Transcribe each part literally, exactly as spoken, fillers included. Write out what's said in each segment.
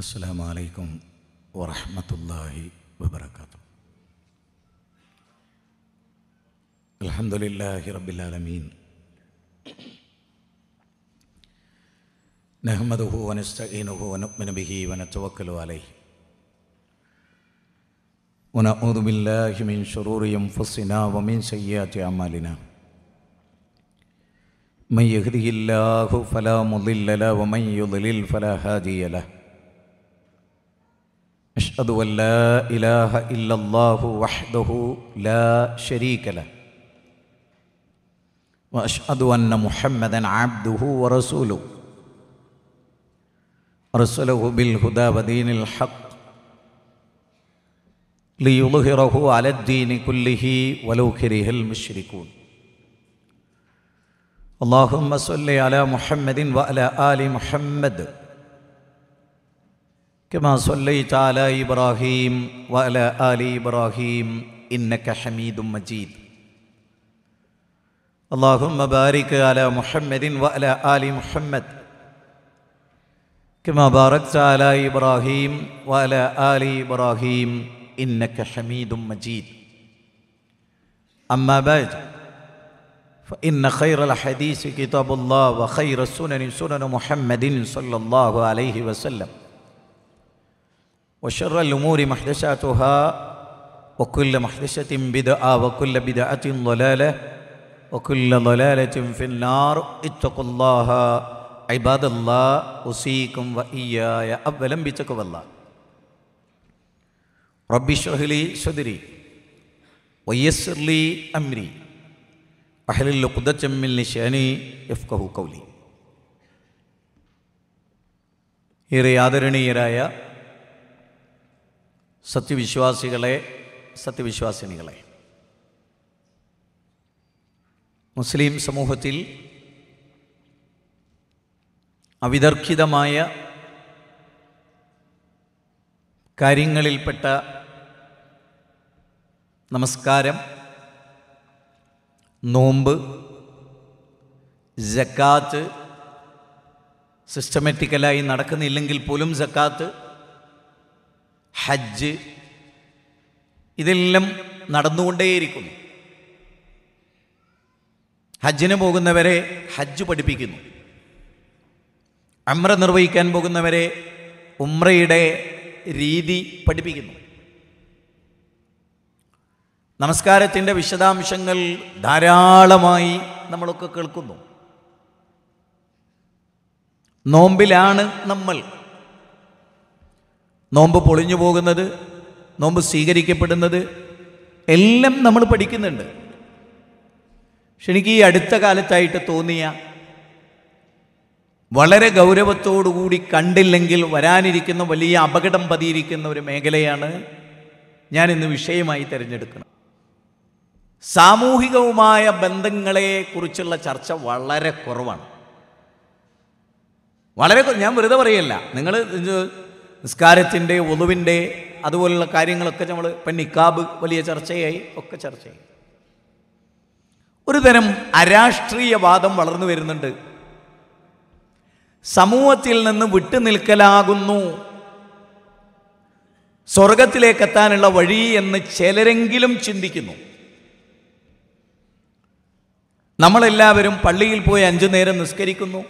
അസ്സലാമു അലൈക്കും വറഹ്മത്തുള്ളാഹി വബറകാതുഹു. അൽഹംദുലില്ലാഹി റബ്ബിൽ ആലമീൻ നഹ്മദുഹു വനസ്തഈനുഹു വനുഅ്മിനു ബിഹി വനതവക്കലു അലൈഹി വനഊദു ബില്ലാഹി മിൻ ശുറൂരി അൻഫുസിനാ വമിൻ സയ്യിആതി അഅ്മാലിനാ മൻ യഹ്ദിഹില്ലാഹു ഫലാ മുദില്ല ലഹു വമൻ യുദ്ലിൽ ഫലാ ഹാദിയ ലഹു. أشهد أن لا إله إلا الله وحده لا شريك له وأشهد أن محمدا عبده ورسوله أرسله بالهدى ودين الحق ليظهره على الدين كله ولو كره المشركون. اللهم صل على محمد وعلى آل محمد كما صليت على إبراهيم وعلى آل إبراهيم إنك حميد مجيد. اللهم بارك على محمد وعلى آل محمد كما باركت على إبراهيم وعلى آل إبراهيم إنك حميد مجيد. أما بعد فإن خير الحديث كتاب الله وخير السنن سنن محمد صلى الله عليه وسلم وشر الأمور محدثاتها وكل محدثة بدعة وكل بدعة ضلالة وكل ضلالة في النار. اتقوا الله عباد الله أوصيكم وإياي أولا بتقوى الله. رب اشرح لي صدري ويسر لي أمري واحلل عقدة من لساني يفقهوا قولي. ഏറെ ആദരണീയരായ സത്യവിശ്വാസികളെ, സത്യവിശ്വാസിനികളെ, മുസ്ലിം സമൂഹത്തിൽ അവിതർക്കിതമായ കാര്യങ്ങളിൽപ്പെട്ട നമസ്കാരം, നോമ്പ്, സക്കാത്ത് സിസ്റ്റമാറ്റിക്കലായി നടക്കുന്നില്ലെങ്കിൽ പോലും സക്കാത്ത്, ഹജ്ജ്, ഇതെല്ലാം നടന്നുകൊണ്ടേയിരിക്കുന്നു. ഹജ്ജിന് പോകുന്നവരെ ഹജ്ജ് പഠിപ്പിക്കുന്നു, ഉംറ നിർവഹിക്കാൻ പോകുന്നവരെ ഉംറയുടെ രീതി പഠിപ്പിക്കുന്നു. നമസ്കാരത്തിൻ്റെ വിശദാംശങ്ങൾ ധാരാളമായി നമ്മളൊക്കെ കേൾക്കുന്നു. നോമ്പിലാണ് നമ്മൾ, നോമ്പ് പൊളിഞ്ഞു പോകുന്നത്, നോമ്പ് സ്വീകരിക്കപ്പെടുന്നത് എല്ലാം നമ്മൾ പഠിക്കുന്നുണ്ട്. പക്ഷെ എനിക്ക് ഈ അടുത്ത കാലത്തായിട്ട് തോന്നിയ, വളരെ ഗൗരവത്തോടുകൂടി കണ്ടില്ലെങ്കിൽ വരാനിരിക്കുന്ന വലിയ അപകടം പതിയിരിക്കുന്ന ഒരു മേഖലയാണ് ഞാൻ ഇന്ന് വിഷയമായി തിരഞ്ഞെടുക്കുന്നത്. സാമൂഹികവുമായ ബന്ധങ്ങളെ കുറിച്ചുള്ള ചർച്ച വളരെ കുറവാണ്. വളരെ ഞാൻ വെറുതെ പറയല്ല, നിങ്ങൾ നിസ്കാരത്തിൻ്റെ, ഒളുവിൻ്റെ, അതുപോലുള്ള കാര്യങ്ങളൊക്കെ നമ്മൾ ഇപ്പം നിക്കാബ് വലിയ ചർച്ചയായി, ഒക്കെ ചർച്ചയായി. ഒരു തരം അരാഷ്ട്രീയവാദം വളർന്നു വരുന്നുണ്ട്. സമൂഹത്തിൽ നിന്ന് വിട്ടുനിൽക്കലാകുന്നു സ്വർഗത്തിലേക്കെത്താനുള്ള വഴി എന്ന് ചിലരെങ്കിലും ചിന്തിക്കുന്നു. നമ്മളെല്ലാവരും പള്ളിയിൽ പോയി അഞ്ചു നേരം നിസ്കരിക്കുന്നു,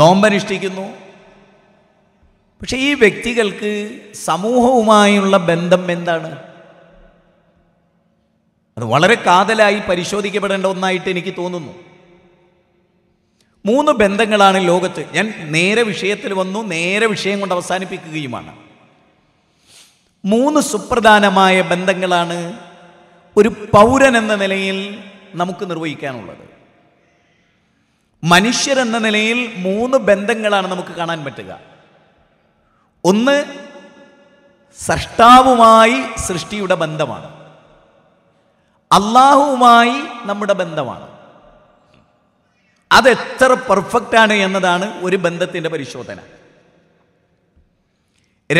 നോമ്പനുഷ്ഠിക്കുന്നു. പക്ഷെ ഈ വ്യക്തികൾക്ക് സമൂഹവുമായുള്ള ബന്ധം എന്താണ്? അത് വളരെ കാതലായി പരിശോധിക്കപ്പെടേണ്ട ഒന്നായിട്ട് എനിക്ക് തോന്നുന്നു. മൂന്ന് ബന്ധങ്ങളാണ് ലോകത്ത്. ഞാൻ നേരെ വിഷയത്തിൽ വന്നു, നേരെ വിഷയം കൊണ്ട് അവസാനിപ്പിക്കുകയുമാണ്. മൂന്ന് സുപ്രധാനമായ ബന്ധങ്ങളാണ് ഒരു പൗരൻ എന്ന നിലയിൽ നമുക്ക് നിർവഹിക്കാനുള്ളത്. മനുഷ്യരെന്ന നിലയിൽ മൂന്ന് ബന്ധങ്ങളാണ് നമുക്ക് കാണാൻ പറ്റുക. ഒന്ന്, സ്രഷ്ടാവുമായി സൃഷ്ടിയുടെ ബന്ധമാണ്, അള്ളാഹുവുമായി നമ്മുടെ ബന്ധമാണ്. അതെത്ര പെർഫെക്റ്റാണ് എന്നതാണ് ഒരു ബന്ധത്തിൻ്റെ പരിശോധന.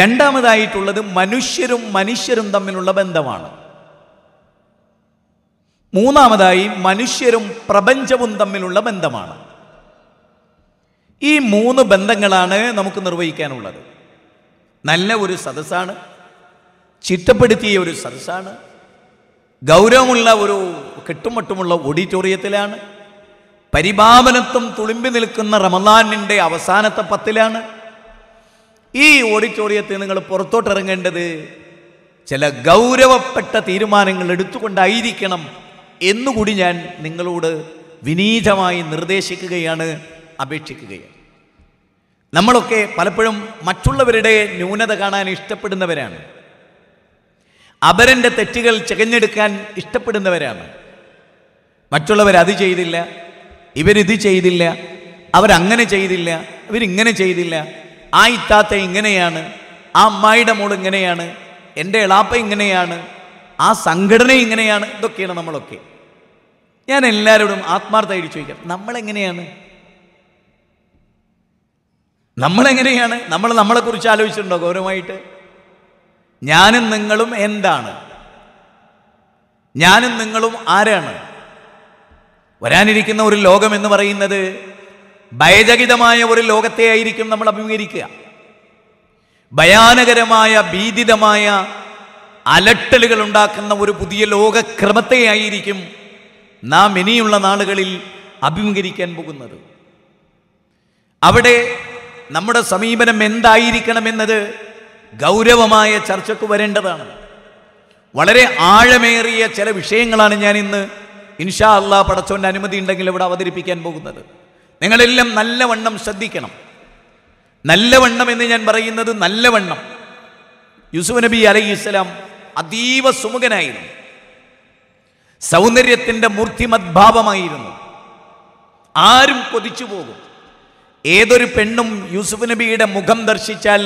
രണ്ടാമതായിട്ടുള്ളത് മനുഷ്യരും മനുഷ്യരും തമ്മിലുള്ള ബന്ധമാണ്. മൂന്നാമതായി മനുഷ്യരും പ്രപഞ്ചവും തമ്മിലുള്ള ബന്ധമാണ്. ഈ മൂന്ന് ബന്ധങ്ങളാണ് നമുക്ക് നിർവഹിക്കാനുള്ളത്. നല്ല ഒരു സദസ്സാണ്, ചിട്ടപ്പെടുത്തിയ ഒരു സദസ്സാണ്, ഗൗരവമുള്ള ഒരു കെട്ടുമട്ടുമുള്ള ഓഡിറ്റോറിയത്തിലാണ്, പരിഭാവനത്വം തുളുമ്പി നിൽക്കുന്ന റമദാനിൻ്റെ അവസാനത്തെ പത്തിലാണ്. ഈ ഓഡിറ്റോറിയത്തിൽ നിങ്ങൾ പുറത്തോട്ടിറങ്ങേണ്ടത് ചില ഗൗരവപ്പെട്ട തീരുമാനങ്ങൾ എടുത്തുകൊണ്ടായിരിക്കണം എന്നുകൂടി ഞാൻ നിങ്ങളോട് വിനീതമായി നിർദ്ദേശിക്കുകയാണ്, അപേക്ഷിക്കുകയാണ്. നമ്മളൊക്കെ പലപ്പോഴും മറ്റുള്ളവരുടെ ന്യൂനത കാണാൻ ഇഷ്ടപ്പെടുന്നവരാണ്, അവരൻ്റെ തെറ്റുകൾ ചകഞ്ഞെടുക്കാൻ ഇഷ്ടപ്പെടുന്നവരാണ്. മറ്റുള്ളവരത് ചെയ്തില്ല, ഇവരിത് ചെയ്തില്ല, അവരങ്ങനെ ചെയ്തില്ല, ഇവരിങ്ങനെ ചെയ്തില്ല, ആ ഇത്താത്ത ഇങ്ങനെയാണ്, ആ അമ്മായിയുടെ മോൾ ഇങ്ങനെയാണ്, എൻ്റെ എളാപ്പ ഇങ്ങനെയാണ്, ആ സംഘടന ഇങ്ങനെയാണ്. ഇതൊക്കെയാണ് നമ്മളൊക്കെ. ഞാൻ എല്ലാവരോടും ആത്മാർത്ഥമായി ചോദിക്കാം, നമ്മളെങ്ങനെയാണ്? നമ്മളെങ്ങനെയാണ്? നമ്മൾ നമ്മളെക്കുറിച്ച് ആലോചിച്ചിട്ടുണ്ടോ ഗൗരവമായിട്ട്? ഞാനും നിങ്ങളും എന്താണ്? ഞാനും നിങ്ങളും ആരാണ്? വരാനിരിക്കുന്ന ഒരു ലോകം എന്ന് പറയുന്നത് ഭയചകിതമായ ഒരു ലോകത്തെ ആയിരിക്കും നമ്മൾ അഭിമുഖീകരിക്കുക. ഭയാനകരമായ, ഭീതിതമായ അലട്ടലുകൾ ഉണ്ടാക്കുന്ന ഒരു പുതിയ ലോകക്രമത്തെ ആയിരിക്കും നാം ഇനിയുള്ള നാളുകളിൽ അഭിമുഖീകരിക്കാൻ പോകുന്നത്. അവിടെ നമ്മുടെ സമീപനം എന്തായിരിക്കണമെന്നത് ഗൗരവമായ ചർച്ചയ്ക്ക് വരേണ്ടതാണ്. വളരെ ആഴമേറിയ ചില വിഷയങ്ങളാണ് ഞാൻ ഇന്ന് ഇൻഷാ അള്ളാഹ് പടച്ചോൻ്റെ അനുമതി ഉണ്ടെങ്കിൽ ഇവിടെ അവതരിപ്പിക്കാൻ പോകുന്നത്. നിങ്ങളെല്ലാം നല്ലവണ്ണം ശ്രദ്ധിക്കണം. നല്ലവണ്ണം എന്ന് ഞാൻ പറയുന്നത് നല്ലവണ്ണം. യൂസുഫ് നബി അലൈഹിസ്സലാം അതീവ സുമുഖനായിരുന്നു, സൗന്ദര്യത്തിൻ്റെ മൂർത്തിമദ്ഭാവമായിരുന്നു. ആരും കൊതിച്ചു പോകും. ഏതൊരു പെണ്ണും യൂസുഫ് നബിയുടെ മുഖം ദർശിച്ചാൽ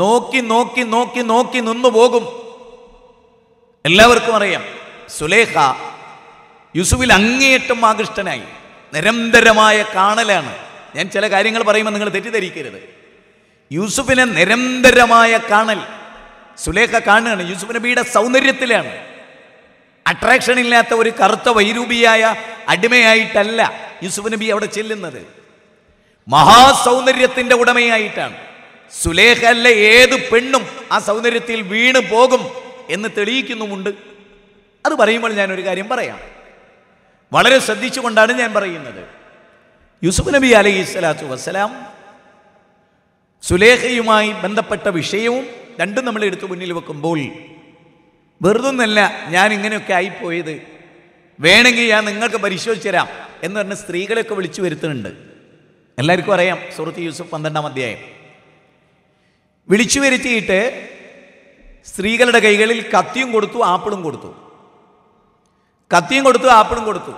നോക്കി നോക്കി നോക്കി നോക്കി നിന്നു പോകും. എല്ലാവർക്കും അറിയാം, സുലേഖ യൂസുഫിൽ അങ്ങേയറ്റം ആകൃഷ്ടനായി. നിരന്തരമായ കാണലാണ്. ഞാൻ ചില കാര്യങ്ങൾ പറയുമ്പോൾ നിങ്ങൾ തെറ്റിദ്ധരിക്കരുത്. യൂസുഫിനെ നിരന്തരമായ കാണൽ. സുലേഖ കാണുകയാണ് യൂസുഫ് നബിയുടെ സൗന്ദര്യത്തിലാണ്. അട്രാക്ഷൻ ഇല്ലാത്ത ഒരു കറുത്ത വൈരൂപിയായ അടിമയായിട്ടല്ല യൂസുഫ് നബി അവിടെ ചെല്ലുന്നത്. മഹാസൗന്ദര്യത്തിൻ്റെ ഉടമയായിട്ടാണ്. സുലേഖ അല്ല ഏത് പെണ്ണും ആ സൗന്ദര്യത്തിൽ വീണ് പോകും എന്ന് തെളിയിക്കുന്നുമുണ്ട്. അത് പറയുമ്പോൾ ഞാനൊരു കാര്യം പറയാം, വളരെ ശ്രദ്ധിച്ചുകൊണ്ടാണ് ഞാൻ പറയുന്നത്. യൂസുഫ് നബി അലൈഹി സ്വലാത്തു വസ്സലാം സുലേഖയുമായി ബന്ധപ്പെട്ട വിഷയവും രണ്ടും നമ്മൾ എടുത്തു മുന്നിൽ വെക്കുമ്പോൾ വെറുതൊന്നല്ല ഞാൻ ഇങ്ങനെയൊക്കെ ആയിപ്പോയത്, വേണമെങ്കിൽ ഞാൻ നിങ്ങൾക്ക് പരിശോധിച്ചു തരാം എന്ന് പറഞ്ഞ് സ്ത്രീകളെയൊക്കെ വിളിച്ചു വരുത്തുന്നുണ്ട്. എല്ലാവർക്കും അറിയാം, സൂറത്ത് യൂസുഫ് പന്ത്രണ്ടാം അധ്യായം. വിളിച്ചു വരുത്തിയിട്ട് സ്ത്രീകളുടെ കൈകളിൽ കത്തിയും കൊടുത്തു, ആപ്പിളും കൊടുത്തു. കത്തിയും കൊടുത്തു, ആപ്പിളും കൊടുത്തു.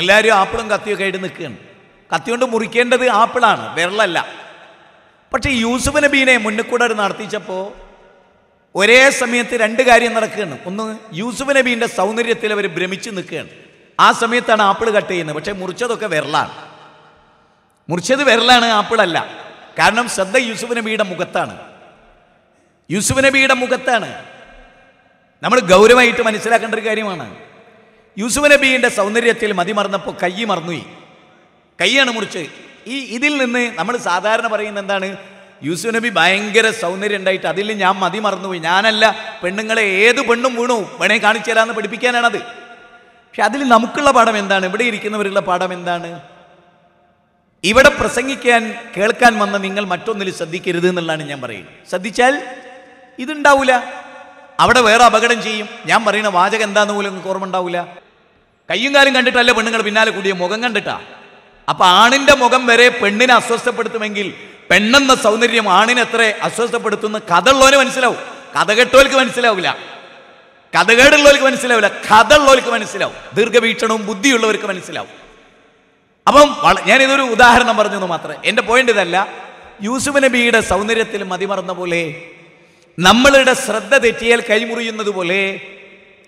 എല്ലാവരും ആപ്പിളും കത്തിയൊക്കെ ആയിട്ട് നിൽക്കുകയാണ്. കത്തിയോണ്ട് മുറിക്കേണ്ടത് ആപ്പിളാണ്, വിരലല്ല. പക്ഷേ യൂസുഫ് നബീനെ മുന്നിൽ കൂടെ ഒരു നടത്തിച്ചപ്പോൾ ഒരേ സമയത്ത് രണ്ട് കാര്യം നടക്കുകയാണ്. ഒന്ന്, യൂസുഫ് നബീൻ്റെ സൗന്ദര്യത്തിൽ അവർ ഭ്രമിച്ച് നിൽക്കുകയാണ്. ആ സമയത്താണ് ആപ്പിൾ കട്ട് ചെയ്യുന്നത്. പക്ഷേ മുറിച്ചതൊക്കെ വിരലാണ്. മുറിച്ചത് വിരലാണ്, ആപ്പിളല്ല. കാരണം ശ്രദ്ധ യൂസുഫ് നബിയുടെ മുഖത്താണ്. യൂസുഫ് നബിയുടെ മുഖത്താണ്. നമ്മൾ ഗൗരവമായിട്ട് മനസ്സിലാക്കേണ്ട ഒരു കാര്യമാണ്. യൂസുഫ് നബീൻ്റെ സൗന്ദര്യത്തിൽ മതിമറന്നപ്പോൾ കൈ മറന്നുപോയി, കൈയാണ് മുറിച്ച്. ഈ ഇതിൽ നിന്ന് നമ്മൾ സാധാരണ പറയുന്നത് എന്താണ്? യൂസുഫ് നബി ഭയങ്കര സൗന്ദര്യം ഉണ്ടായിട്ട് അതിൽ ഞാൻ മതി മറന്നുപോയി, ഞാനല്ല പെണ്ണുങ്ങളെ ഏത് പെണ്ണും വീണു വേണേ കാണിച്ചു തരാമെന്ന് പഠിപ്പിക്കാനാണത്. പക്ഷെ അതിൽ നമുക്കുള്ള പാഠം എന്താണ്? ഇവിടെ ഇരിക്കുന്നവരുള്ള പാഠം എന്താണ്? ഇവിടെ പ്രസംഗിക്കാൻ കേൾക്കാൻ വന്ന നിങ്ങൾ മറ്റൊന്നിൽ ശ്രദ്ധിക്കരുത് എന്നുള്ളതാണ് ഞാൻ പറയുന്നത്. ശ്രദ്ധിച്ചാൽ ഇതുണ്ടാവില്ല, അവിടെ വേറെ അപകടം ചെയ്യും. ഞാൻ പറയുന്ന വാചകം എന്താണെന്ന് പോലും നിങ്ങൾക്ക് ഓർമ്മ ഉണ്ടാവില്ല. കയ്യും കാലും കണ്ടിട്ടല്ല പെണ്ണുങ്ങൾ പിന്നാലെ കൂടിയ, മുഖം കണ്ടിട്ടാ. അപ്പം ആണിൻ്റെ മുഖം വരെ പെണ്ണിനെ അസ്വസ്ഥപ്പെടുത്തുമെങ്കിൽ പെണ്ണെന്ന സൗന്ദര്യം ആണിനെത്ര അസ്വസ്ഥപ്പെടുത്തുന്ന കഥ ഉള്ളവന് മനസ്സിലാവും, കഥ കെട്ടവർക്ക് മനസ്സിലാവില്ല, കഥകേടുള്ളവർക്ക് മനസ്സിലാവില്ല, കഥ ഉള്ളവർക്ക് മനസ്സിലാവും, ദീർഘവീക്ഷണവും ബുദ്ധിയുള്ളവർക്ക് മനസ്സിലാവും. അപ്പം ഞാനിതൊരു ഉദാഹരണം പറഞ്ഞെന്ന് മാത്രമേ. എൻ്റെ പോയിന്റ് ഇതല്ല, യൂസുഫ് നബിയുടെ സൗന്ദര്യത്തിൽ മതിമറന്ന പോലെ നമ്മളുടെ ശ്രദ്ധ തെറ്റിയാൽ കൈമുറിയുന്നത് പോലെ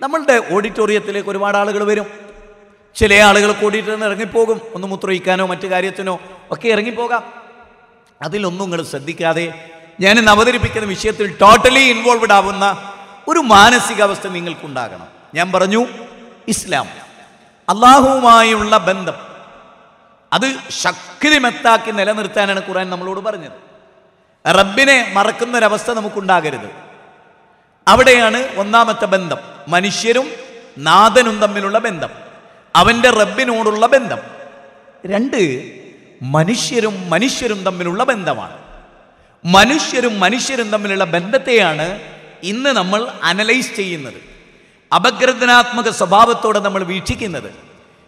നമ്മളുടെ ഓഡിറ്റോറിയത്തിലേക്ക് ഒരുപാട് ആളുകൾ വരും. ചില ആളുകൾ ഓഡിറ്റോറിയത്തിൽ ഇറങ്ങിപ്പോകും, ഒന്ന് മുത്രയിക്കാനോ മറ്റു കാര്യത്തിനോ ഒക്കെ ഇറങ്ങിപ്പോകാം. അതിലൊന്നും നിങ്ങൾ ശ്രദ്ധിക്കാതെ ഞാനിന്ന് അവതരിപ്പിക്കുന്ന വിഷയത്തിൽ ടോട്ടലി ഇൻവോൾവ്ഡ് ആവുന്ന ഒരു മാനസികാവസ്ഥ നിങ്ങൾക്കുണ്ടാകണം. ഞാൻ പറഞ്ഞു, ഇസ്ലാം അള്ളാഹുവുമായുള്ള ബന്ധം, അത് ശക്തിമത്താക്കി നിലനിർത്താനാണ് ഖുർആൻ നമ്മളോട് പറഞ്ഞത്. റബ്ബിനെ മറക്കുന്ന ഒരു അവസ്ഥ നമുക്കുണ്ടാകരുത്. അവിടെയാണ് ഒന്നാമത്തെ ബന്ധം, മനുഷ്യരും നാഥനും തമ്മിലുള്ള ബന്ധം, അവൻ്റെ റബ്ബിനോടുള്ള ബന്ധം. രണ്ട്, മനുഷ്യരും മനുഷ്യരും തമ്മിലുള്ള ബന്ധമാണ്. മനുഷ്യരും മനുഷ്യരും തമ്മിലുള്ള ബന്ധത്തെയാണ് ഇന്ന് നമ്മൾ അനലൈസ് ചെയ്യുന്നത്, അപഗ്രഥനാത്മക സ്വഭാവത്തോടെ നമ്മൾ വീക്ഷിക്കുന്നത്.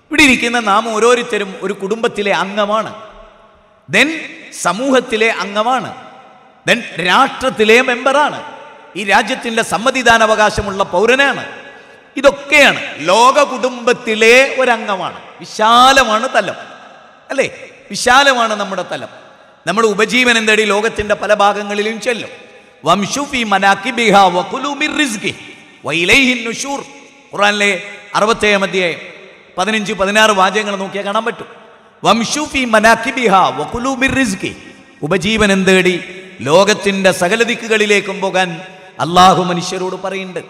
ഇവിടെ ഇരിക്കുന്ന നാം ഓരോരുത്തരും ഒരു കുടുംബത്തിലെ അംഗമാണ്, ദെൻ സമൂഹത്തിലെ അംഗമാണ്, ദെൻ രാഷ്ട്രത്തിലെ മെമ്പറാണ്, ഈ രാജ്യത്തിൻ്റെ സമ്മതിദാനാവകാശമുള്ള പൗരനാണ്. ഇതൊക്കെയാണ് ലോക കുടുംബത്തിലെ ഒരംഗമാണ്. വിശാലമാണ് തലം, അല്ലേ? വിശാലമാണ് നമ്മുടെ തലം. നമ്മുടെ ഉപജീവനം തേടി ലോകത്തിൻ്റെ പല ഭാഗങ്ങളിലും ചെല്ലും. വംശുഫി മനാക്കിബിഹ വഖുലു മിർ റിസ്ഖി വഇലൈഹിൻ നുശൂർ. ഖുർആനിലെ അറുപത്തേഴാം അധ്യായം പതിനഞ്ച് പതിനാറ് വാചകങ്ങൾ നോക്കിയാൽ കാണാൻ പറ്റും. വംശുഫി മനാക്കിബിഹ വഖുലു മിർ റിസ്ഖി. ഉപജീവനം തേടി ലോകത്തിൻ്റെ സകല ദിക്കുകളിലേക്കും പോകാൻ അള്ളാഹു മനുഷ്യരോട് പറയുന്നുണ്ട്.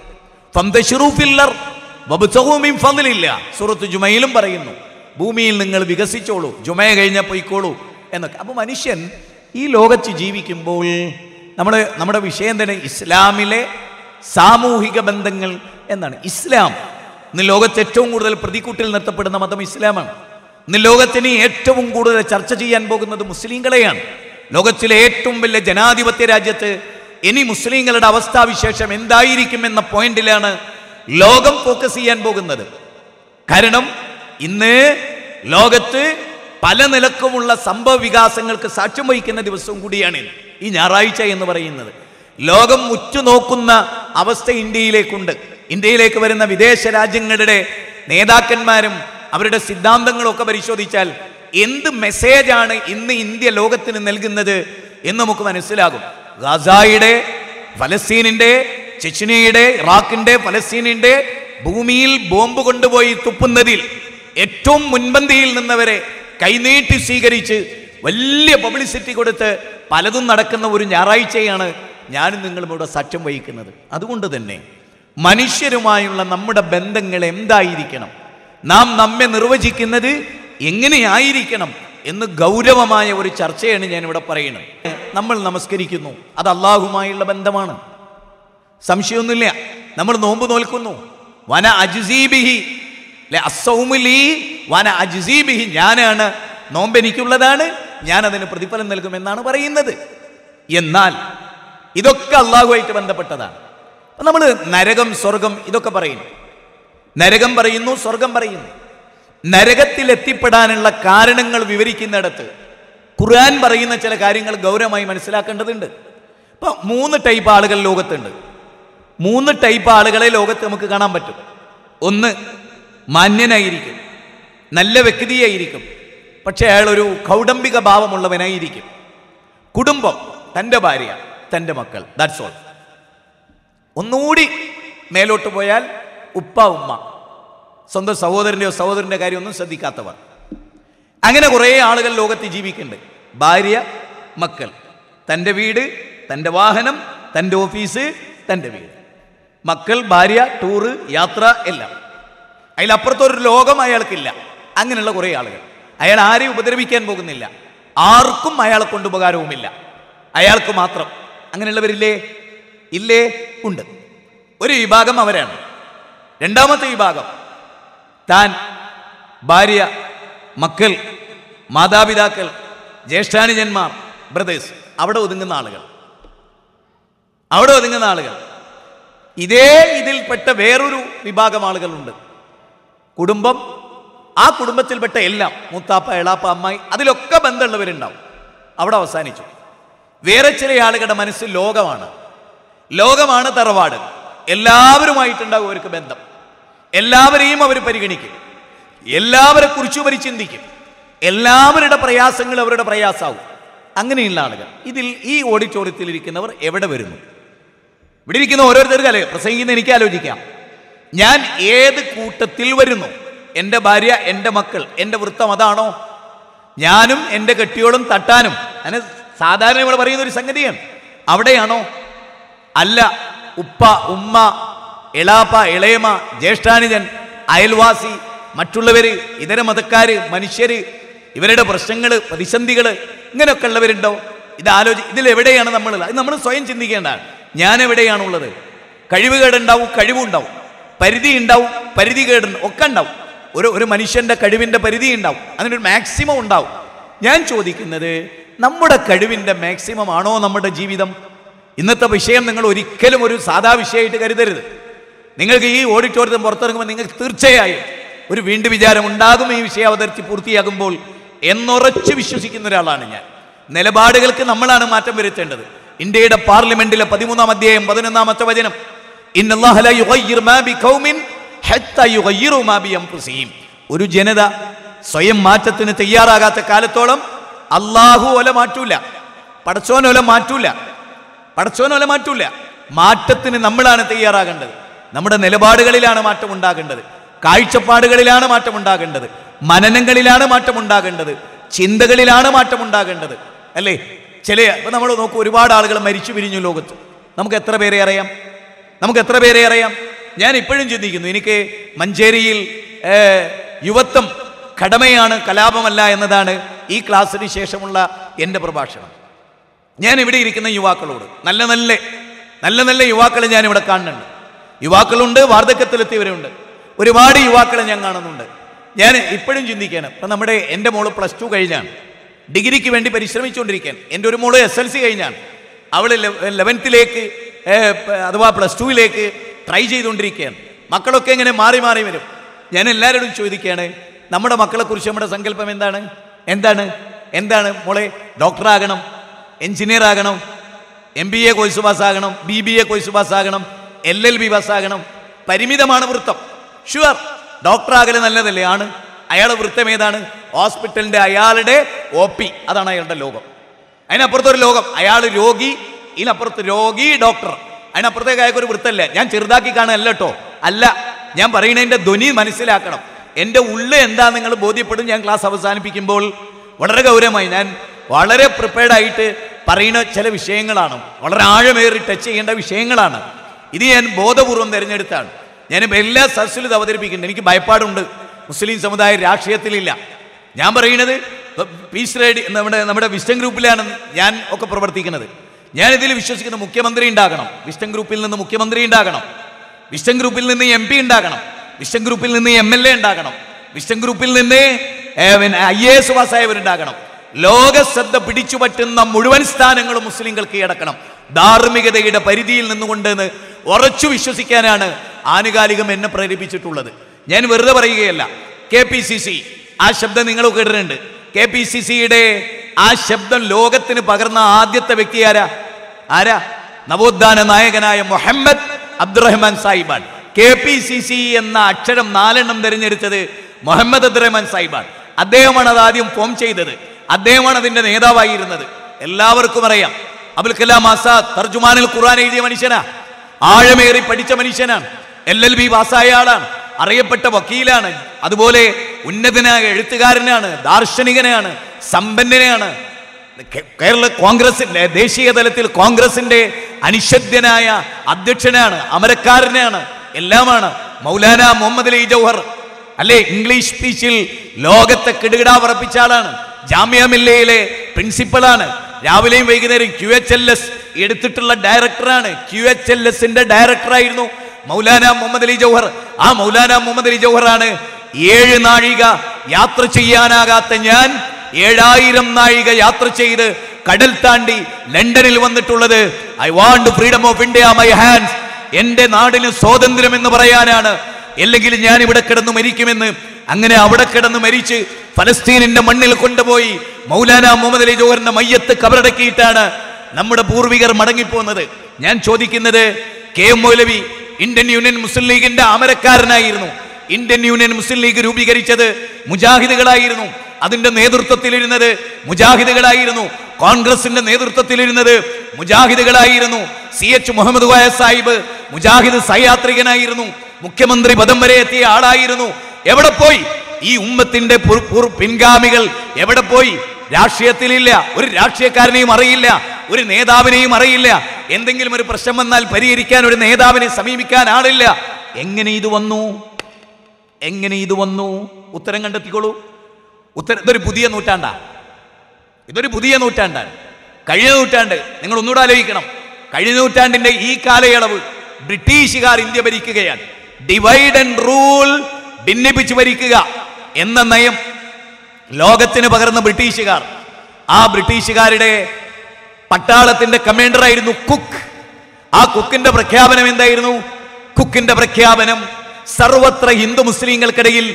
സൂറത്ത് ജുമയിലും പറയുന്നു, ഭൂമിയിൽ നിങ്ങൾ വികസിച്ചോളൂ, ജുമയ കഴിഞ്ഞാൽ പോയിക്കോളൂ എന്നൊക്കെ. അപ്പോൾ മനുഷ്യൻ ഈ ലോകത്ത് ജീവിക്കുമ്പോൾ നമ്മുടെ നമ്മുടെ വിഷയം തന്നെ ഇസ്ലാമിലെ സാമൂഹിക ബന്ധങ്ങൾ എന്നാണ്. ഇസ്ലാം ഇന്ന് ലോകത്ത് ഏറ്റവും കൂടുതൽ പ്രതികൂട്ടിൽ നിർത്തപ്പെടുന്ന മതം ഇസ്ലാമാണ്. ഇന്ന് ലോകത്തിന് ഏറ്റവും കൂടുതൽ ചർച്ച ചെയ്യാൻ പോകുന്നത് മുസ്ലിങ്ങളെയാണ്. ലോകത്തിലെ ഏറ്റവും വലിയ ജനാധിപത്യ രാജ്യത്ത് ഇനി മുസ്ലിങ്ങളുടെ അവസ്ഥാവിശേഷം എന്തായിരിക്കും എന്ന പോയിന്റിലാണ് ലോകം ഫോക്കസ് ചെയ്യാൻ പോകുന്നത്. കാരണം ഇന്ന് ലോകത്ത് പല നിലക്കുമുള്ള സംഭവ വികാസങ്ങൾക്ക് സാക്ഷ്യം വഹിക്കുന്ന ദിവസവും കൂടിയാണ് ഈ ഞായറാഴ്ച എന്ന് പറയുന്നത്. ലോകം ഉറ്റുനോക്കുന്ന അവസ്ഥ ഇന്ത്യയിലേക്കുണ്ട്. ഇന്ത്യയിലേക്ക് വരുന്ന വിദേശ രാജ്യങ്ങളുടെ നേതാക്കന്മാരും അവരുടെ സിദ്ധാന്തങ്ങളൊക്കെ പരിശോധിച്ചാൽ എന്ത് മെസ്സേജാണ് ഇന്ന് ഇന്ത്യ ലോകത്തിന് നൽകുന്നത് എന്ന് നമുക്ക് മനസ്സിലാകും. ഗാസയുടെ, ഫലസ്തീനിൻ്റെ, ചെച്നിയയുടെ, ഇറാഖിൻ്റെ, ഫലസ്തീനിൻ്റെ ഭൂമിയിൽ ബോംബ് കൊണ്ടുപോയി തുപ്പുന്നതിൽ ഏറ്റവും മുൻപന്തിയിൽ നിന്നവരെ കൈനീട്ടി സ്വീകരിച്ച് വലിയ പബ്ലിസിറ്റി കൊടുത്ത് പലതും നടക്കുന്ന ഒരു ഞായറാഴ്ചയാണ് ഞാനും നിങ്ങളും ഇവിടെ സാക്ഷ്യം വഹിക്കുന്നത്. അതുകൊണ്ട് തന്നെ മനുഷ്യരുമായുള്ള നമ്മുടെ ബന്ധങ്ങൾ എന്തായിരിക്കണം, നാം നമ്മെ നിർവചിക്കുന്നത് എങ്ങനെയായിരിക്കണം എന്ന് ഗൗരവമായ ഒരു ചർച്ചയാണ് ഞാനിവിടെ പറയുന്നത്. നമ്മൾ നമസ്കരിക്കുന്നു, അത് അള്ളാഹുമായുള്ള ബന്ധമാണ്, സംശയമൊന്നുമില്ല. നമ്മൾ നോമ്പ് നോൽക്കുന്നു, വന അജുസീബിഹി അസൗമിലി വന അജുസീബിഹി, ഞാനാണ് നോമ്പ്, എനിക്കുള്ളതാണ്, ഞാൻ അതിന് പ്രതിഫലം നൽകുമെന്നാണ് പറയുന്നത്. എന്നാൽ ഇതൊക്കെ അള്ളാഹുമായിട്ട് ബന്ധപ്പെട്ടതാണ്. അപ്പം നമ്മൾ നരകം സ്വർഗം ഇതൊക്കെ പറയുന്നു, നരകം പറയുന്നു, സ്വർഗം പറയുന്നു. നരകത്തിലെത്തിപ്പെടാനുള്ള കാരണങ്ങൾ വിവരിക്കുന്നിടത്ത് ഖുർആൻ പറയുന്ന ചില കാര്യങ്ങൾ ഗൗരവമായി മനസ്സിലാക്കേണ്ടതുണ്ട്. ഇപ്പം മൂന്ന് ടൈപ്പ് ആളുകൾ ലോകത്തുണ്ട്. മൂന്ന് ടൈപ്പ് ആളുകളെ ലോകത്ത് നമുക്ക് കാണാൻ പറ്റും. ഒന്ന്, മാന്യനായിരിക്കും, നല്ല വ്യക്തിയായിരിക്കും, പക്ഷേ അയാളൊരു കൗടംബിക ഭാവമുള്ളവനായിരിക്കും. കുടുംബം, തൻ്റെ ഭാര്യ, തൻ്റെ മക്കൾ, ദാറ്റ്സ് ഓൾ. ഒന്നുകൂടി മേലോട്ട് പോയാൽ ഉപ്പ, ഉമ്മ, സ്വന്തം സഹോദരൻ്റെയോ സഹോദരൻ്റെ കാര്യമൊന്നും ശ്രദ്ധിക്കാത്തവർ. അങ്ങനെ കുറേ ആളുകൾ ലോകത്ത് ജീവിക്കുന്നുണ്ട്. ഭാര്യ, മക്കൾ, തൻ്റെ വീട്, തൻ്റെ വാഹനം, തൻ്റെ ഓഫീസ്, തൻ്റെ വീട്, മക്കൾ, ഭാര്യ, ടൂറ്, യാത്ര, എല്ലാം. അതിലപ്പുറത്തൊരു ലോകം അയാൾക്കില്ല. അങ്ങനെയുള്ള കുറേ ആളുകൾ. അയാൾ ആരെയും ഉപദ്രവിക്കാൻ പോകുന്നില്ല, ആർക്കും അയാളെ കൊണ്ടുപകാരവുമില്ല, അയാൾക്ക് മാത്രം. അങ്ങനെയുള്ളവരില്ലേ? ഇല്ലേ? ഉണ്ട്. ഒരു വിഭാഗം അവരാണ്. രണ്ടാമത്തെ വിഭാഗം, താൻ, ഭാര്യ, മക്കൾ, മാതാപിതാക്കൾ, ജ്യേഷ്ഠാനുജന്മാർ, ബ്രദേഴ്സ്, അവിടെ ഒതുങ്ങുന്ന ആളുകൾ. അവിടെ ഒതുങ്ങുന്ന ആളുകൾ ഇതേ ഇതിൽപ്പെട്ട വേറൊരു വിഭാഗം ആളുകളുണ്ട്. കുടുംബം, ആ കുടുംബത്തിൽപ്പെട്ട എല്ലാം, മൂത്താപ്പ, എളാപ്പ, അമ്മായി, അതിലൊക്കെ ബന്ധമുള്ളവരുണ്ടാവും. അവിടെ അവസാനിച്ചു. വേറെ ചില ആളുകളുടെ മനസ്സിൽ ലോകമാണ്, ലോകമാണ് തറവാട്, എല്ലാവരുമായിട്ടുണ്ടാകും അവർക്ക് ബന്ധം, എല്ലാവരെയും അവർ പരിഗണിക്കും, എല്ലാവരെ കുറിച്ചും അവർ ചിന്തിക്കും, എല്ലാവരുടെ പ്രയാസങ്ങൾ അവരുടെ പ്രയാസമാവും. അങ്ങനെയുള്ള ആളുകൾ. ഇതിൽ ഈ ഓഡിറ്റോറിയത്തിൽ ഇരിക്കുന്നവർ എവിടെ വരുന്നു? ഇവിടെ ഇരിക്കുന്ന ഓരോരുത്തർക്ക്, അല്ലേ, പ്രസംഗിക്കുന്ന എനിക്ക് ആലോചിക്കാം, ഞാൻ ഏത് കൂട്ടത്തിൽ വരുന്നു? എൻ്റെ ഭാര്യ, എൻ്റെ മക്കൾ, എൻ്റെ വൃത്തം, അതാണോ ഞാനും എൻ്റെ കെട്ടിയോടും തട്ടാനും? അങ്ങനെ സാധാരണ ഇവിടെ പറയുന്ന ഒരു സംഗതിയാണ്. അവിടെയാണോ? അല്ല. ഉപ്പ, ഉമ്മ, എളാപ്പ, ഇളയമ, ജ്യേഷ്ഠാനുജൻ, അയൽവാസി, മറ്റുള്ളവർ, ഇതര മതക്കാർ, മനുഷ്യർ, ഇവരുടെ പ്രശ്നങ്ങൾ പ്രതിസന്ധികൾ ഇങ്ങനെയൊക്കെ ഉള്ളവരുണ്ടോ ഇത് ആലോചി ഇതിൽ എവിടെയാണ് നമ്മൾ നമ്മൾ സ്വയം ചിന്തിക്കേണ്ടതാണ് ഞാൻ എവിടെയാണുള്ളത് കഴിവുകേടുണ്ടാവും കഴിവുണ്ടാവും പരിധി ഉണ്ടാവും പരിധി കേടുണ്ട് ഒക്കെ ഉണ്ടാവും ഒരു ഒരു മനുഷ്യന്റെ കഴിവിന്റെ പരിധി ഉണ്ടാവും അതിനൊരു മാക്സിമം ഉണ്ടാവും ഞാൻ ചോദിക്കുന്നത് നമ്മുടെ കഴിവിന്റെ മാക്സിമം ആണോ നമ്മുടെ ജീവിതം ഇന്നത്തെ വിഷയം നിങ്ങൾ ഒരിക്കലും ഒരു സാധാ വിഷയമായിട്ട് കരുതരുത് നിങ്ങൾക്ക് ഈ ഓഡിറ്റോറിയം പുറത്തിറങ്ങുമ്പോൾ നിങ്ങൾക്ക് തീർച്ചയായും ഒരു വീണ്ടും വിചാരം ഉണ്ടാകും ഈ വിഷയം അവതരിച്ച് പൂർത്തിയാകുമ്പോൾ എന്നുറച്ച് വിശ്വസിക്കുന്ന ഒരാളാണ് ഞാൻ നിലപാടുകൾക്ക് നമ്മളാണ് മാറ്റം വരുത്തേണ്ടത് ഇന്ത്യയുടെ പാർലമെന്റിലെ പതിമൂന്നാം അധ്യായം പതിനൊന്നാമത്തെ വചനം ഇന്നല്ലാഹ ലാ യുഗയ്യിറു മാ ബിഖൗമിൻ ഹത്താ യുഗയ്യിറു മാ ബിഅൻഫുസിഹിം ഒരു ജനത സ്വയം മാറ്റത്തിന് തയ്യാറാകാത്ത കാലത്തോളം അല്ലാഹു ഒല മാറ്റൂല പടച്ചോൻ ഒല മാറ്റൂല പടച്ചോൻ ഒല മാറ്റൂല മാറ്റത്തിന് നമ്മളാണ് തയ്യാറാകേണ്ടത് നമ്മുടെ നിലപാടുകളിലാണ് മാറ്റം ഉണ്ടാകേണ്ടത് കാഴ്ചപ്പാടുകളിലാണ് മാറ്റം ഉണ്ടാകേണ്ടത് മനനങ്ങളിലാണ് മാറ്റം ഉണ്ടാകേണ്ടത് ചിന്തകളിലാണ് മാറ്റം ഉണ്ടാകേണ്ടത് അല്ലേ ചില ഇപ്പം നമ്മൾ നോക്കും ഒരുപാട് ആളുകൾ മരിച്ചു പിരിഞ്ഞു ലോകത്ത് നമുക്ക് എത്ര പേരെ അറിയാം നമുക്ക് എത്ര പേരെ അറിയാം ഞാൻ ഇപ്പോഴും ചിന്തിക്കുന്നു എനിക്ക് മഞ്ചേരിയിൽ യുവത്വം കടമയാണ് കലാപമല്ല എന്നതാണ് ഈ ക്ലാസ്സിന് ശേഷമുള്ള എൻ്റെ പ്രഭാഷണം ഞാൻ ഇവിടെ ഇരിക്കുന്ന യുവാക്കളോട് നല്ല നല്ല നല്ല നല്ല യുവാക്കളെ ഞാനിവിടെ കാണുന്നുണ്ട് യുവാക്കളുണ്ട് വാർദ്ധക്യത്തിലെത്തിയവരുണ്ട് ഒരുപാട് യുവാക്കളെ ഞാൻ കാണുന്നുണ്ട് ഞാൻ ഇപ്പോഴും ചിന്തിക്കുകയാണ് ഇപ്പം നമ്മുടെ എൻ്റെ മോള് പ്ലസ് ടു കഴിഞ്ഞാണ് ഡിഗ്രിക്ക് വേണ്ടി പരിശ്രമിച്ചുകൊണ്ടിരിക്കുകയാണ് എൻ്റെ ഒരു മോള് എസ് എൽ സി കഴിഞ്ഞാണ് അവൾ ലെവൻത്തിലേക്ക് അഥവാ പ്ലസ് ടുവിലേക്ക് ട്രൈ ചെയ്തുകൊണ്ടിരിക്കുകയാണ് മക്കളൊക്കെ ഇങ്ങനെ മാറി മാറി വരും ഞാൻ എല്ലാവരോടും ചോദിക്കുകയാണ് നമ്മുടെ മക്കളെക്കുറിച്ച് നമ്മുടെ സങ്കല്പം എന്താണ് എന്താണ് എന്താണ് മോളെ ഡോക്ടറാകണം എൻജിനീയർ ആകണം എം ബി എ കോഴ്സ് പാസ്സാകണം ബി ബി എ കോഴ്സ് പാസ്സാകണം എൽ എൽ ബി പാസ്സാകണം പരിമിതമാണ് വൃത്തം ഷുവർ ഡോക്ടറാകല് നല്ലതല്ലേ ആണ് അയാളുടെ വൃത്തം ഏതാണ് ഹോസ്പിറ്റലിൻ്റെ അയാളുടെ ഒ പി അതാണ് അയാളുടെ ലോകം അതിനപ്പുറത്തൊരു ലോകം അയാൾ രോഗി ഇതിനപ്പുറത്ത് രോഗി ഡോക്ടർ അതിനപ്പുറത്തേക്ക് അയാൾക്ക് ഒരു വൃത്തമല്ല ഞാൻ ചെറുതാക്കി കാണുകയല്ല കേട്ടോ അല്ല ഞാൻ പറയുന്നതിൻ്റെ ധ്വനി മനസ്സിലാക്കണം എൻ്റെ ഉള്ളിൽ എന്താ നിങ്ങൾ ബോധ്യപ്പെടും ഞാൻ ക്ലാസ് അവസാനിപ്പിക്കുമ്പോൾ വളരെ ഗൗരവമായി ഞാൻ വളരെ പ്രിപ്പയർഡായിട്ട് പറയുന്ന ചില വിഷയങ്ങളാണ് വളരെ ആഴമേറി ടച്ച് ചെയ്യേണ്ട വിഷയങ്ങളാണ് ഇത് ഞാൻ ബോധപൂർവം തിരഞ്ഞെടുത്താണ് ഞാനിപ്പോൾ എല്ലാ സദസ്സിലും ഇത് അവതരിപ്പിക്കുന്നുണ്ട് എനിക്ക് ഭയപ്പാടുണ്ട് മുസ്ലിം സമുദായം രാഷ്ട്രീയത്തിലില്ല ഞാൻ പറയുന്നത് പീസ് റേഡി നമ്മുടെ നമ്മുടെ വിസ്റ്റൻ ഗ്രൂപ്പിലാണ് ഞാൻ ഒക്കെ പ്രവർത്തിക്കുന്നത് ഞാൻ ഇതിൽ വിശ്വസിക്കുന്ന മുഖ്യമന്ത്രി ഉണ്ടാകണം വിസ്റ്റൻ ഗ്രൂപ്പിൽ നിന്ന് മുഖ്യമന്ത്രി ഉണ്ടാകണം വിസ്റ്റൻ ഗ്രൂപ്പിൽ നിന്ന് എം പി ഉണ്ടാകണം വിസ്റ്റൻ ഗ്രൂപ്പിൽ നിന്ന് എം എൽ എ ഉണ്ടാകണം വിസ്റ്റൻ ഗ്രൂപ്പിൽ നിന്ന് ഐ എ എസ് പാസ്സായവരുണ്ടാകണം ലോക ശ്രദ്ധ പിടിച്ചു പറ്റുന്ന മുഴുവൻ സ്ഥാനങ്ങളും മുസ്ലിങ്ങൾക്ക് കീഴടക്കണം ധാർമ്മികതയുടെ പരിധിയിൽ നിന്നുകൊണ്ടെന്ന് ഉറച്ചു വിശ്വസിക്കാനാണ് ആനുകാലികം എന്നെ പ്രേരിപ്പിച്ചിട്ടുള്ളത് ഞാൻ വെറുതെ പറയുകയല്ല കെ പി സി സി ആ ശബ്ദം നിങ്ങൾ കേട്ടിട്ടുണ്ട് കെ പി സി സിയുടെ ആ ശബ്ദം ലോകത്തിന് പകർന്ന ആദ്യത്തെ വ്യക്തി ആരാ ആരാ നവോത്ഥാന നായകനായ മുഹമ്മദ് അബ്ദുറഹ്മാൻ സാഹിബാണ് കെ പി സി സി എന്ന അക്ഷരം നാലെണ്ണം തിരഞ്ഞെടുത്തത് മുഹമ്മദ് അബ്ദുറഹ്മാൻ സാഹിബാണ് അദ്ദേഹമാണ് അത് ആദ്യം ഫോം ചെയ്തത് അദ്ദേഹമാണ് അതിൻ്റെ നേതാവായിരുന്നത് എല്ലാവർക്കും അറിയാം അബുൽ കലാം ആസാദ് തർജുമാനിൽ ഖുർആൻ എഴുതിയ മനുഷ്യനാ ആഴമേറി പഠിച്ച മനുഷ്യനാണ് എൽ എൽ ബി പാസ്സായ ആളാണ് അറിയപ്പെട്ട വക്കീലാണ് അതുപോലെ ഉന്നതനായ എഴുത്തുകാരനാണ് ദാർശനികനാണ് സമ്പന്നനാണ് കേരള കോൺഗ്രസിൻ്റെ ദേശീയ തലത്തിൽ കോൺഗ്രസിൻ്റെ അനിഷേധ്യനായ അധ്യക്ഷനാണ് അമരക്കാരനാണ് എല്ലാമാണ് മൗലാന മുഹമ്മദ് അലി ജൗഹർ അല്ലെ ഇംഗ്ലീഷ് സ്പീച്ചിൽ ലോകത്തെ കിടുകിടാ പറപ്പിച്ച ആളാണ് ജാമ്യ മില്ലയിലെ പ്രിൻസിപ്പളാണ് രാവിലെയും വൈകുന്നേരം ക്യു എച്ച് എൽ എസ് എടുത്തിട്ടുള്ള ഡയറക്ടറാണ് ക്യു എച്ച് എൽ എസിന്റെ ഡയറക്ടറായിരുന്നു മൗലാന മുഹമ്മദ് അലി ജൗഹർ ആ മൗലാന മുഹമ്മദ് അലി ജൗഹറാണ് ഏഴ് നാഴിക യാത്ര ചെയ്യാനാകാത്ത ഞാൻ ഏഴായിരം നാഴിക യാത്ര ചെയ്ത് കടൽ താണ്ടി ലണ്ടനിൽ വന്നിട്ടുള്ളത് I want freedom of India my hands എന്റെ നാടിന് സ്വാതന്ത്ര്യം എന്ന് പറയാനാണ് അല്ലെങ്കിൽ ഞാൻ ഇവിടെ കിടന്നു മരിക്കുമെന്ന് അങ്ങനെ അവിടെ കിടന്ന് മരിച്ച് ഫലസ്തീനിന്റെ മണ്ണിൽ കൊണ്ടുപോയി മൗലാന മുഹമ്മദ് അലി ജൗഹറിന്റെ മയ്യത്ത് കബറടക്കിയിട്ടാണ് നമ്മുടെ പൂർവികർ മടങ്ങിപ്പോകുന്നത് ഞാൻ ചോദിക്കുന്നത് K M Maulavi Indian Union Muslim ലീഗിന്റെ അമരക്കാരനായിരുന്നു ഇന്ത്യൻ യൂണിയൻ മുസ്ലിം ലീഗ് രൂപീകരിച്ചത് മുജാഹിദുകളായിരുന്നു അതിന്റെ നേതൃത്വത്തിലിരുന്നത് മുജാഹിദുകളായിരുന്നു കോൺഗ്രസിന്റെ നേതൃത്വത്തിലിരുന്നത് മുജാഹിദുകളായിരുന്നു സി എച്ച് മുഹമ്മദ് കോയ സാഹിബ് മുജാഹിദ് സഹയാത്രികനായിരുന്നു മുഖ്യമന്ത്രി പദം വരെ എത്തിയ ആളായിരുന്നു എവിടെ പോയി ഈ ഉമ്മത്തിന്റെ പിൻഗാമികൾ എവിടെ പോയി രാഷ്ട്രീയത്തിലില്ല ഒരു രാഷ്ട്രീയക്കാരനെയും അറിയില്ല ഒരു നേതാവിനെയും അറിയില്ല എന്തെങ്കിലും ഒരു പ്രശ്നം വന്നാൽ പരിഹരിക്കാൻ ഒരു നേതാവിനെ സമീപിക്കാൻ ആളില്ല എങ്ങനെ ഇത് വന്നു എങ്ങനെ ഇത് വന്നു ഉത്തരം കണ്ടെത്തിക്കോളൂ ഇതൊരു പുതിയ നൂറ്റാണ്ടാണ്. ഇതൊരു പുതിയ നൂറ്റാണ്ടാണ്. കഴിഞ്ഞ നൂറ്റാണ്ട് നിങ്ങൾ ഒന്നുകൂടെ ആലോചിക്കണം. കഴിഞ്ഞ നൂറ്റാണ്ടിന്റെ ഈ കാലയളവ് ബ്രിട്ടീഷുകാർ ഇന്ത്യ ഭരിക്കുകയാണ്. ഡിവൈഡ് ആൻഡ് റൂൾ, ഭിന്നിപ്പിച്ച് ഭരിക്കുക എന്ന നയം ലോകത്തിന് പകർന്ന ബ്രിട്ടീഷുകാർ. ആ ബ്രിട്ടീഷുകാരുടെ പട്ടാളത്തിന്റെ കമാൻഡർ ആയിരുന്നു കുക്ക്. ആ കുക്കിന്റെ പ്രഖ്യാപനം എന്തായിരുന്നു? കുക്കിന്റെ പ്രഖ്യാപനം സർവത്ര ഹിന്ദു മുസ്ലിങ്ങൾക്കിടയിൽ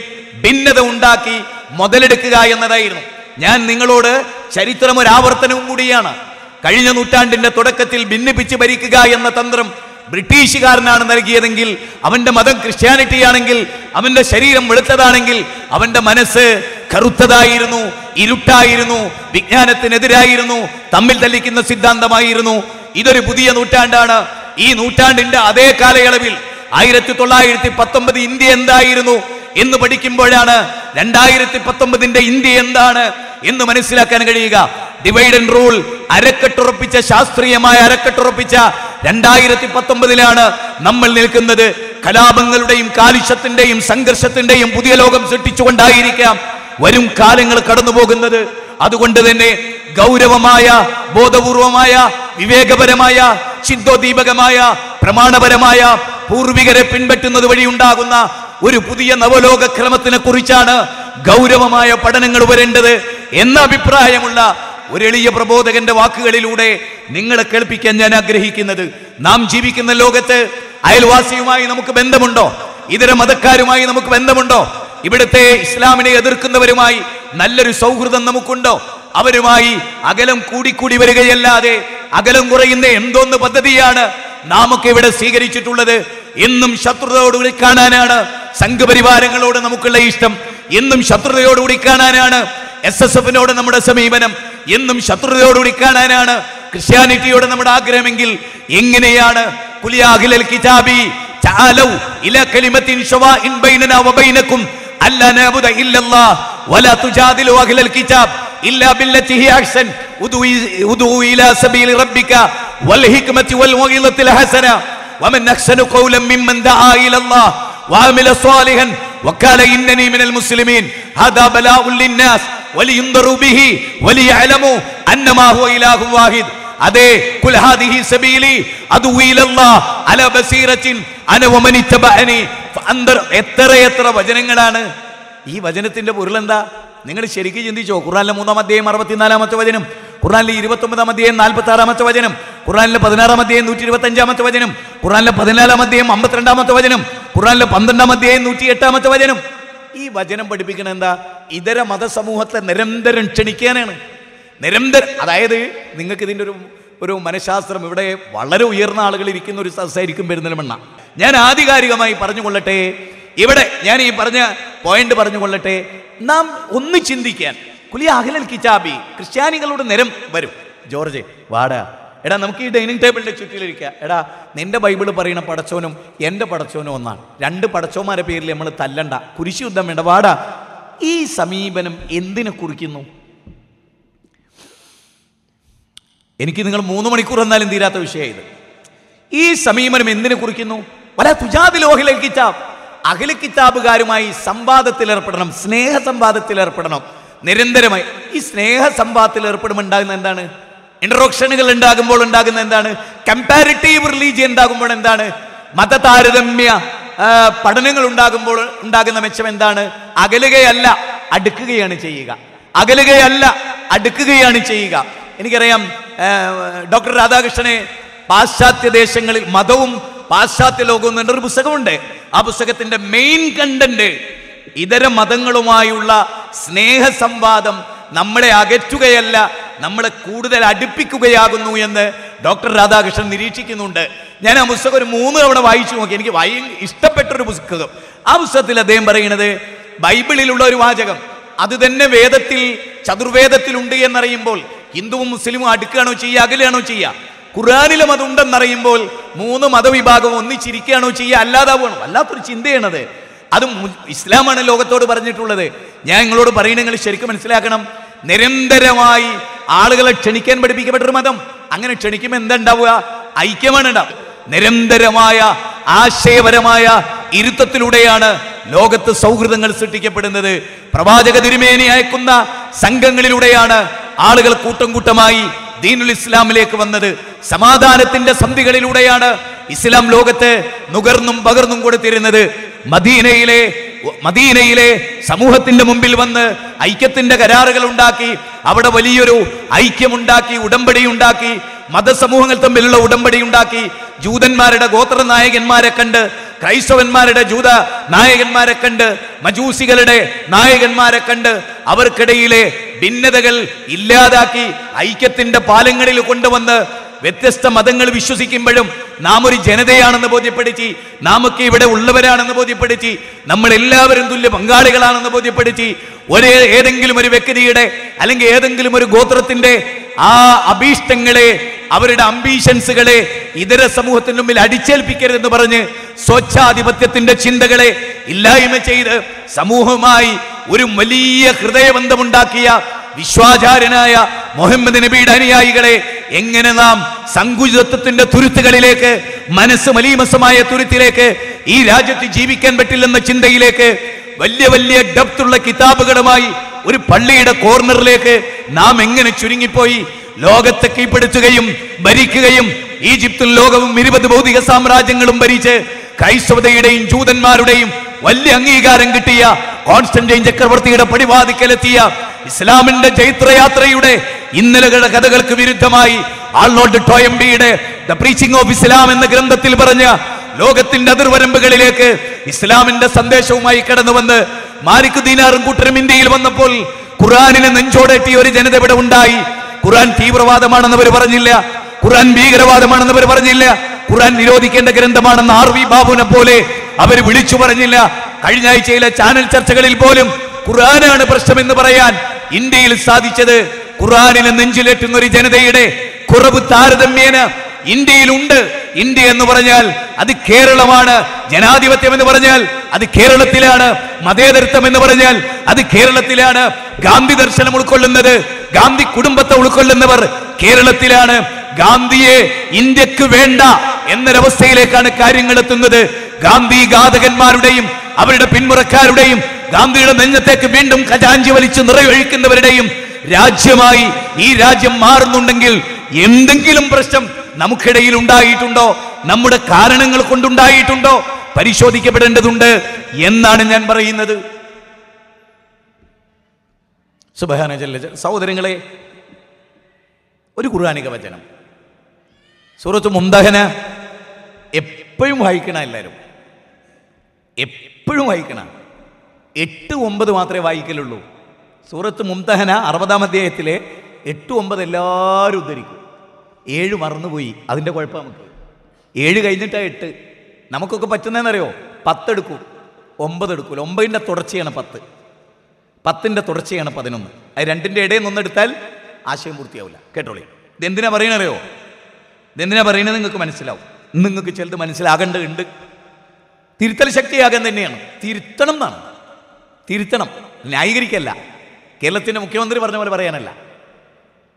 ഭിന്നത ഉണ്ടാക്കി മുതലെടുക്കുക എന്നതായിരുന്നു. ഞാൻ നിങ്ങളോട് ചരിത്രം ഒരാവർത്തനവും കൂടിയാണ്. കഴിഞ്ഞ നൂറ്റാണ്ടിന്റെ തുടക്കത്തിൽ ഭിന്നിപ്പിച്ച് ഭരിക്കുക എന്ന തന്ത്രം ബ്രിട്ടീഷുകാരനാണ് നൽകിയതെങ്കിൽ, അവന്റെ മതം ക്രിസ്ത്യാനിറ്റി ആണെങ്കിൽ, അവന്റെ ശരീരം വെളുത്തതാണെങ്കിൽ, അവന്റെ മനസ്സ് കറുത്തതായിരുന്നു, ഇരുട്ടായിരുന്നു, വിജ്ഞാനത്തിനെതിരായിരുന്നു, തമ്മിൽ തല്ലിക്കുന്ന സിദ്ധാന്തമായിരുന്നു. ഇതൊരു പുതിയ നൂറ്റാണ്ടാണ്. ഈ നൂറ്റാണ്ടിന്റെ അതേ കാലയളവിൽ ആയിരത്തി തൊള്ളായിരത്തി പത്തൊമ്പത് ഇന്ത്യ എന്തായിരുന്നു എന്ന് പഠിക്കുമ്പോഴാണ് രണ്ടായിരത്തി പത്തൊമ്പതിന്റെ ഇന്ത്യ എന്താണ് എന്ന് മനസ്സിലാക്കാൻ കഴിയുക. ഡിവൈഡ് ആൻഡ് റൂൾ അരക്കെട്ടുറപ്പിച്ച, ശാസ്ത്രീയമായ അരക്കെട്ടുറപ്പിച്ച രണ്ടായിരത്തി പത്തൊമ്പതിലാണ് നമ്മൾ നിൽക്കുന്നത്. കലാപങ്ങളുടെയും കാലിഷത്തിന്റെയും സംഘർഷത്തിന്റെയും പുതിയ ലോകം സൃഷ്ടിച്ചുകൊണ്ടായിരിക്കാം വരും കാലങ്ങൾ കടന്നു പോകുന്നത്. അതുകൊണ്ട് തന്നെ ഗൗരവമായ, ബോധപൂർവമായ, വിവേകപരമായ, ചിന്തോദ്ദീപകമായ, പ്രമാണപരമായ, പൂർവികരെ പിൻപറ്റുന്നത് വഴി ഉണ്ടാകുന്ന ഒരു പുതിയ നവലോക ക്രമത്തിനെ കുറിച്ചാണ് ഗൗരവമായ പഠനങ്ങൾ വരേണ്ടത് എന്ന അഭിപ്രായമുള്ള ഒരു എളിയ പ്രബോധകന്റെ വാക്കുകളിലൂടെ നിങ്ങളെ കേൾപ്പിക്കാൻ ഞാൻ ആഗ്രഹിക്കുന്നത്. നാം ജീവിക്കുന്ന ലോകത്ത് അയൽവാസിയുമായി നമുക്ക് ബന്ധമുണ്ടോ? ഇതര മതക്കാരുമായി നമുക്ക് ബന്ധമുണ്ടോ? ഇവിടുത്തെ ഇസ്ലാമിനെ എതിർക്കുന്നവരുമായി നല്ലൊരു സൗഹൃദം നമുക്കുണ്ടോ? അവരുമായി അകലം കൂടിക്കൂടി വരികയല്ലാതെ അകലം കുറയുന്ന എന്തോന്ന് പദ്ധതിയാണ് നാമൊക്കെ ഇവിടെ സ്വീകരിച്ചിട്ടുള്ളത്. എന്നും ശത്രുതയോടുകൂടി കാണാനാണ് സംഘപരിവാരങ്ങളോട് നമുക്കുള്ള ഇഷ്ടം. എന്നും ശത്രുതയോടുകൂടി കാണാനാണ് എസ് എസ് എഫിനോട് നമ്മുടെ സമീപനം. എന്നും ശത്രുതയോടുകൂടി കാണാനാണ് ക്രിസ്ത്യാനിറ്റിയോട് നമ്മുടെ ആഗ്രഹമെങ്കിൽ എങ്ങനെയാണ് ാണ് ഈ വചനത്തിന്റെ പൊരുളെന്താ? നിങ്ങൾ ശരിക്കും ചിന്തിച്ചോ? ഖുർആനിലെ മൂന്നാം അധ്യായം അറുപത്തിനാലാമത്തെ വചനം, ഖുർആനിലെ ഇരുപത്തി ഒമ്പതാം അധ്യായം നാൽപ്പത്തി ആറാമത്തെ വചനം, ഖുർആനിലെ പതിനാറാം അധ്യായം നൂറ്റി ഇരുപത്തി അഞ്ചാമത്തെ വചനം, ഖുർആനിലെ പതിനാലാം അധ്യായം അമ്പത്തിരണ്ടാമത്തെ വചനം, ഖുർആനിലെ പന്ത്രണ്ടാം അധ്യായം നൂറ്റി എട്ടാമത്തെ വചനം. ഈ വചനം പഠിപ്പിക്കണ എന്താ? ഇതര മതസമൂഹത്തെ നിരന്തരം ക്ഷണിക്കാനാണ്. നിരന്തരം, അതായത് നിങ്ങൾക്ക് ഇതിൻ്റെ ഒരു ഒരു മനഃശാസ്ത്രം, ഇവിടെ വളരെ ഉയർന്ന ആളുകൾ ഇരിക്കുന്ന ഒരു സദസ്സായിരിക്കും പെരുന്തൽമണ്ണ. ഞാൻ ആധികാരികമായി പറഞ്ഞുകൊള്ളട്ടെ, ഇവിടെ ഞാൻ ഈ പറഞ്ഞ പോയിന്റ് പറഞ്ഞുകൊള്ളട്ടെ. നാം ഒന്ന് ചിന്തിക്കാൻ, കുലിയ അഹ്ലൽ കിതാബി, ക്രിസ്ത്യാനികളുടെ നിരം വരും. ജോർജ് വാടാ, എടാ നമുക്ക് ഈ ഡൈനിങ് ടേബിളിൻ്റെ ചുറ്റിലിരിക്കുക. എടാ നിൻ്റെ ബൈബിൾ പറയുന്ന പടച്ചോനും എൻ്റെ പടച്ചോനും ഒന്നാണ്. രണ്ട് പടച്ചോന്മാരെ പേരിൽ നമ്മൾ തല്ലണ്ട, കുരിശു യുദ്ധം വേണ്ട, വാടാ. ഈ സമീപനം എന്തിനെ കുറിക്കുന്നു? എനിക്ക് നിങ്ങൾ മൂന്ന് മണിക്കൂർ എന്നാലും തീരാത്ത വിഷയമായത്. ഈ സമീപനം എന്തിനെ കുറിക്കുന്നു? വല തുജാദിൽ അഹ്ല കിതാബ്, അഹ്ല കിതാബുകാരുമായി സംവാദത്തിലേർപ്പെടണം, സ്നേഹ സംവാദത്തിലേർപ്പെടണം നിരന്തരമായി. ഈ സ്നേഹ സംവാദത്തിൽ ഏർപ്പെടുമ്പോൾ ഉണ്ടാകുന്ന എന്താണ്? ഇൻട്രൊഡക്ഷനുകൾ ഉണ്ടാകുമ്പോൾ ഉണ്ടാകുന്ന എന്താണ്? കമ്പാരിറ്റീവ് റിലീജിയൻ ഉണ്ടാകുമ്പോൾ എന്താണ്? മതതാരതമ്യ പഠനങ്ങൾ ഉണ്ടാകുമ്പോൾ ഉണ്ടാകുന്ന മെച്ചം എന്താണ്? അകലുകയല്ല, അടുക്കുകയാണ് ചെയ്യുക. അകലുകയല്ല, അടുക്കുകയാണ് ചെയ്യുക. എനിക്കറിയാം, ഡോക്ടർ രാധാകൃഷ്ണനെ പാശ്ചാത്യ ദേശങ്ങളിൽ മതവും പാശ്ചാത്യ ലോകവും എന്നൊരു പുസ്തകമുണ്ട്. ആ പുസ്തകത്തിന്റെ മെയിൻ കണ്ടന്റ് ഇതര മതങ്ങളുമായുള്ള സ്നേഹ സംവാദം നമ്മളെ അകറ്റുകയല്ല, നമ്മളെ കൂടുതൽ അടുപ്പിക്കുകയാകുന്നു എന്ന് ഡോക്ടർ രാധാകൃഷ്ണൻ നിരീക്ഷിക്കുന്നുണ്ട്. ഞാൻ ആ പുസ്തകം ഒരു മൂന്ന് തവണ വായിച്ചു നോക്കി. എനിക്ക് ഭയ ഇഷ്ടപ്പെട്ടൊരു പുസ്തകം. ആ പുസ്തകത്തിൽ അദ്ദേഹം പറയുന്നത്, ബൈബിളിലുള്ള ഒരു വാചകം അത് തന്നെ വേദത്തിൽ ചതുർവേദത്തിലുണ്ട് എന്നറിയുമ്പോൾ ഹിന്ദുവും മുസ്ലിമും അടുക്കുകയാണോ ചെയ്യുക, അകലുകയാണോ ചെയ്യുക? ഖുർആനിലും അതുണ്ടെന്നറിയുമ്പോൾ മൂന്ന് മതവിഭാഗവും ഒന്നിച്ചിരിക്കുകയാണോ ചെയ്യുക, അല്ലാതാവുകയാണോ? വല്ലാത്തൊരു ചിന്തയാണത്. അതും ഇസ്ലാമാണ് ലോകത്തോട് പറഞ്ഞിട്ടുള്ളത്. ഞാൻ നിങ്ങളോട് പറയണെങ്കിൽ ശരിക്കും മനസ്സിലാക്കണം. നിരന്തരമായി ആളുകളെ ക്ഷണിക്കാൻ പഠിപ്പിക്കപ്പെട്ടൊരു മതം. അങ്ങനെ ക്ഷണിക്കുമ്പോൾ എന്തുണ്ടാവുക? ഐക്യമാണ് ഉണ്ടാവുക. നിരന്തരമായ ആശയപരമായ ഇരുത്തത്തിലൂടെയാണ് ലോകത്ത് സൗഹൃദങ്ങൾ സൃഷ്ടിക്കപ്പെടുന്നത് പ്രവാചക തിരുമേനി അയക്കുന്ന സംഘങ്ങളിലൂടെയാണ്. ആളുകൾ കൂട്ടം കൂട്ടമായി ദീനുൽ ഇസ്ലാമിലേക്ക് വന്നത് സമാധാനത്തിന്റെ സന്ധികളിലൂടെയാണ്. ഇസ്ലാം ലോകത്തെ നുകർന്നും പകർന്നും കൊടുത്തിരുന്നത് മദീനയിലെ മദീനയിലെ സമൂഹത്തിന്റെ മുമ്പിൽ വന്ന് ഐക്യത്തിന്റെ കരാറുകൾ ഉണ്ടാക്കി, അവിടെ വലിയൊരു ഐക്യമുണ്ടാക്കി, ഉടമ്പടി ഉണ്ടാക്കി, മതസമൂഹങ്ങൾ തമ്മിലുള്ള ഉടമ്പടി ഉണ്ടാക്കി. ജൂതന്മാരുടെ ഗോത്ര നായകന്മാരെ കണ്ട്, ക്രൈസ്തവന്മാരുടെ ജൂത നായകന്മാരെ കണ്ട്, മജൂസികളുടെ നായകന്മാരെ കണ്ട് അവർക്കിടയിലെ ഭിന്നതകൾ ഇല്ലാതാക്കി ഐക്യത്തിന്റെ പാലങ്ങളിൽ കൊണ്ടുവന്ന് വ്യത്യസ്ത മതങ്ങൾ വിശ്വസിക്കുമ്പോഴും നാം ഒരു ജനതയാണെന്ന് ബോധ്യപ്പെടുത്തി, നാമൊക്കെ ഇവിടെ ഉള്ളവരാണെന്ന് ബോധ്യപ്പെടുത്തി, നമ്മൾ എല്ലാവരും തുല്യ പങ്കാളികളാണെന്ന് ബോധ്യപ്പെടുത്തി. ഒരേ ഏതെങ്കിലും ഒരു വ്യക്തിയുടെ അല്ലെങ്കിൽ ഏതെങ്കിലും ഒരു ഗോത്രത്തിന്റെ ആ അഭീഷ്ടങ്ങളെ, അവരുടെ അംബീഷൻസുകളെ ഇതര സമൂഹത്തിന് മുമ്പിൽ അടിച്ചേൽപ്പിക്കരുതെന്ന് പറഞ്ഞ് സ്വച്ഛാധിപത്യത്തിന്റെ ചിന്തകളെ ഇല്ലായ്മ ചെയ്ത് സമൂഹമായി ഒരു വലിയ ഹൃദയബന്ധമുണ്ടാക്കിയ വിശ്വാചാര്യനായ മുഹമ്മദ് നബിയുടെ അനുയായികളെ എങ്ങനെ നാം സങ്കുചിതത്വത്തിന്റെ തുരുത്തുകളിലേക്ക്, മനസ്സ് മലീമസമായ തുരുത്തിലേക്ക്, ഈ രാജ്യത്ത് ജീവിക്കാൻ പറ്റില്ലെന്ന ചിന്തയിലേക്ക്, വലിയ വലിയ ഡെപ്തുള്ള കിതാബുകളുമായി ഒരു പള്ളിയുടെ കോർണറിലേക്ക് നാം എങ്ങനെ ചുരുങ്ങിപ്പോയി. ലോകത്തെ കീഴ്പ്പെടുത്തുകയും ഭരിക്കുകയും, ഈജിപ്തും ലോകവും ഇരുപത് ഭൗതിക സാമ്രാജ്യങ്ങളും ഭരിച്ച് ക്രൈസ്തവതയുടെയും ജൂതന്മാരുടെയും വലിയ അംഗീകാരം കിട്ടിയ കോൺസ്റ്റന്റൈൻ ചക്രവർത്തിയുടെ പടിവാതിക്കലെത്തിയ ഇസ്ലാമിന്റെ ചൈത്രയാത്രയുടെ ഇന്നലകളുടെ കഥകൾക്ക് വിരുദ്ധമായി ആൾനോൾഡ് ടോയംബിയുടെ ദ പ്രീച്ചിങ് ഓഫ് ഇസ്ലാം എന്ന ഗ്രന്ഥത്തിൽ പറഞ്ഞ ലോകത്തിന്റെ അതിർവരമ്പുകളിലേക്ക് ഇസ്ലാമിന്റെ സന്ദേശവുമായി കടന്നുവന്ന് മാലിക് ദീനാറും കൂട്ടരും ഇന്ത്യയിൽ വന്നപ്പോൾ ഖുർആനിനെ നെഞ്ചോടെത്തിയ ഒരു ജനത ഇവിടെ ഉണ്ടായി. ഖുർആൻ തീവ്രവാദമാണെന്നവർ പറഞ്ഞില്ല, ഖുർആൻ ഭീകരവാദമാണെന്നവർ പറഞ്ഞില്ല, ഖുർആൻ നിരോധിക്കേണ്ട ഗ്രന്ഥമാണെന്ന് ആർ വി ബാബുവിനെ പോലെ അവർ വിളിച്ചു പറഞ്ഞില്ല. കഴിഞ്ഞ ആഴ്ചയിലെ ചാനൽ ചർച്ചകളിൽ പോലും ഖുർആനാണ് പ്രശ്നമെന്ന് പറയാൻ ഇന്ത്യയിൽ സാധിച്ചത്. ഖുർആനിനെ നെഞ്ചിലേറ്റുന്ന ഒരു ജനതയുടെ കുറവ് താരതമ്യേന ഇന്ത്യയിലുണ്ട്. ഇന്ത്യ എന്ന് പറഞ്ഞാൽ അത് കേരളമാണ്, ജനാധിപത്യം എന്ന് പറഞ്ഞാൽ അത് കേരളത്തിലാണ്, മതേതരത്വം എന്ന് പറഞ്ഞാൽ അത് കേരളത്തിലാണ്, ഗാന്ധി ദർശനം ഉൾക്കൊള്ളുന്നത്, ഗാന്ധി കുടുംബത്തെ ഉൾക്കൊള്ളുന്നവർ കേരളത്തിലാണ്. ഗാന്ധിയെ ഇന്ത്യക്ക് വേണ്ട എന്നൊരവസ്ഥയിലേക്കാണ് കാര്യങ്ങൾ എത്തുന്നത്. ഗാന്ധി ഘാതകന്മാരുടെയും അവരുടെ പിന്മുറക്കാരുടെയും ഗാന്ധിയുടെ നെഞ്ഞത്തേക്ക് വീണ്ടും ഖജാഞ്ചി വലിച്ചു നിറയൊഴിക്കുന്നവരുടെയും രാജ്യമായി ഈ രാജ്യം മാറുന്നുണ്ടെങ്കിൽ എന്തെങ്കിലും പ്രശ്നം നമുക്കിടയിൽ ഉണ്ടായിട്ടുണ്ടോ? നമ്മുടെ കാരണങ്ങൾ കൊണ്ടുണ്ടായിട്ടുണ്ടോ? പരിശോധിക്കപ്പെടേണ്ടതുണ്ട് എന്നാണ് ഞാൻ പറയുന്നത്. സുബ്ഹാന ജല്ല. സഹോദരങ്ങളെ, ഒരു ഖുർആനിക വചനം സൂറത്ത് മുംതഹന എപ്പോഴും വായിക്കണം, എല്ലാവരും എപ്പോഴും വായിക്കണം. എട്ട് ഒമ്പത് മാത്രമേ വായിക്കലുള്ളൂ. സൂറത്ത് മുംതഹന അറുപതാം അധ്യായത്തിലെ എട്ട് ഒമ്പത് എല്ലാവരും ഉദ്ധരിക്കും. ഏഴ് മറന്നുപോയി, അതിൻ്റെ കുഴപ്പം നമുക്ക്. ഏഴ് കഴിഞ്ഞിട്ടാണ് എട്ട്. നമുക്കൊക്കെ പറ്റുന്നതെന്നറിയോ? പത്തെടുക്കും, ഒമ്പതെടുക്കൂല. ഒമ്പതിൻ്റെ തുടർച്ചയാണ് പത്ത്, പത്തിൻ്റെ തുടർച്ചയാണ് പതിനൊന്ന്. അത് രണ്ടിൻ്റെ ഇടയിൽ നിന്നെടുത്താൽ ആശയം പൂർത്തിയാവില്ല. കേട്ടോളി, ഇതെന്തിനാ പറയണറിയോ? ഇതെന്തിനാ പറയണത് നിങ്ങൾക്ക് മനസ്സിലാവും. നിങ്ങൾക്ക് ചിലത് മനസ്സിലാകേണ്ടതുണ്ട്. തിരുത്തൽ ശക്തിയാകാൻ തന്നെയാണ്. തിരുത്തണം എന്നാണ്, തിരുത്തണം, ന്യായീകരിക്കല്ല. കേരളത്തിൻ്റെ മുഖ്യമന്ത്രി പറഞ്ഞ പോലെ പറയാനല്ല.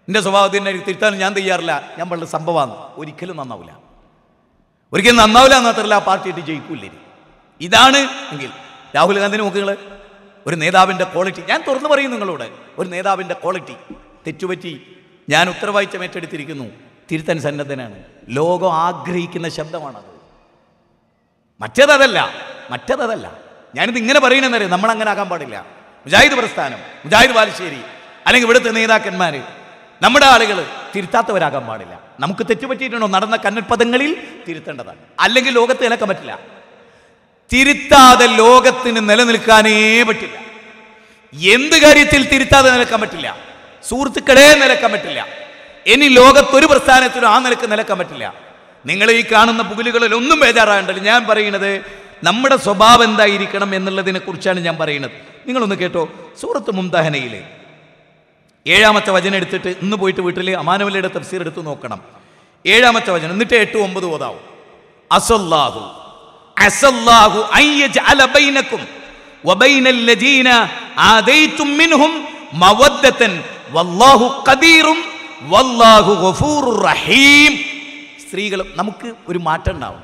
എൻ്റെ സ്വഭാവത്തിൻ്റെ തിരുത്താൻ ഞാൻ തയ്യാറില്ല, ഞാൻ വളരെ സംഭവമാണ്. ഒരിക്കലും നന്നാവില്ല, ഒരിക്കലും നന്നാവില്ല. മാത്രമല്ല, ആ പാർട്ടിയായിട്ട് ജയിക്കൂല്ലേ. ഇതാണ് എങ്കിൽ രാഹുൽ ഗാന്ധിനെ നോക്കുക. നിങ്ങൾ ഒരു നേതാവിൻ്റെ ക്വാളിറ്റി, ഞാൻ തുറന്നു പറയും നിങ്ങളോട്, ഒരു നേതാവിൻ്റെ ക്വാളിറ്റി. തെറ്റുപറ്റി ഞാൻ ഉത്തരവാദിത്തം ഏറ്റെടുത്തിരിക്കുന്നു, തിരുത്താൻ സന്നദ്ധനാണ്. ലോകം ആഗ്രഹിക്കുന്ന ശബ്ദമാണത്. മറ്റേതല്ല, മറ്റേതല്ല. ഞാനിത് ഇങ്ങനെ പറയണമെന്നറിയാം. നമ്മളങ്ങനെ ആകാൻ പാടില്ല. മുജാഹിദ് പ്രസ്ഥാനം, മുജാഹിദ് ബാലുശ്ശേരി, അല്ലെങ്കിൽ ഇവിടുത്തെ നേതാക്കന്മാർ, നമ്മുടെ ആളുകൾ തിരുത്താത്തവരാകാൻ പാടില്ല. നമുക്ക് തെറ്റുപറ്റിയിട്ടുണ്ടോ? നടന്ന കന്നൽപദങ്ങളിൽ തിരുത്തേണ്ടതാണ്, അല്ലെങ്കിൽ ലോകത്ത് നിലക്കാൻ പറ്റില്ല. തിരുത്താതെ ലോകത്തിന് നിലനിൽക്കാനേ പറ്റില്ല. എന്ത് കാര്യത്തിൽ തിരുത്താതെ നിലക്കാൻ പറ്റില്ല? സുഹൃത്തുക്കളെ, നിലക്കാൻ പറ്റില്ല. ഇനി ലോകത്തൊരു പ്രസ്ഥാനത്തിനും ആ നിലക്ക് നിലക്കാൻ പറ്റില്ല. നിങ്ങൾ ഈ കാണുന്ന പുകലുകളിൽ ഒന്നും ബേജാറാകണ്ടല്ലോ. ഞാൻ പറയുന്നത് നമ്മുടെ സ്വഭാവം എന്തായിരിക്കണം എന്നുള്ളതിനെ കുറിച്ചാണ് ഞാൻ പറയുന്നത്. നിങ്ങളൊന്ന് കേട്ടോ. സൂറത്ത് മുംതഹനയിലെ ഏഴാമത്തെ വചനം എടുത്തിട്ട് ഇന്ന് പോയിട്ട് വീട്ടിൽ അമാനവലയുടെ തഫ്സീർ എടുത്ത് നോക്കണം. ഏഴാമത്തെ വചനം, എന്നിട്ട് എട്ട് ഒമ്പത് ഓതാവും. അസല്ലാഹു അസല്ലാഹു അയ്യജഅല ബൈനകും വബൈനല്ലദീന ആദൈതും മിൻഹും മവദ്ദതൻ വല്ലാഹു ഖദീറും വല്ലാഹു ഗഫൂറുർ റഹീം. സ്ത്രീകളും നമുക്ക് ഒരു മാറ്റം ഉണ്ടാവും.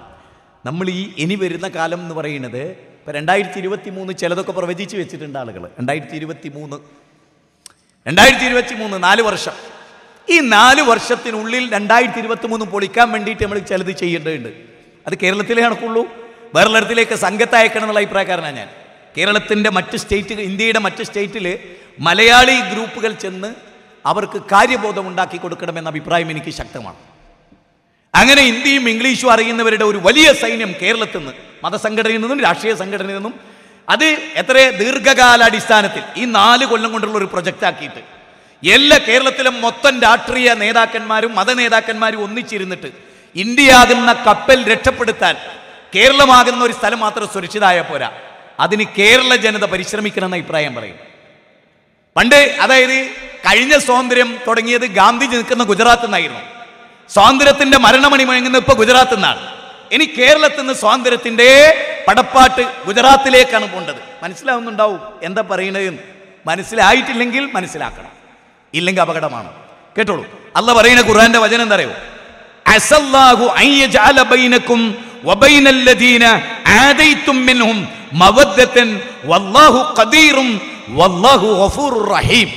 നമ്മൾ ഈ ഇനി വരുന്ന കാലം എന്ന് പറയുന്നത് ഇപ്പോൾ രണ്ടായിരത്തി ഇരുപത്തി മൂന്ന് ചിലതൊക്കെ പ്രവചിച്ച് വെച്ചിട്ടുണ്ട് ആളുകൾ. രണ്ടായിരത്തി ഇരുപത്തി മൂന്ന് രണ്ടായിരത്തി ഇരുപത്തി മൂന്ന് നാല് വർഷം, ഈ നാല് വർഷത്തിനുള്ളിൽ രണ്ടായിരത്തി ഇരുപത്തി മൂന്ന് പൊളിക്കാൻ വേണ്ടിയിട്ട് നമ്മൾ ചിലത് ചെയ്യേണ്ടതുണ്ട്. അത് കേരളത്തിലേ നടക്കുള്ളൂ. വേറൊരിടത്തിലേക്ക് സംഘത്തെ അയക്കണം എന്നുള്ള അഭിപ്രായക്കാരനാണ് ഞാൻ. കേരളത്തിൻ്റെ മറ്റ് സ്റ്റേറ്റുകൾ, ഇന്ത്യയുടെ മറ്റ് സ്റ്റേറ്റിൽ മലയാളി ഗ്രൂപ്പുകൾ ചെന്ന് അവർക്ക് കാര്യബോധം ഉണ്ടാക്കി കൊടുക്കണമെന്ന അഭിപ്രായം എനിക്ക് ശക്തമാണ്. അങ്ങനെ ഹിന്ദിയും ഇംഗ്ലീഷും അറിയുന്നവരുടെ ഒരു വലിയ സൈന്യം കേരളത്തിൽ നിന്ന്, മതസംഘടനയിൽ നിന്നും രാഷ്ട്രീയ സംഘടനയിൽ നിന്നും, അത് എത്ര ദീർഘകാലാടിസ്ഥാനത്തിൽ ഈ നാല് കൊല്ലം കൊണ്ടുള്ള ഒരു പ്രൊജക്റ്റാക്കിയിട്ട് എല്ലാ കേരളത്തിലും മൊത്തം രാഷ്ട്രീയ നേതാക്കന്മാരും മത നേതാക്കന്മാരും ഒന്നിച്ചിരുന്നിട്ട് ഇന്ത്യ ആകുന്ന കപ്പൽ രക്ഷപ്പെടുത്താൻ കേരളമാകുന്ന ഒരു സ്ഥലം മാത്രം സുരക്ഷിതമായ പോരാ, അതിന് കേരള ജനത പരിശ്രമിക്കണമെന്ന അഭിപ്രായം പറയും. പണ്ട്, അതായത് കഴിഞ്ഞ സ്വാതന്ത്ര്യം തുടങ്ങിയത് ഗാന്ധിജി നിൽക്കുന്ന ഗുജറാത്തിൽ നിന്നായിരുന്നു. സ്വാതന്ത്ര്യത്തിന്റെ മരണമണി മുഴങ്ങുന്നത് ഇപ്പോൾ ഗുജറാത്തിൽ നിന്നാണ്. ഇനി കേരളത്തിൽ നിന്ന് സ്വാതന്ത്ര്യത്തിന്റെ പടപ്പാട്ട് ഗുജറാത്തിലേക്കാണ് പോകേണ്ടത്. മനസ്സിലാവുന്നുണ്ടാവും എന്താ പറയണതെന്ന്. മനസ്സിലായിട്ടില്ലെങ്കിൽ മനസ്സിലാക്കണം, ഇല്ലെങ്കിൽ അപകടമാണ്. കേട്ടോളൂ, അള്ളാഹു പറയുന്ന ഖുർആന്റെ വചനം എന്താ അറിയോ? അസല്ലാഹു അയ്യജഅല ബൈനകും വബൈനല്ലദീന ആദൈതും മിൻഹും മവദ്ദതൻ വല്ലാഹു ഖദീറും വല്ലാഹു ഗഫൂറുർ റഹീം.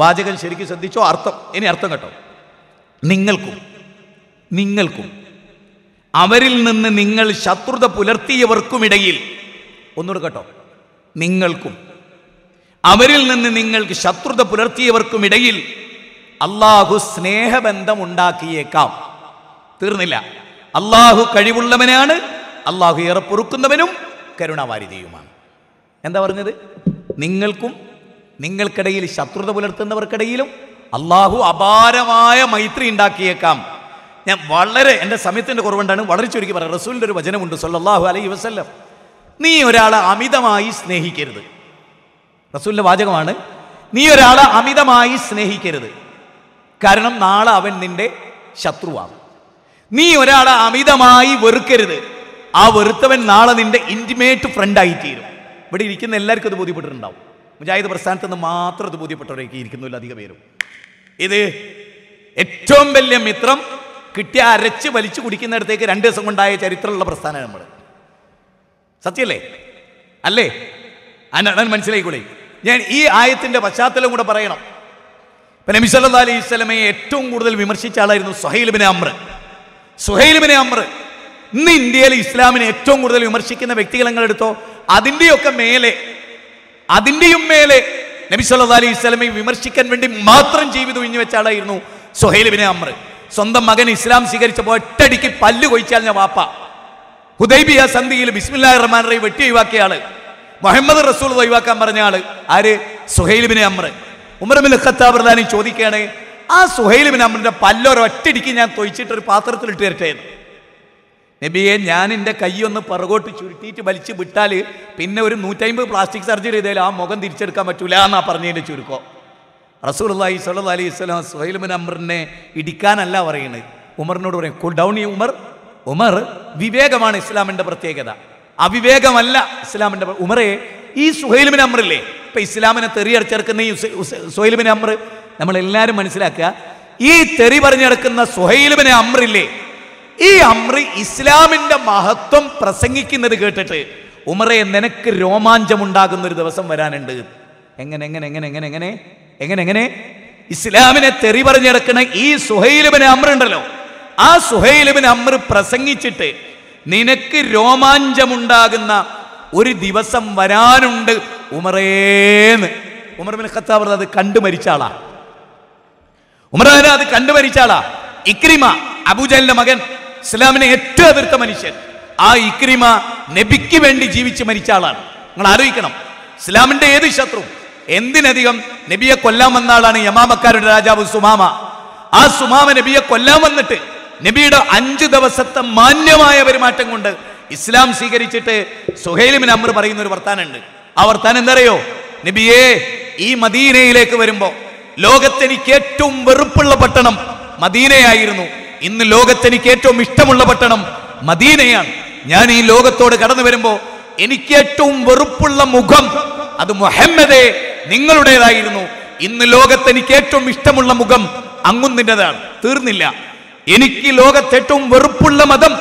വാചകം ശരിക്കും ശ്രദ്ധിച്ചോ, അർത്ഥം ഇനി അർത്ഥം കേട്ടോ. നിങ്ങൾക്കും നിങ്ങൾക്കും അവരിൽ നിന്ന് നിങ്ങൾ ശത്രുത പുലർത്തിയവർക്കുമിടയിൽ, ഒന്നുകൂടെ കേട്ടോ, നിങ്ങൾക്കും അവരിൽ നിന്ന് നിങ്ങൾക്ക് ശത്രുത പുലർത്തിയവർക്കുമിടയിൽ അള്ളാഹു സ്നേഹബന്ധമുണ്ടാക്കിയേക്കാം. തീർന്നില്ല. അള്ളാഹു കഴിവുള്ളവനാണ്, അള്ളാഹു ഏറെ പൊറുക്കുന്നവനും കരുണാവാരിധിയുമാണ്. എന്താ പറഞ്ഞത്? നിങ്ങൾക്കും നിങ്ങൾക്കിടയിൽ ശത്രുത പുലർത്തുന്നവർക്കിടയിലും അള്ളാഹു അപാരമായ മൈത്രി ഉണ്ടാക്കിയേക്കാം. ഞാൻ വളരെ, എൻ്റെ സമയത്തിൻ്റെ കുറവുകൊണ്ടാണ് വളരെ ചുരുക്കി പറയാം. റസൂലിൻ്റെ ഒരു വചനമുണ്ട് സല്ലല്ലാഹു അലൈഹി വസല്ലം, നീ ഒരാളെ അമിതമായി സ്നേഹിക്കരുത്. റസൂലിൻ്റെ വാചകമാണ്, നീ ഒരാളെ അമിതമായി സ്നേഹിക്കരുത്, കാരണം നാളെ അവൻ നിന്റെ ശത്രുവാകും. നീ ഒരാളെ അമിതമായി വെറുക്കരുത്, ആ വെറുത്തവൻ നാളെ നിന്റെ ഇൻറ്റിമേറ്റ് ഫ്രണ്ടായി തീരും. ഇവിടെ ഇരിക്കുന്ന എല്ലാവർക്കും ഇത് ബോധ്യപ്പെട്ടിട്ടുണ്ടാവും. മുജാഹിദ് പ്രസ്ഥാനത്ത് നിന്ന് മാത്രം ഇത് ബോധ്യപ്പെട്ടവരേക്ക് ഇരിക്കുന്നില്ല അധിക പേരും. ഇത് ഏറ്റവും വലിയ മിത്രം കിട്ടിയ അരച്ച് വലിച്ചു കുടിക്കുന്നിടത്തേക്ക് രണ്ട് ദിവസം കൊണ്ടായ ചരിത്രമുള്ള പ്രസ്ഥാനം നമ്മൾ. സത്യമല്ലേ? അല്ലേ? അതാണ് മനസ്സിലായിക്കൂടെ. ഞാൻ ഈ ആയത്തിൻ്റെ പശ്ചാത്തലം കൂടെ പറയണം. ഇപ്പം നബി സല്ലല്ലാഹു അലൈഹി വസല്ലമയെ ഏറ്റവും കൂടുതൽ വിമർശിച്ച ആളായിരുന്നു സുഹൈൽ ഇബ്നു അംർ. സുഹൈൽ ഇബ്നു അംർ ഇന്ന് ഇന്ത്യയിൽ ഇസ്ലാമിനെ ഏറ്റവും കൂടുതൽ വിമർശിക്കുന്ന വ്യക്തികളെടുത്തോ, അതിൻ്റെയൊക്കെ മേലെ, അതിൻ്റെയും മേലെ നബി സല്ലല്ലാഹു അലൈഹി വസല്ലമയെ വിമർശിക്കാൻ വേണ്ടി മാത്രം ജീവിതം ഉഴിഞ്ഞു വെച്ച ആളായിരുന്നു സുഹൈൽ ഇബ്നു അംർ. സ്വന്തം മകൻ ഇസ്ലാം സ്വീകരിച്ചപ്പോൾ ഒറ്റടിക്ക് പല്ല് കൊഴിച്ചാൽ വാപ്പ. ഹുദൈബിയ സന്ധിയിൽ ബിസ്മില്ലാഹിർ റഹ്മാനിർ റഹീം വെട്ടി ഒഴിവാക്കിയ ആള്, മുഹമ്മദ് റസൂൽ ഒഴിവാക്കാൻ പറഞ്ഞ ആള് ആര്? Suhail Ibnu Amr. ഉമർ ഇബ്നുൽ ഖത്താബ് റളിയല്ലാഹു ചോദിക്കുകയാണ്, ആ സുഹൈൽ ഇബ്നു അംറിന്റെ പല്ലൊരു ഒറ്റടിക്ക് ഞാൻ തൊഴിച്ചിട്ട് ഒരു പാത്രത്തിലിട്ട് തരട്ടെ എന്ന്. നബിയെ, ഞാൻ എൻ്റെ കൈ ഒന്ന് പിറകോട്ട് ചുരുട്ടിയിട്ട് വലിച്ചു വിട്ടാൽ പിന്നെ ഒരു നൂറ്റമ്പത് പ്ലാസ്റ്റിക് സർജറി ചെയ്താൽ ആ മുഖം തിരിച്ചെടുക്കാൻ പറ്റൂല എന്നാ പറഞ്ഞതിൻ്റെ ചുരുക്കോ. റസൂലുള്ളാഹി സ്വല്ലല്ലാഹി അലൈഹി വസല്ലം സുഹൈൽ ഇബ്നു അംറിനെ ഇടിക്കാനല്ല പറയുന്നത്, ഉമറിനോട് പറയും, കൂൾ ഡൗൺ ഈ ഉമർ. ഉമർ, വിവേകമാണ് ഇസ്ലാമിൻ്റെ പ്രത്യേകത, അവിവേകമല്ല ഇസ്ലാമിൻ്റെ. ഉമറേ, ഈ സുഹൈൽ ഇബ്നു അംറില്ലേ ഇപ്പം ഇസ്ലാമിനെ തെറി അടിച്ചെടുക്കുന്ന ഈ സുഹൈൽ ഇബ്നു അംർ, നമ്മളെല്ലാവരും മനസ്സിലാക്കുക, ഈ തെറി പറഞ്ഞെടുക്കുന്ന സുഹൈൽ ഇബ്നു അംറില്ലേ, ഈ അംറ് ഇസ്ലാമിൻ്റെ മഹത്വം പ്രസംഗിക്കുന്നത് കേട്ടിട്ട് ഉമറേ നിനക്ക് രോമാഞ്ചമുണ്ടാകുന്ന ഒരു ദിവസം വരാനുണ്ട്. എങ്ങനെ എങ്ങനെ എങ്ങനെ എങ്ങനെ എങ്ങനെ എങ്ങനെ എങ്ങനെ ഇസ്ലാമിനെ തെറി പറഞ്ഞെടുക്കണ ഈ സുഹൈൽ ഇബ്നു അംർ ഉണ്ടല്ലോ, ആ സുഹൈൽ ഇബ്നു അംർ പ്രസംഗിച്ചിട്ട് നിനക്ക് രോമാഞ്ചമുണ്ടാകുന്ന ഒരു ദിവസം വരാനുണ്ട് ഉമറേന്ന്. ഉമർ ഇബ്നു ഖത്താബ് അത് കണ്ടു മരിച്ചാളാ. ഉമറാന അത് കണ്ടു മരിച്ചാളാ. ഇക്രിമ, അബൂജഹലിന്റെ മകൻ, ഇസ്ലാമിനെ ഏറ്റവും എതിർത്ത മനുഷ്യൻ, ആ ഇക്രിമ നബിക്ക് വേണ്ടി ജീവിച്ച് മരിച്ചാളാണ്. നിങ്ങൾ ആലോചിക്കണം, ഇസ്ലാമിന്റെ ഏത് ശത്രു എന്തിനധികം നബിയെ കൊല്ലാൻ വന്ന ആളാണ് യമാമക്കാരുടെ രാജാവ് സുമാമ. ആ സുമാമ നബിയെ കൊല്ലാൻ വന്നിട്ട് നബിയുടെ അഞ്ച് ദിവസത്തെ മാന്യമായ പെരുമാറ്റം കൊണ്ട് ഇസ്ലാം സ്വീകരിച്ചിട്ട് സുഹൈൽ ഇബ്നു അംർ പറയുന്ന ഒരു വർത്താനുണ്ട്. ആ വർത്താനം എന്തറിയോ? നബിയെ, ഈ മദീനയിലേക്ക് വരുമ്പോൾ ലോകത്തെനിക്ക് ഏറ്റവും വെറുപ്പുള്ള പട്ടണം മദീനയായിരുന്നു, ഇന്ന് ലോകത്തെനിക്ക് ഏറ്റവും ഇഷ്ടമുള്ള പട്ടണം മദീനയാണ്. ഞാൻ ഈ ലോകത്തോട് കടന്നു വരുമ്പോൾ എനിക്ക് ഏറ്റവും വെറുപ്പുള്ള മുഖം അത് മുഹമ്മദേ നിങ്ങളുടേതായിരുന്നു, ഇന്ന് ലോകത്തെനിക്ക് ഏറ്റവും ഇഷ്ടമുള്ള മുഖം അങ്ങുന്നിൻ്റെതാണ്. തീർന്നില്ല, എനിക്ക് ലോകത്തേറ്റവും വെറുപ്പുള്ള മതം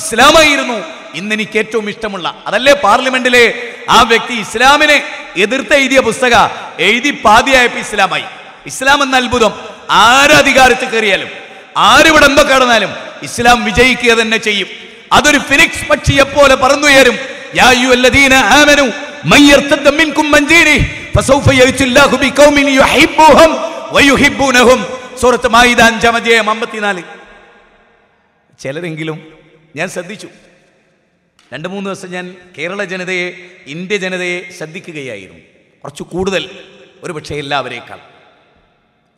ഇസ്ലാമായിരുന്നു, Indeni Keto Mistamula, Adale Parliamentele, Avekti Islamine, Edirta Idia Bustaga, Edi Padia Epislami, Islam and Albudum, Ara the Gartikarialum, Arivadam Karanalum, Islam Vijayki and Nechayev, other Phoenix Pachiapola Paranduerum, Ya you Ladina Amenu, Mayerta the Minkum Mandiri, Fasofa Yatilla who become in your Hipbohum, where you Hibbunahum, Soratamaida and Jamadia Mambatinali. Chelleringilum. ഞാൻ ശ്രദ്ധിച്ചു രണ്ട് മൂന്ന് ദിവസം ഞാൻ കേരള ജനതയെ India ജനതയെ ശ്രദ്ധിക്കുകയായിരുന്നു കുറച്ച് കൂടുതൽ ഒരുപക്ഷേ എല്ലാവരേക്കാൾ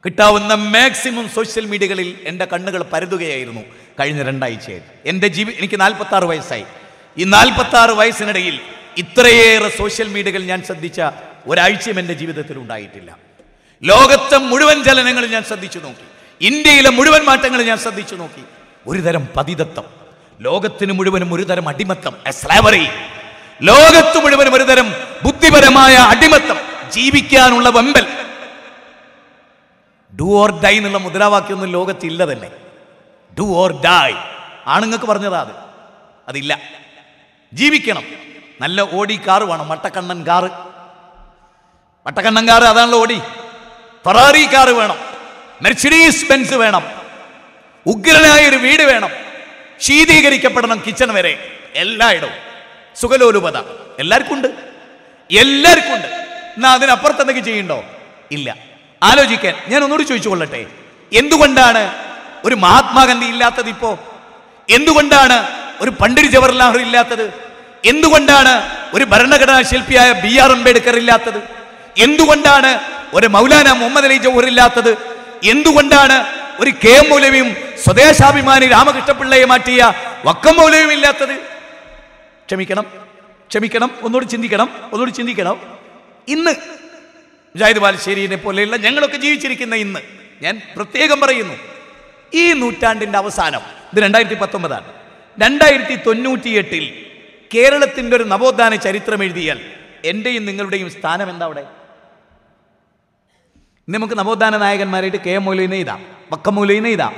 കിട്ടാവുന്ന മാക്സിമം സോഷ്യൽ മീഡിയകളിൽ എൻ്റെ കണ്ണുകൾ പരതുകയായിരുന്നു കഴിഞ്ഞ രണ്ടാഴ്ചയായി എൻ്റെ ജീവി എനിക്ക് നാൽപ്പത്താറ് വയസ്സായി ഈ നാൽപ്പത്താറ് വയസ്സിനിടയിൽ ഇത്രയേറെ സോഷ്യൽ മീഡിയകൾ ഞാൻ ശ്രദ്ധിച്ച ഒരാഴ്ചയും എൻ്റെ ജീവിതത്തിൽ ഉണ്ടായിട്ടില്ല ലോകത്തെ മുഴുവൻ ചലനങ്ങൾ ഞാൻ ശ്രദ്ധിച്ചു നോക്കി ഇന്ത്യയിലെ മുഴുവൻ മാറ്റങ്ങൾ ഞാൻ ശ്രദ്ധിച്ചു നോക്കി ഒരുതരം പതിദത്തം ലോകത്തിനു മുഴുവൻ ഒരു തരം അടിമത്തം സ്ലേവറി ലോകത്തു മുഴുവൻ ഒരു തരം ബുദ്ധിപരമായ അടിമത്തം ജീവിക്കാനുള്ള വെമ്പൽ ഡു ഓർ ഡൈ എന്നുള്ള മുദ്രാവാക്യം ഒന്നും ലോകത്തില്ല തന്നെ ഡു ഓർ ഡൈ ആണുങ്ങൾക്ക് പറഞ്ഞതാ അത് അതില്ല ജീവിക്കണം നല്ല ഓടി കാർ വേണം മട്ടക്കണ്ണൻ കാർ മട്ടക്കണ്ണൻ കാർ അതാണല്ലോ ഓടി ഫെറാറി കാർ വേണം മെർസിഡീസ് ബെൻസ് വേണം ഉഗ്രനായ ഒരു വീട് വേണം ശീതീകരിക്കപ്പെടണം കിച്ചൺ വരെ എല്ലായിടവും സുഖലോലുപത എല്ലാവർക്കും ഉണ്ട് എല്ലാവർക്കും ഉണ്ട് എന്നാ അതിനപ്പുറത്ത് എന്തെങ്കിലും ചെയ്യണ്ടോ ഇല്ല ആലോചിക്കാൻ ഞാൻ ഒന്നുകൂടി ചോദിച്ചു കൊള്ളട്ടെ എന്തുകൊണ്ടാണ് ഒരു മഹാത്മാഗാന്ധി ഇല്ലാത്തത് ഇപ്പോൾ എന്തുകൊണ്ടാണ് ഒരു പണ്ഡിറ്റ് ജവഹർലാൽ നെഹ്റു ഇല്ലാത്തത് എന്തുകൊണ്ടാണ് ഒരു ഭരണഘടനാ ശില്പിയായ ബി ആർ അംബേദ്കർ ഇല്ലാത്തത് എന്തുകൊണ്ടാണ് ഒരു മൗലാന മുഹമ്മദ് അലി ജൗഹർ ഇല്ലാത്തത് എന്തുകൊണ്ടാണ് ഒരു കെ എം മൗലവിയും സ്വദേശാഭിമാനി രാമകൃഷ്ണപിള്ളയെ മാറ്റിയ വക്കം മൗലവിയും ഇല്ലാത്തത് ക്ഷമിക്കണം ക്ഷമിക്കണം ഒന്നുകൂടി ചിന്തിക്കണം ഒന്നുകൂടി ചിന്തിക്കണം ഇന്ന് മുജാഹിദ് ബാലുശ്ശേരിയെ പോലെയുള്ള ഞങ്ങളൊക്കെ ജീവിച്ചിരിക്കുന്ന ഇന്ന് ഞാൻ പ്രത്യേകം പറയുന്നു ഈ നൂറ്റാണ്ടിൻ്റെ അവസാനം ഇത് രണ്ടായിരത്തി പത്തൊമ്പതാണ് രണ്ടായിരത്തി തൊണ്ണൂറ്റി എട്ടിൽ കേരളത്തിൻ്റെ ഒരു നവോത്ഥാന ചരിത്രം എഴുതിയാൽ എൻ്റെയും നിങ്ങളുടെയും സ്ഥാനം എന്താ അവിടെ നമുക്ക് നവോത്ഥാന നായകന്മാരായിട്ട് കെ എം മൗലവിനെ ഇതാം വക്കം മൗലവിനെ ഇതാം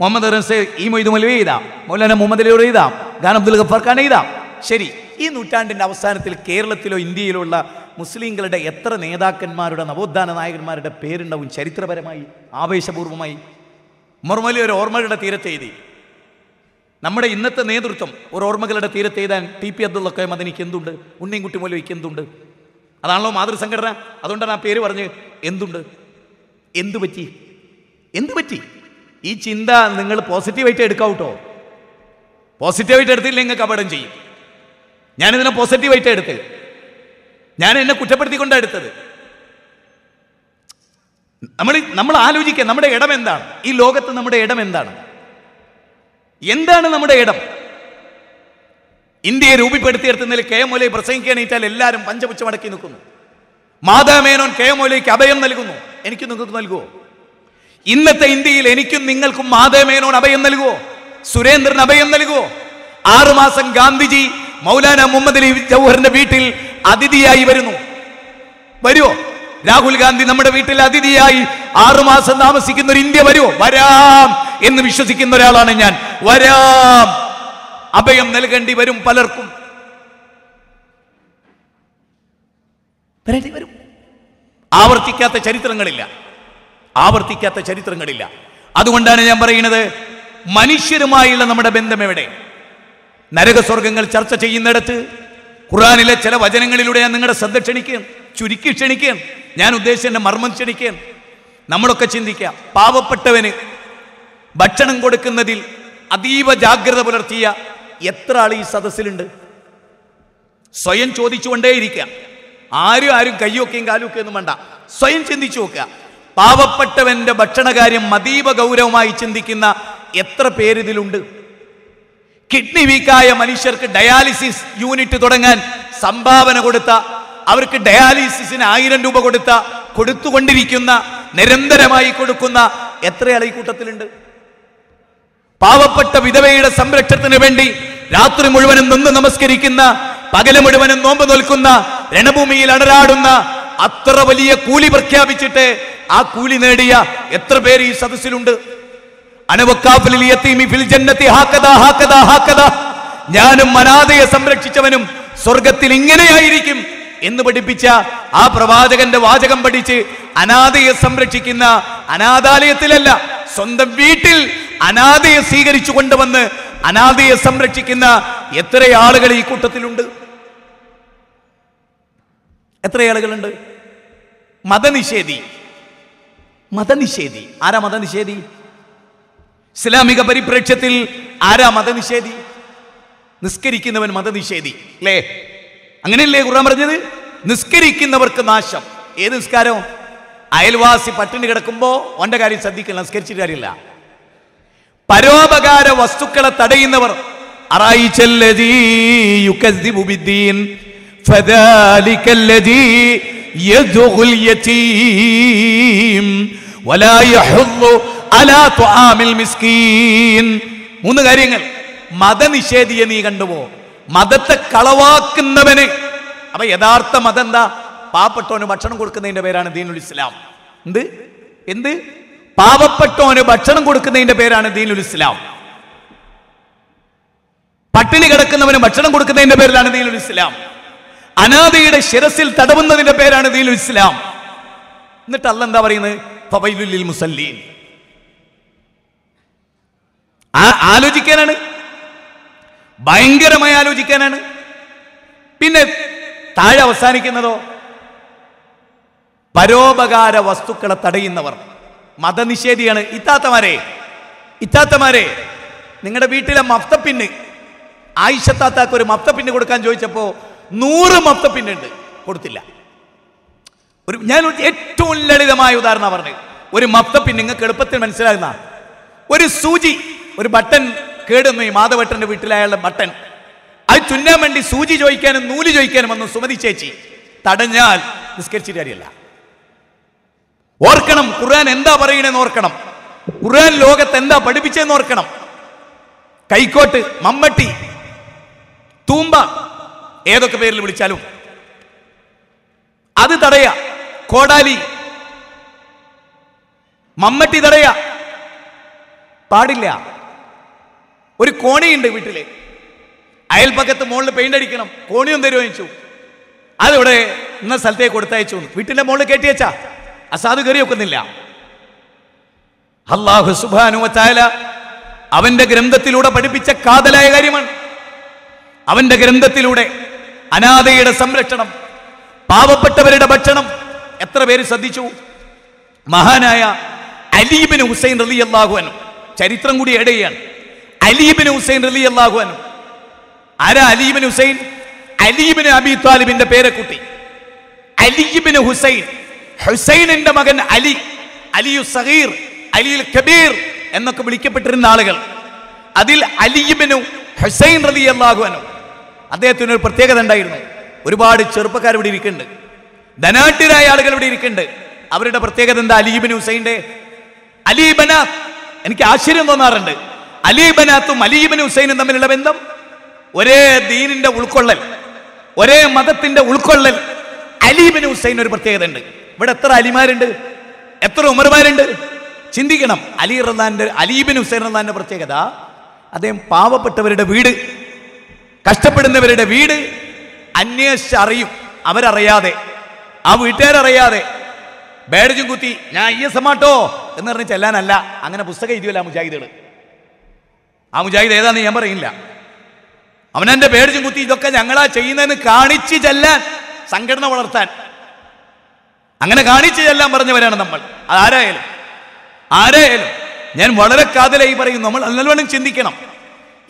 മുഹമ്മദ് റസേ ഈ മൊയ്തു മൗലവി ഇതാം മൗലാന മുഹമ്മദ് അലി ഉറ ഇതാം ഖാൻ അബ്ദുൽ ഗഫാർ ഖാൻ ഇതാം ശരി ഈ നൂറ്റാണ്ടിൻ്റെ അവസാനത്തിൽ കേരളത്തിലോ ഇന്ത്യയിലോ ഉള്ള മുസ്ലിങ്ങളുടെ എത്ര നേതാക്കന്മാരുടെ നവോത്ഥാന നായകന്മാരുടെ പേരുണ്ടാവും ചരിത്രപരമായി ആവേശപൂർവ്വമായി മറുമലി ഒരു ഓർമ്മകളുടെ തീരത്ത് എഴുതി നമ്മുടെ ഇന്നത്തെ നേതൃത്വം ഒരു ഓർമ്മകളുടെ തീരത്ത് എഴുതാൻ ടി പി അബ്ദുള്ള കോയം അതിനിക്ക് എന്തുണ്ട് ഉണ്ണിയൻകുട്ടി മൗലവിക്ക് എന്തുണ്ട് അതാണല്ലോ മാതൃസംഘടന അതുകൊണ്ടാണ് ആ പേര് പറഞ്ഞ് എന്തുണ്ട് എന്തു പറ്റി എന്തു പറ്റി ഈ ചിന്ത നിങ്ങൾ പോസിറ്റീവായിട്ട് എടുക്കാം കേട്ടോ പോസിറ്റീവായിട്ട് എടുത്തില്ല നിങ്ങൾക്ക് അപകടം ചെയ്യും ഞാനിതിനെ പോസിറ്റീവായിട്ട് എടുത്ത് ഞാൻ എന്നെ കുറ്റപ്പെടുത്തിക്കൊണ്ടാണ് എടുത്തത് നമ്മൾ നമ്മൾ ആലോചിക്കാം നമ്മുടെ ഇടം എന്താണ് ഈ ലോകത്ത് നമ്മുടെ ഇടം എന്താണ് എന്താണ് നമ്മുടെ ഇടം ഇന്ത്യയെ രൂപപ്പെടുത്തിയെടുത്തുന്നതിൽ കെ എം മൗലവി പ്രസംഗിക്കാനേറ്റാൽ എല്ലാവരും പഞ്ചപുച്ച മടക്കി നിൽക്കുന്നു മാതാമേനോൻ കെ എം മൗലവിക്ക് അഭയം നൽകുന്നു എനിക്കും നിങ്ങൾക്ക് നൽകുമോ ഇന്നത്തെ ഇന്ത്യയിൽ എനിക്കും നിങ്ങൾക്കും മാതാമേനോൻ അഭയം നൽകുമോ സുരേന്ദ്രൻ അഭയം നൽകുമോ ആറുമാസം ഗാന്ധിജി മൗലാന മുഹമ്മദ് അലി ജൗഹറിന്റെ വീട്ടിൽ അതിഥിയായി വരുന്നു വരുമോ രാഹുൽ ഗാന്ധി നമ്മുടെ വീട്ടിൽ അതിഥിയായി ആറുമാസം താമസിക്കുന്ന ഒരു ഇന്ത്യ വരുമോ വരാം എന്ന് വിശ്വസിക്കുന്ന ഒരാളാണ് ഞാൻ വരാം അഭയം നൽകേണ്ടി വരും പലർക്കും ആവർത്തിക്കാത്ത ചരിത്രങ്ങളില്ല ആവർത്തിക്കാത്ത ചരിത്രങ്ങളില്ല അതുകൊണ്ടാണ് ഞാൻ പറയുന്നത് മനുഷ്യരുമായുള്ള നമ്മുടെ ബന്ധം എവിടെ നരകസ്വർഗങ്ങൾ ചർച്ച ചെയ്യുന്നിടത്ത് ഖുർആനിലെ ചില വചനങ്ങളിലൂടെ ഞാൻ നിങ്ങളുടെ ശ്രദ്ധ ക്ഷണിക്കുകയും ചുരുക്കി ക്ഷണിക്കുകയും ഞാൻ ഉദ്ദേശിച്ചതിൻ്റെ മർമ്മം ക്ഷണിക്കുകയും നമ്മളൊക്കെ ചിന്തിക്കുക പാവപ്പെട്ടവന് ഭക്ഷണം കൊടുക്കുന്നതിൽ അതീവ ജാഗ്രത പുലർത്തിയ എത്ര ആൾ ഈ സദസ്സിലുണ്ട് സ്വയം ചോദിച്ചുകൊണ്ടേയിരിക്കുക ആരും ആരും കയ്യൊക്കെയും കാലുമൊക്കെ ഒന്നും വേണ്ട സ്വയം ചിന്തിച്ചു നോക്കുക പാവപ്പെട്ടവന്റെ ഭക്ഷണകാര്യം അതീവ ഗൗരവമായി ചിന്തിക്കുന്ന എത്ര പേരിതിലുണ്ട് കിഡ്നി വീക്കായ മനുഷ്യർക്ക് ഡയാലിസിസ് യൂണിറ്റ് തുടങ്ങാൻ സംഭാവന കൊടുത്ത അവർക്ക് ഡയാലിസിസിന് ആയിരം രൂപ കൊടുത്ത കൊടുത്തുകൊണ്ടിരിക്കുന്ന നിരന്തരമായി കൊടുക്കുന്ന എത്ര ആൾ ഈ കൂട്ടത്തിലുണ്ട് പാവപ്പെട്ട വിധവയുടെ സംരക്ഷണത്തിന് വേണ്ടി രാത്രി മുഴുവനും നിന്ന് നമസ്കരിക്കുന്ന പകല് മുഴുവനും നോമ്പ് നോൽക്കുന്ന രണഭൂമിയിൽ അടരാടുന്ന അത്ര വലിയ കൂലി പ്രഖ്യാപിച്ചിട്ട് ആ കൂലി നേടിയ എത്ര പേര് ഈ സദസ്സിലുണ്ട് ഞാനും മനാദയെ സംരക്ഷിച്ചവനും സ്വർഗത്തിൽ ഇങ്ങനെയായിരിക്കും എന്ന് പഠിപ്പിച്ച ആ പ്രവാചകന്റെ വാചകം പഠിച്ച് അനാഥയെ സംരക്ഷിക്കുന്ന അനാഥാലയത്തിലല്ല, സ്വന്തം വീട്ടിൽ അനാഥയെ സ്വീകരിച്ചു കൊണ്ടുവന്ന് അനാഥയെ സംരക്ഷിക്കുന്ന എത്ര ആളുകൾ ഈ കൂട്ടത്തിലുണ്ട്? എത്ര ആളുകളുണ്ട്? മതനിഷേധി മതനിഷേധി ആരാ മതനിഷേധി? ഇസ്ലാമിക പരിപ്രേക്ഷ്യത്തിൽ ആരാ മതനിഷേധി? നിസ്കരിക്കുന്നവൻ മതനിഷേധി അല്ലേ? അങ്ങനെയല്ലേ ഖുർആൻ പറഞ്ഞത്? നിസ്കരിക്കുന്നവർക്ക് നാശം. ഏത് നിസ്കാരം? അയൽവാസി പട്ടിണി കിടക്കുമ്പോ ഓന്റെ കാര്യം ശ്രദ്ധിക്കില്ല, നിസ്കരിച്ചിട്ട് കാര്യമില്ല. പരോപകാര വസ്തുക്കളെ തടയുന്നവർ മൂന്ന് കാര്യങ്ങൾ മതനിഷേധിയെ നീ കണ്ടുപോ, മതത്തെ കളവാക്കുന്നവനെ. അപ്പൊ യഥാർത്ഥ മതം എന്താ? പാവപ്പെട്ടവന് ഭക്ഷണം കൊടുക്കുന്നതിന്റെ പേരാണ് ദീനുൽ ഇസ്ലാം. എന്ത് എന്ത് പാവപ്പെട്ടവന് ഭക്ഷണം കൊടുക്കുന്നതിന്റെ പേരാണ് ദീനുൽ ഇസ്ലാം. പട്ടിണി കിടക്കുന്നവന് ഭക്ഷണം കൊടുക്കുന്നതിന്റെ പേരിലാണ് ദീനുൽ ഇസ്ലാം. അനാഥയുടെ ശിരസിൽ തടവുന്നതിന്റെ പേരാണ് ദീനുൽ ഇസ്ലാം. എന്നിട്ട് അല്ലാഹ് എന്താ പറയുന്നത്? ഫവൈലുൽ ലിൽ മുസല്ലീൻ. ആലോചിക്കാനാണ്, ഭയങ്കരമായി ആലോചിക്കാനാണ്. പിന്നെ താഴെ അവസാനിക്കുന്നതോ? പരോപകാര വസ്തുക്കളെ തടയുന്നവർ മതനിഷേധിയാണ്. ഇത്താത്തമാരെ ഇത്താത്തമാരെ നിങ്ങളുടെ വീട്ടിലെ മഫ്തപ്പിന്, ആയിഷത്താത്താക്ക് ഒരു മഫ്തപ്പിന് കൊടുക്കാൻ ചോദിച്ചപ്പോ നൂറ് മഫ്തപ്പിന്നുണ്ട്, കൊടുത്തില്ല. ഒരു ഞാൻ ഏറ്റവും ലളിതമായ ഉദാഹരണം പറഞ്ഞു. ഒരു മഫ്തപ്പിന് നിങ്ങൾക്ക് എളുപ്പത്തിൽ മനസ്സിലാകുന്ന ഒരു സൂചി, ഒരു ബട്ടൺ കേടുന്നു. ഈ മാധവട്ടന്റെ വീട്ടിലായുള്ള ബട്ടൺ, അത് ചുന്നാൻ വേണ്ടി സൂചി ചോദിക്കാനും നൂല് ചോദിക്കാനും വന്നു സുമതി ചേച്ചി. തടഞ്ഞാൽ നിസ്കരിച്ചിട്ട് കാര്യമില്ല. ഓർക്കണം, ഖുർആൻ എന്താ പറയണെന്ന് ഓർക്കണം, ഖുർആൻ ലോകത്ത് എന്താ പഠിപ്പിച്ചെന്ന് ഓർക്കണം. കൈക്കോട്ട്, മമ്മട്ടി, തൂമ്പ, ഏതൊക്കെ പേരിൽ വിളിച്ചാലും അത് തടയ. കോടാലി, മമ്മട്ടി തടയ, പാടില്ല. ഒരു കോണിയുണ്ട് വീട്ടില്, അയൽപ്പക്കത്ത് മുകളിൽ പെയിന്റ് അടിക്കണം, കോണിയും തരുമോ ചോദിച്ചു. അതിവിടെ ഇന്ന സ്ഥലത്തേക്ക് കൊടുത്തയച്ചു, വീട്ടിന്റെ മുകളിൽ കയറ്റി വെച്ചാ അസാധു കയറി വെക്കുന്നില്ല. അല്ലാഹു സുബ്ഹാനഹു വ തആല അവന്റെ ഗ്രന്ഥത്തിലൂടെ പഠിപ്പിച്ച കാതലായ കാര്യമാണ്. അവന്റെ ഗ്രന്ഥത്തിലൂടെ അനാഥയുടെ സംരക്ഷണം, പാവപ്പെട്ടവരുടെ ഭക്ഷണം. എത്ര പേര് ശ്രദ്ധിച്ചു? മഹാനായ അലി ഇബ്നു ഹുസൈൻ റളിയല്ലാഹു അൻഹു, ചരിത്രം കൂടി ആഡ് ചെയ്യാണ്. അലി ഇബ്നു ഹുസൈൻ റളിയല്ലാഹു അൻഹു ആരാ? അലി ഇബ്നു ഹുസൈൻ അലി ഇബ്നു അബീ ത്വാലിബിന്റെ പേരക്കുട്ടി അലി ഇബ്നു ഹുസൈൻ, ഹുസൈനിന്റെ മകൻ അലി, അലിയു സഗീർ, അലിയുൽ കബീർ എന്നൊക്കെ വിളിക്കപ്പെട്ടിരുന്ന ആളുകൾ. അതിൽ അലി ഇബ്നു ഹുസൈൻ റളിയല്ലാഹു അൻഹു, അദ്ദേഹത്തിന് ഒരു പ്രത്യേകത ഉണ്ടായിരുന്നു. ഒരുപാട് ചെറുപ്പക്കാർ ഇവിടെ ഇരിക്കുന്നുണ്ട്, ധനാഢ്യരായ ആളുകൾ ഇവിടെ ഇരിക്കുന്നുണ്ട്. അവരുടെ പ്രത്യേകത എന്താ? അലി ഇബ്നു ഹുസൈന്റെ അലി ബനാത്ത്. എനിക്ക് ആശ്ചര്യം തോന്നാറുണ്ട്, അലി ബനാത്തും അലി ഇബ്നു ഹുസൈനും തമ്മിലുള്ള ബന്ധം. ഒരേ ദീനിന്റെ ഉൾക്കൊള്ളൽ, ഒരേ മതത്തിന്റെ ഉൾക്കൊള്ളൽ. അലി ഇബ്നു ഹുസൈൻ ഒരു പ്രത്യേകത ഉണ്ട്. ഇവിടെ എത്ര അലിമാരുണ്ട്, എത്ര ഉമർമാരുണ്ട്, ചിന്തിക്കണം. അലി റളാന്റെ അലി ഇബ്നു ഹുസൈൻ റളാന്റെ പ്രത്യേകത അദ്ദേഹം പാവപ്പെട്ടവരുടെ വീട്, കഷ്ടപ്പെടുന്നവരുടെ വീട് അന്വേഷിച്ചറിയും. അവരറിയാതെ, ആ വീട്ടുകാരറിയാതെ ബാഡ്ജും കുത്തി ഞാൻ ഈ സമാട്ടോ എന്ന് പറഞ്ഞ് ചെല്ലാനല്ല. അങ്ങനെ പുസ്തകം എഴുതിയല്ല മുജാഹിദുകൾ. ആ മുജാഹിദ് ഏതാണെന്ന് ഞാൻ പറയില്ല. അവനെന്റെ പേടിച്ചും കുത്തി ഇതൊക്കെ ഞങ്ങളാ ചെയ്യുന്നതെന്ന് കാണിച്ച് ചെല്ലാൻ, സംഘടന വളർത്താൻ അങ്ങനെ കാണിച്ച് ചെല്ലാൻ പറഞ്ഞവരാണ് നമ്മൾ. ആരായാലും ആരായാലും ഞാൻ വളരെ കാതലായി പറയുന്നു, നമ്മൾ നല്ലവണ്ണം ചിന്തിക്കണം.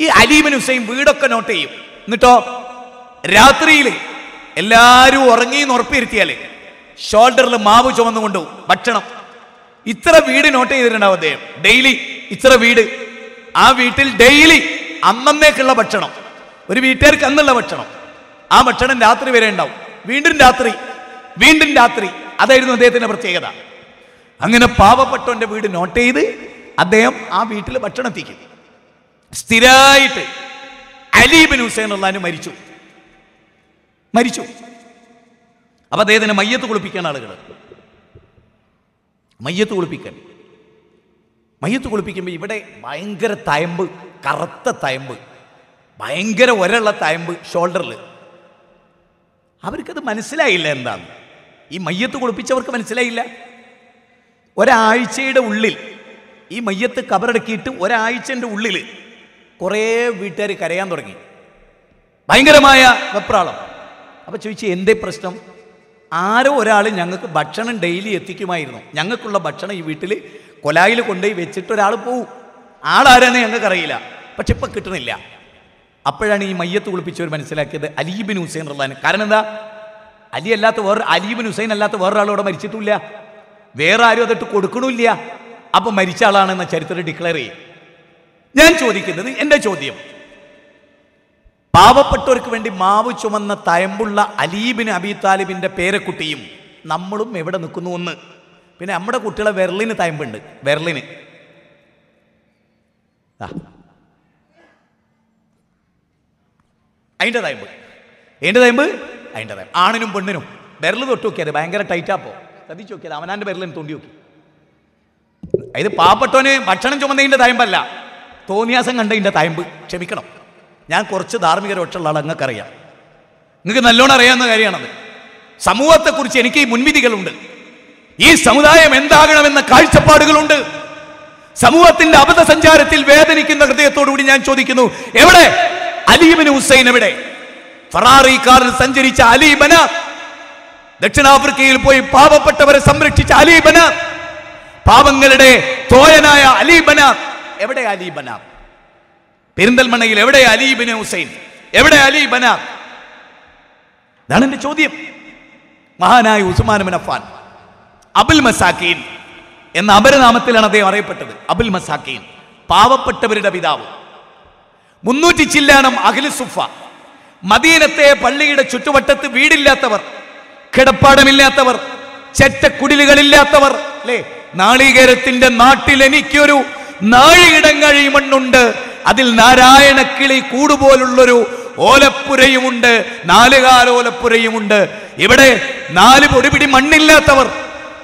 ഈ അലി ഇബ്നു ഹുസൈൻ വീടൊക്കെ നോട്ട് ചെയ്യും. എന്നിട്ടോ രാത്രിയിൽ എല്ലാവരും ഉറങ്ങിയെന്ന് ഉറപ്പിരുത്തിയാലേ ഷോൾഡറിൽ മാവ് ചുമന്നുകൊണ്ടു ഭക്ഷണം. ഇത്ര വീട് നോട്ട് ചെയ്തിട്ടുണ്ടാവും അദ്ദേഹം. ഡെയിലി ഇത്ര വീട്, ആ വീട്ടിൽ ഡെയിലി അന്നേക്കുള്ള ഭക്ഷണം, ഒരു വീട്ടുകാർക്ക് അന്നുള്ള ഭക്ഷണം, ആ ഭക്ഷണം രാത്രി വരെ ഉണ്ടാവും. വീണ്ടും രാത്രി, വീണ്ടും രാത്രി. അതായിരുന്നു അദ്ദേഹത്തിന്റെ പ്രത്യേകത. അങ്ങനെ പാവപ്പെട്ടവന്റെ വീട് നോട്ട് ചെയ്ത് അദ്ദേഹം ആ വീട്ടിൽ ഭക്ഷണം എത്തിക്കും സ്ഥിരമായിട്ട്. അലി ഇബ്നു ഹുസൈൻ റളിയല്ലാഹു അൻഹു മരിച്ചു മരിച്ചു അപ്പൊ അദ്ദേഹത്തിന് മയ്യത്ത് കുളിപ്പിക്കാൻ ആളുകൾ, മയ്യത്ത് കുളിപ്പിക്കാൻ മയ്യത്ത് കുളിപ്പിക്കുമ്പോൾ ഇവിടെ ഭയങ്കര തയമ്പ്, കറുത്ത തയമ്പ്. ഭയങ്കര ഒരള്ള തയമ്പ് ഷോൾഡറിൽ. അവർക്കത് മനസ്സിലായില്ല എന്താണ്. ഈ മയ്യത്ത് കുളിപ്പിച്ചവർക്ക് മനസ്സിലായില്ല. ഒരാഴ്ചയുടെ ഉള്ളിൽ ഈ മയ്യത്ത് കബറടക്കിയിട്ട് ഒരാഴ്ചൻ്റെ ഉള്ളിൽ കുറേ വീട്ടുകാർ കരയാൻ തുടങ്ങി, ഭയങ്കരമായ വെപ്രാളം. അപ്പോൾ ചോദിച്ചു, എന്തേ പ്രശ്നം? ആരോ ഒരാൾ ഞങ്ങൾക്ക് ഭക്ഷണം ഡെയിലി എത്തിക്കുമായിരുന്നു. ഞങ്ങൾക്കുള്ള ഭക്ഷണം ഈ വീട്ടിൽ കൊലായിൽ കൊണ്ടുപോയി വെച്ചിട്ട് ഒരാൾ പോവും. ആളാരാന്ന് ഞങ്ങൾക്കറിയില്ല, പക്ഷെ ഇപ്പം കിട്ടണില്ല. അപ്പോഴാണ് ഈ മയ്യത്ത് കുളിപ്പിച്ചവർ മനസ്സിലാക്കിയത് അലീബിൻ ഹുസൈൻ റളിയല്ലാഹു അൻഹു. കാരണം എന്താ, അലി അല്ലാത്ത വേറെ അലീബിൻ ഹുസൈൻ അല്ലാത്ത വേറൊരാളോടെ മരിച്ചിട്ടില്ല, വേറെ ആരും അതിട്ട് കൊടുക്കണില്ല. അപ്പം മരിച്ച ആളാണെന്ന ചരിത്രം ഡിക്ലെയർ ചെയ്യും. ഞാൻ ചോദിക്കുന്നത്, എൻ്റെ ചോദ്യം, പാവപ്പെട്ടവർക്ക് വേണ്ടി മാവ് ചുമന്ന തയമ്പുള്ള അലീബിൻ അബി താലിബിൻ്റെ പേരക്കുട്ടിയും നമ്മളും എവിടെ നിൽക്കുന്നു ഒന്ന്. പിന്നെ നമ്മുടെ കുട്ടികളെ വിരലിന് തയമ്പുണ്ട്, വിരലിന്. ആ അതിൻ്റെ തയമ്പ്, അതിൻ്റെ തയമ്പ്, അതിൻ്റെ തയമ്പ്. ആണിനും പെണ്ണിനും വിരൽ തൊട്ട് നോക്കിയത് ഭയങ്കര ടൈറ്റാപ്പോ ശ്രദ്ധിച്ചു നോക്കിയത്. അവനാൻ്റെ വിരലിന് തോണ്ടി നോക്കി. ഇത് പാവപ്പെട്ടവന് ഭക്ഷണം ചുമന്നതിൻ്റെ തയമ്പല്ല, തോന്നിയാസം കണ്ടതിൻ്റെ തയമ്പ്. ക്ഷമിക്കണം, ഞാൻ കുറച്ച് ധാർമ്മിക രോക്ഷമുള്ള ആൾ, അങ്ങക്കറിയാം, നിങ്ങൾക്ക് നല്ലോണം അറിയാവുന്ന കാര്യമാണത്. സമൂഹത്തെക്കുറിച്ച് എനിക്ക് മുൻവിധികളുണ്ട്, ഈ സമുദായം എന്താകണമെന്ന കാഴ്ചപ്പാടുകളുണ്ട്. സമൂഹത്തിന്റെ അബദ്ധസഞ്ചാരത്തിൽ വേദനിക്കുന്ന ഹൃദയത്തോടുകൂടി ഞാൻ ചോദിക്കുന്നു, എവിടെ അലീബിന് ഹുസൈൻ? എവിടെ? ഫെറാറി കാറിൽ സഞ്ചരിച്ച അലീബന, ദക്ഷിണാഫ്രിക്കയിൽ പോയി പാവപ്പെട്ടവരെ സംരക്ഷിച്ച അലീബന, പാവങ്ങളുടെ തോയനായ അലീബന. എവിടെ അലീബന? പെരിന്തൽമണ്ണയിൽ എവിടെ അലീബിന് ഹുസൈൻ? എവിടെ അലീബന? ഇതാണ് എന്റെ ചോദ്യം. മഹാനായ ഉസ്മാൻ ഇബ്നു അഫ്ഫാൻ അബുൽ മസാക്കീൻ എന്ന അപരനാമത്തിലാണ് അദ്ദേഹം അറിയപ്പെട്ടത്. അബുൽ മസാക്കീൻ, പാവപ്പെട്ടവരുടെ പിതാവ്. മുന്നൂറ്റി ചില്ലാനം അഖിലുസുഫ, മദീനത്തെ പള്ളിയുടെ ചുറ്റുവട്ടത്ത് വീടില്ലാത്തവർ, കിടപ്പാടമില്ലാത്തവർ, ചെറ്റക്കുടിലുകളില്ലാത്തവർ, അല്ലേ? നാളികേരത്തിന്റെ നാട്ടിൽ എനിക്കൊരു നാഴികിടങ്ങഴി മണ്ണുണ്ട്, അതിൽ നാരായണക്കിളി കൂടുപോലുള്ളൊരു ഓലപ്പുരയുമുണ്ട്, നാലുകാല ഓലപ്പുരയുമുണ്ട്. ഇവിടെ നാല് പൊടിപിടി മണ്ണില്ലാത്തവർ,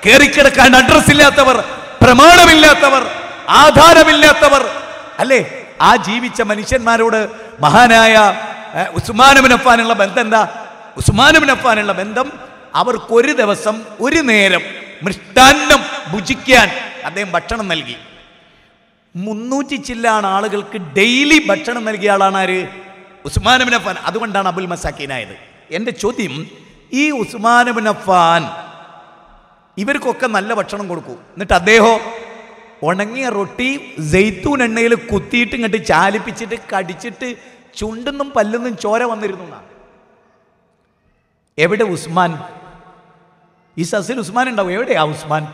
കേറിക്കിടക്കാൻ അഡ്രസ്സില്ലാത്തവർ, പ്രമാണമില്ലാത്തവർ, ആധാരമില്ലാത്തവർ, അല്ലേ? ആ ജീവിച്ച മനുഷ്യന്മാരോട് മഹാനായ ഉസ്മാൻ ഇബ്നു അഫ്ഫാനുള്ള ബന്ധം എന്താ? ഉസ്മാൻ ഇബ്നു അഫ്ഫാനുള്ള ബന്ധം, അവർക്കൊരു ദിവസം ഒരു നേരം മൃഷ്ടാന്നം ഭുജിക്കാൻ അദ്ദേഹം ഭക്ഷണം നൽകി. മുന്നൂറ്റി ചില്ലാണ് ആളുകൾക്ക് ഡെയിലി ഭക്ഷണം നൽകിയ ആളാണ് ആര്? ഉസ്മാൻ ഇബ്നു അഫ്ഫാൻ. അതുകൊണ്ടാണ് അബുൽ മസാക്കീനായത്. എൻ്റെ ചോദ്യം, ഈ ഉസ്മാൻ ഇബ്നു അഫ്ഫാൻ ഇവർക്കൊക്കെ നല്ല ഭക്ഷണം കൊടുക്കൂ, എന്നിട്ട് അദ്ദേഹം ഉണങ്ങിയ റൊട്ടി ജെയ്ത്തൂൻ എണ്ണയിൽ കുത്തിയിട്ട് ഇങ്ങോട്ട് ചാലിപ്പിച്ചിട്ട് കടിച്ചിട്ട് ചുണ്ടെന്നും പല്ലൊന്നും ചോര വന്നിരുന്നു എന്നാണ്. എവിടെ ഉസ്മാൻ? ഈ സസിൽ ഉസ്മാൻ ഉണ്ടാവും. എവിടെയാ ഉസ്മാൻ?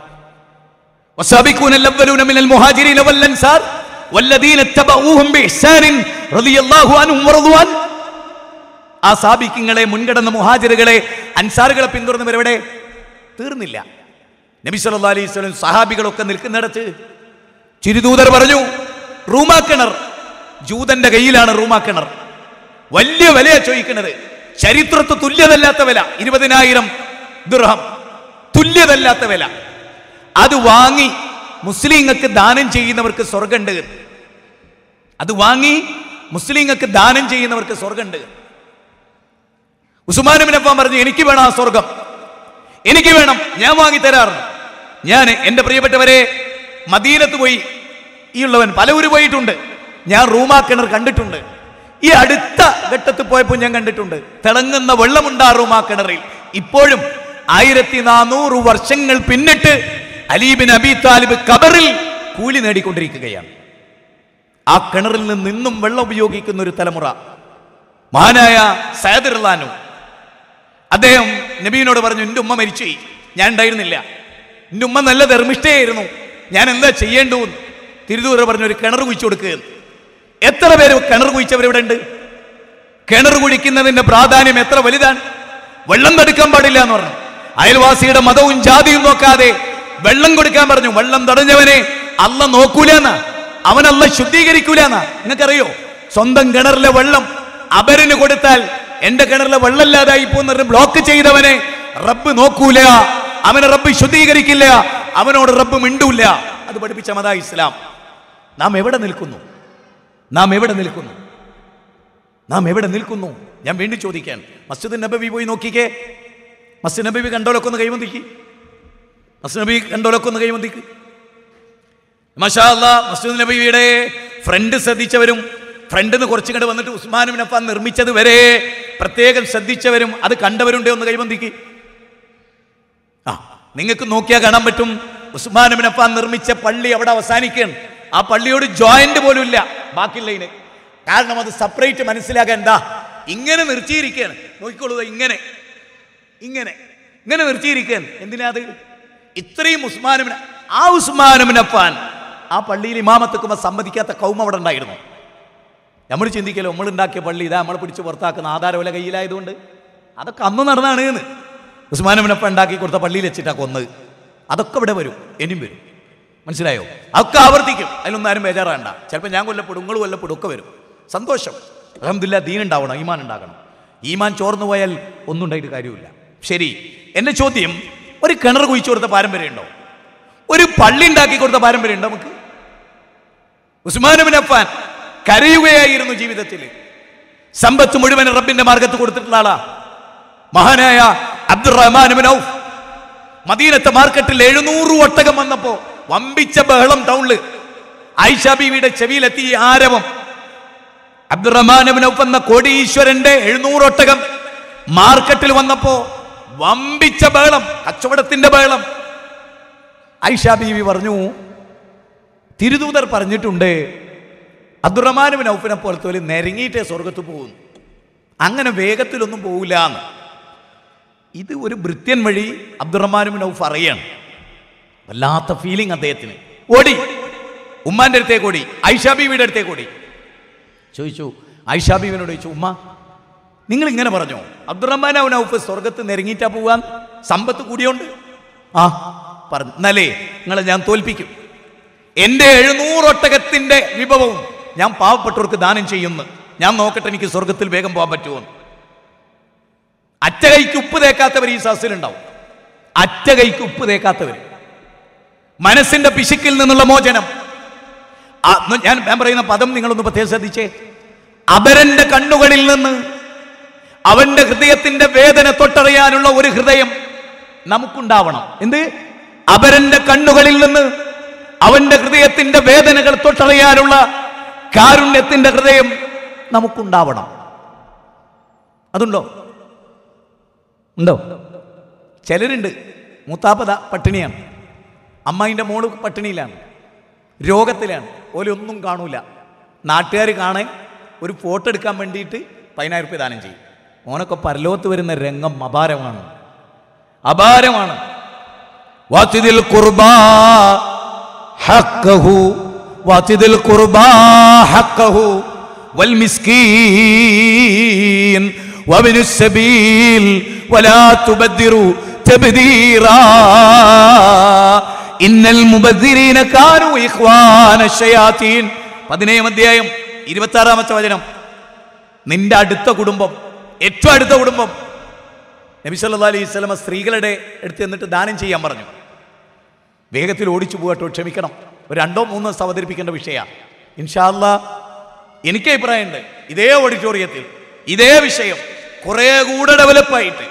والسابقون الأولون من المهاجرين والأنصار والذين اتبعوهم بإحسان رضي الله عنهم ورضوان. ആ സാബിഖുകളെ, മുൻകടന്ന മുഹാജിറുകളെ, അൻസാറുകളെ പിന്തുടർന്നവർ എവിടെ? തീർന്നില്ല. നബി സല്ലല്ലാഹു അലൈഹി വസല്ലം സഹാബികളൊക്കെ നിൽക്കുന്നിടത്ത് ചിരുദൂതർ പറഞ്ഞു, റൂമാക്കിണർ, ജൂതന്റെ കയ്യിലാണ് റൂമാക്കിണർ, വലിയ വില ചോദിക്കുന്നത്, ചരിത്രത്തെ തുല്യതല്ലാത്ത വില, ഇരുപതിനായിരം ദിർഹം, തുല്യതല്ലാത്ത വില. അത് വാങ്ങി മുസ്ലിങ്ങൾക്ക് ദാനം ചെയ്യുന്നവർക്ക് സ്വർഗമുണ്ട്. അത് വാങ്ങി മുസ്ലിങ്ങൾക്ക് ദാനം ചെയ്യുന്നവർക്ക് സ്വർഗമുണ്ട്. ഉസ്മാൻ ഇബ്നു അഫ്ഫാൻ പറഞ്ഞു, എനിക്ക് വേണം ആ സ്വർഗം, എനിക്ക് വേണം, ഞാൻ വാങ്ങി തരാറുണ്ട്. ഞാൻ എൻ്റെ പ്രിയപ്പെട്ടവരെ മദീനത്ത് പോയി ഈ ഉള്ളവൻ പലവരും പോയിട്ടുണ്ട്. ഞാൻ റൂമാക്കിണർ കണ്ടിട്ടുണ്ട്. ഈ അടുത്ത ഘട്ടത്തിൽ പോയപ്പോൾ ഞാൻ കണ്ടിട്ടുണ്ട്, തിളങ്ങുന്ന വെള്ളമുണ്ട് ആ റൂമാക്കിണറിൽ. ഇപ്പോഴും ആയിരത്തി നാനൂറ് വർഷങ്ങൾ പിന്നിട്ട് അലി ഇബ്നു അബീ താലിബ് ഖബറിൽ കൂലി നേടിക്കൊണ്ടിരിക്കുകയാണ്. ആ കിണറിൽ നിന്ന് ഇന്നും വെള്ളം ഉപയോഗിക്കുന്ന ഒരു തലമുറ. മഹാനായ സഅദ് റളിയല്ലാഹു അൻഹു അദ്ദേഹം നബീനോട് പറഞ്ഞു, എൻ്റെ ഉമ്മ മരിച്ചുപോയി, ഞാൻ ഉണ്ടായിരുന്നില്ല, എൻ്റെ ഉമ്മ നല്ല ധർമ്മിഷ്ഠയായിരുന്നു, ഞാൻ എന്താ ചെയ്യേണ്ടൂ? തിരുദൂതർ പറഞ്ഞു, ഒരു കിണർ കുഴിച്ചു കൊടുക്കുക. എത്ര പേര് കിണർ കുഴിച്ചവരിവിടെ ഉണ്ട്? കിണർ കുഴിക്കുന്നതിൻ്റെ പ്രാധാന്യം എത്ര വലുതാണ്! വെള്ളം തടുക്കാൻ പാടില്ല എന്ന് പറഞ്ഞു. അയൽവാസിയുടെ മതവും ജാതിയും നോക്കാതെ വെള്ളം കൊടുക്കാൻ പറഞ്ഞു. വെള്ളം തടഞ്ഞവനെ അള്ള നോക്കൂലെന്നാ, അവനല്ല ശുദ്ധീകരിക്കൂലെന്നാ. നിങ്ങൾക്കറിയോ, സ്വന്തം കിണറിലെ വെള്ളം അപരന് കൊടുത്താൽ എന്റെ കിണറിലെ വെള്ളമില്ലാതായി പോകുന്ന ബ്ലോക്ക് ചെയ്തവനെ റബ്ബ് നോക്കൂല, അവനെ റബ്ബ് ശുദ്ധീകരിക്കില്ല, അവനോട് റബ്ബ് മിണ്ടൂല. അത് പഠിപ്പിച്ച മത ഇസ്ലാം. നാം എവിടെ നിൽക്കുന്നു? നാം എവിടെ നിൽക്കുന്നു? നാം എവിടെ നിൽക്കുന്നു? ഞാൻ വേണ്ടി ചോദിക്കാൻ, മസ്ജിദ് നബവി പോയി നോക്കിക്കേ. മസ്ജിദ് നബവി കണ്ടോലൊക്കൊന്ന് കൈമന്തിക്ക്. മസ്ജിദ് നബി കണ്ടോലൊക്കൊന്ന് കൈമന്തിക്ക്. മാഷാ അല്ലാഹ്, മസ്ജിദ് നബിയുടെ ഫ്രണ്ട് ശ്രദ്ധിച്ചവരും ഫ്രണ്ടിന്ന് കുറച്ചും കണ്ട് വന്നിട്ട് ഉസ്മാൻ ഇബ്നു അഫ്ഫാൻ നിർമ്മിച്ചത് വരെ പ്രത്യേകം ശ്രദ്ധിച്ചവരും അത് കണ്ടവരുണ്ട്, ഒന്ന് കൈമന്തിക്ക്. ആ, നിങ്ങൾക്ക് നോക്കിയാൽ കാണാൻ പറ്റും, ഉസ്മാൻ ഇബ്നു അഫ്ഫാൻ നിർമ്മിച്ച പള്ളി അവിടെ അവസാനിക്കുകയാണ്. ആ പള്ളിയോട് ജോയിന്റ് പോലും ഇല്ല ബാക്കിയുള്ളതിന്. കാരണം അത് സെപ്പറേറ്റ് മനസ്സിലാക്കാൻ എന്താ ഇങ്ങനെ നിർത്തിയിരിക്കുകയാണ്. നോക്കിക്കോളൂ, ഇങ്ങനെ ഇങ്ങനെ ഇങ്ങനെ നിർത്തിയിരിക്കുകയാണ്. എന്തിനാത്? ഇത്രയും ഉസ്മാൻ ഇബ്നു ആ ഉസ്മാൻ ഇബ്നു അഫ്ഫാൻ ആ പള്ളിയിൽ ഇമാമത്തുക്കുമ്പോ സമ്മതിക്കാത്ത കൗമ അവിടെ ഉണ്ടായിരുന്നു. നമ്മൾ ചിന്തിക്കല്ലോ, നമ്മൾ ഉണ്ടാക്കിയ പള്ളി ഇതാ നമ്മളെ പിടിച്ച് പുറത്താക്കുന്ന ആധാരവല കയ്യിലായതുകൊണ്ട്. അതൊക്കെ അന്ന് നടന്നാണ് എന്ന് ഉസ്മാൻ ഇബ്നു അഫ്ഫാൻ ഉണ്ടാക്കി കൊടുത്ത പള്ളിയിൽ വെച്ചിട്ടാ കൊന്നത്. അതൊക്കെ ഇവിടെ വരും, എനിയും വരും. മനസ്സിലായോ? അതൊക്കെ ആവർത്തിക്കും. അതിലൊന്നും ആരും ബേജാറാണ്ട. ചിലപ്പോൾ ഞാൻ കൊല്ലപ്പെടും, നിങ്ങൾ കൊല്ലപ്പെടും, ഒക്കെ വരും. സന്തോഷം. അൽഹംദുലില്ലാ, ദീൻ ഉണ്ടാവണം, ഈമാൻ ഉണ്ടാകണം. ഈമാൻ ചോർന്നു പോയാൽ ഒന്നും ഉണ്ടായിട്ട് കാര്യമില്ല. ശരി, എൻ്റെ ചോദ്യം, ഒരു കിണർ കുഴിച്ചു കൊടുത്ത പാരമ്പര്യം ഉണ്ടോ? ഒരു പള്ളി ഉണ്ടാക്കി കൊടുത്ത പാരമ്പര്യം ഉണ്ടോ നമുക്ക്? ഉസ്മാൻ ഇബ്നു അഫ്ഫാൻ കരയുകയായിരുന്നു ജീവിതത്തിൽ. സമ്പത്ത് മുഴുവൻ റബ്ബിന്റെ മാർഗത്ത് കൊടുത്തിട്ടുള്ള ആളാ. മഹാനായ അബ്ദുറഹ്മാൻ ഇബ്നു ഔഫ് മദീനത്തെ മാർക്കറ്റിൽ എഴുന്നൂറ് ഒട്ടകം വന്നപ്പോ വമ്പിച്ച ബഹളം ടൗണില്. ആയിഷ ബീവിയുടെ ചെവിയിലെത്തി ആരവം. അബ്ദുറഹ്മാൻ ഇബ്നു ഔഫ് എന്ന കോടീശ്വരന്റെ എഴുന്നൂറ് ഒട്ടകം മാർക്കറ്റിൽ വന്നപ്പോ വമ്പിച്ച ബഹളം, കച്ചവടത്തിന്റെ ബഹളം. ആയിഷ ബീവി പറഞ്ഞു, തിരുദൂതർ പറഞ്ഞിട്ടുണ്ട്, അബ്ദുറഹ്മാൻ ഇബ്നു ഔഫിനെ പോലത്തെ നെരങ്ങിയിട്ടേ സ്വർഗത്ത് പോകുന്നു, അങ്ങനെ വേഗത്തിലൊന്നും പോകില്ല എന്ന്. ഇത് ഒരു ഭൃത്യൻ വഴി അബ്ദുറഹ്മാൻ ഇബ്നു ഔഫ് അറിയാണ്. വല്ലാത്ത ഫീലിംഗ് അദ്ദേഹത്തിന്. ഓടി ഉമ്മാന്റെ അടുത്തേക്ക് ഓടി, ആയിഷാ ബീവിയുടെ അടുത്തേക്ക് ഓടി. ചോദിച്ചു, ആയിഷാ ബീവിനോട് ചോദിച്ചു, ഉമ്മ നിങ്ങൾ ഇങ്ങനെ പറഞ്ഞോ അബ്ദുറഹ്മാൻ ഇബ്നു ഔഫ് സ്വർഗത്ത് നെരങ്ങിയിട്ടാ പോവാൻ, സമ്പത്ത് കൂടിയോണ്ട്? ആ പറഞ്ഞു, എന്നാലേ നിങ്ങളെ ഞാൻ തോൽപ്പിക്കും. എൻ്റെ എഴുന്നൂറൊട്ടകത്തിൻ്റെ വിഭവവും ഞാൻ പാവപ്പെട്ടവർക്ക് ദാനം ചെയ്യുന്നു. ഞാൻ നോക്കട്ടെ എനിക്ക് സ്വർഗത്തിൽ വേഗം പോകാൻ പറ്റുമെന്ന്. അറ്റകൈക്ക് ഉപ്പ് തേക്കാത്തവർ ഈ സദസ്സിലുണ്ടാവും. അറ്റകൈക്ക് ഉപ്പ് തേക്കാത്തവർ, മനസ്സിന്റെ പിശുക്കിൽ നിന്നുള്ള മോചനം. ഞാൻ ഞാൻ പറയുന്ന പദം നിങ്ങളൊന്ന് പ്രത്യേകം ശ്രദ്ധിച്ചേ. അപരന്റെ കണ്ണുകളിൽ നിന്ന് അവന്റെ ഹൃദയത്തിന്റെ വേദന തൊട്ടറിയാനുള്ള ഒരു ഹൃദയം നമുക്കുണ്ടാവണം. എന്ത്? അപരന്റെ കണ്ണുകളിൽ നിന്ന് അവന്റെ ഹൃദയത്തിന്റെ വേദനകൾ തൊട്ടറിയാനുള്ള കാരുണ്യത്തിന്റെ ഹൃദയം നമുക്കുണ്ടാവണം. അതുണ്ടോ? ഉണ്ടോ? ചിലരുണ്ട്, മൂത്താപ്പത പട്ടിണിയാണ്, അമ്മായിൻ്റെ മോള് പട്ടിണിയിലാണ്, രോഗത്തിലാണ്, ഓലൊന്നും കാണൂല. നാട്ടുകാർ കാണേ ഒരു ഫോട്ടോ എടുക്കാൻ വേണ്ടിയിട്ട് പതിനായിരം രൂപ ദാനം ചെയ്യും. ഓനൊക്കെ പരലോകത്ത് വരുന്ന രംഗം അപാരമാണ്, അപാരമാണ്. വാതിദിൽ ഖുർബാ ഹഖഹു വാതിദിൽ ഖുർബാ ഹഖഹു വൽ മിസ്കീൻ വബിനുസ് സബീൽ വലാ തുബദ്ദിറു തബ്ദീറാ ഇന്നൽ മുബദ്ദിരീന കാനൂ ഇഖ്വാന ശയാതീൻ. പതിനേഴാം അധ്യായം ഇരുപത്താറാമത്തെ വചനം. നിന്റെ അടുത്ത കുടുംബം, ഏറ്റവും അടുത്ത കുടുംബം. നബി സല്ലല്ലാഹു അലൈഹി വസല്ലം സ്ത്രീകളുടെ അടുത്ത് എന്നിട്ട് ദാനം ചെയ്യാൻ പറഞ്ഞു. വേഗത്തിൽ ഓടിച്ചു പോകട്ടോ, ക്ഷമിക്കണം. ഒരു രണ്ടോ മൂന്നോ ദിവസം അവതരിപ്പിക്കേണ്ട വിഷയമാണ് ഇൻഷാ അല്ലാഹ്. എനിക്ക് അഭിപ്രായമുണ്ട്, ഇതേ ഓഡിറ്റോറിയത്തിൽ ഇതേ വിഷയം കുറേ കൂടെ ഡെവലപ്പായിട്ട്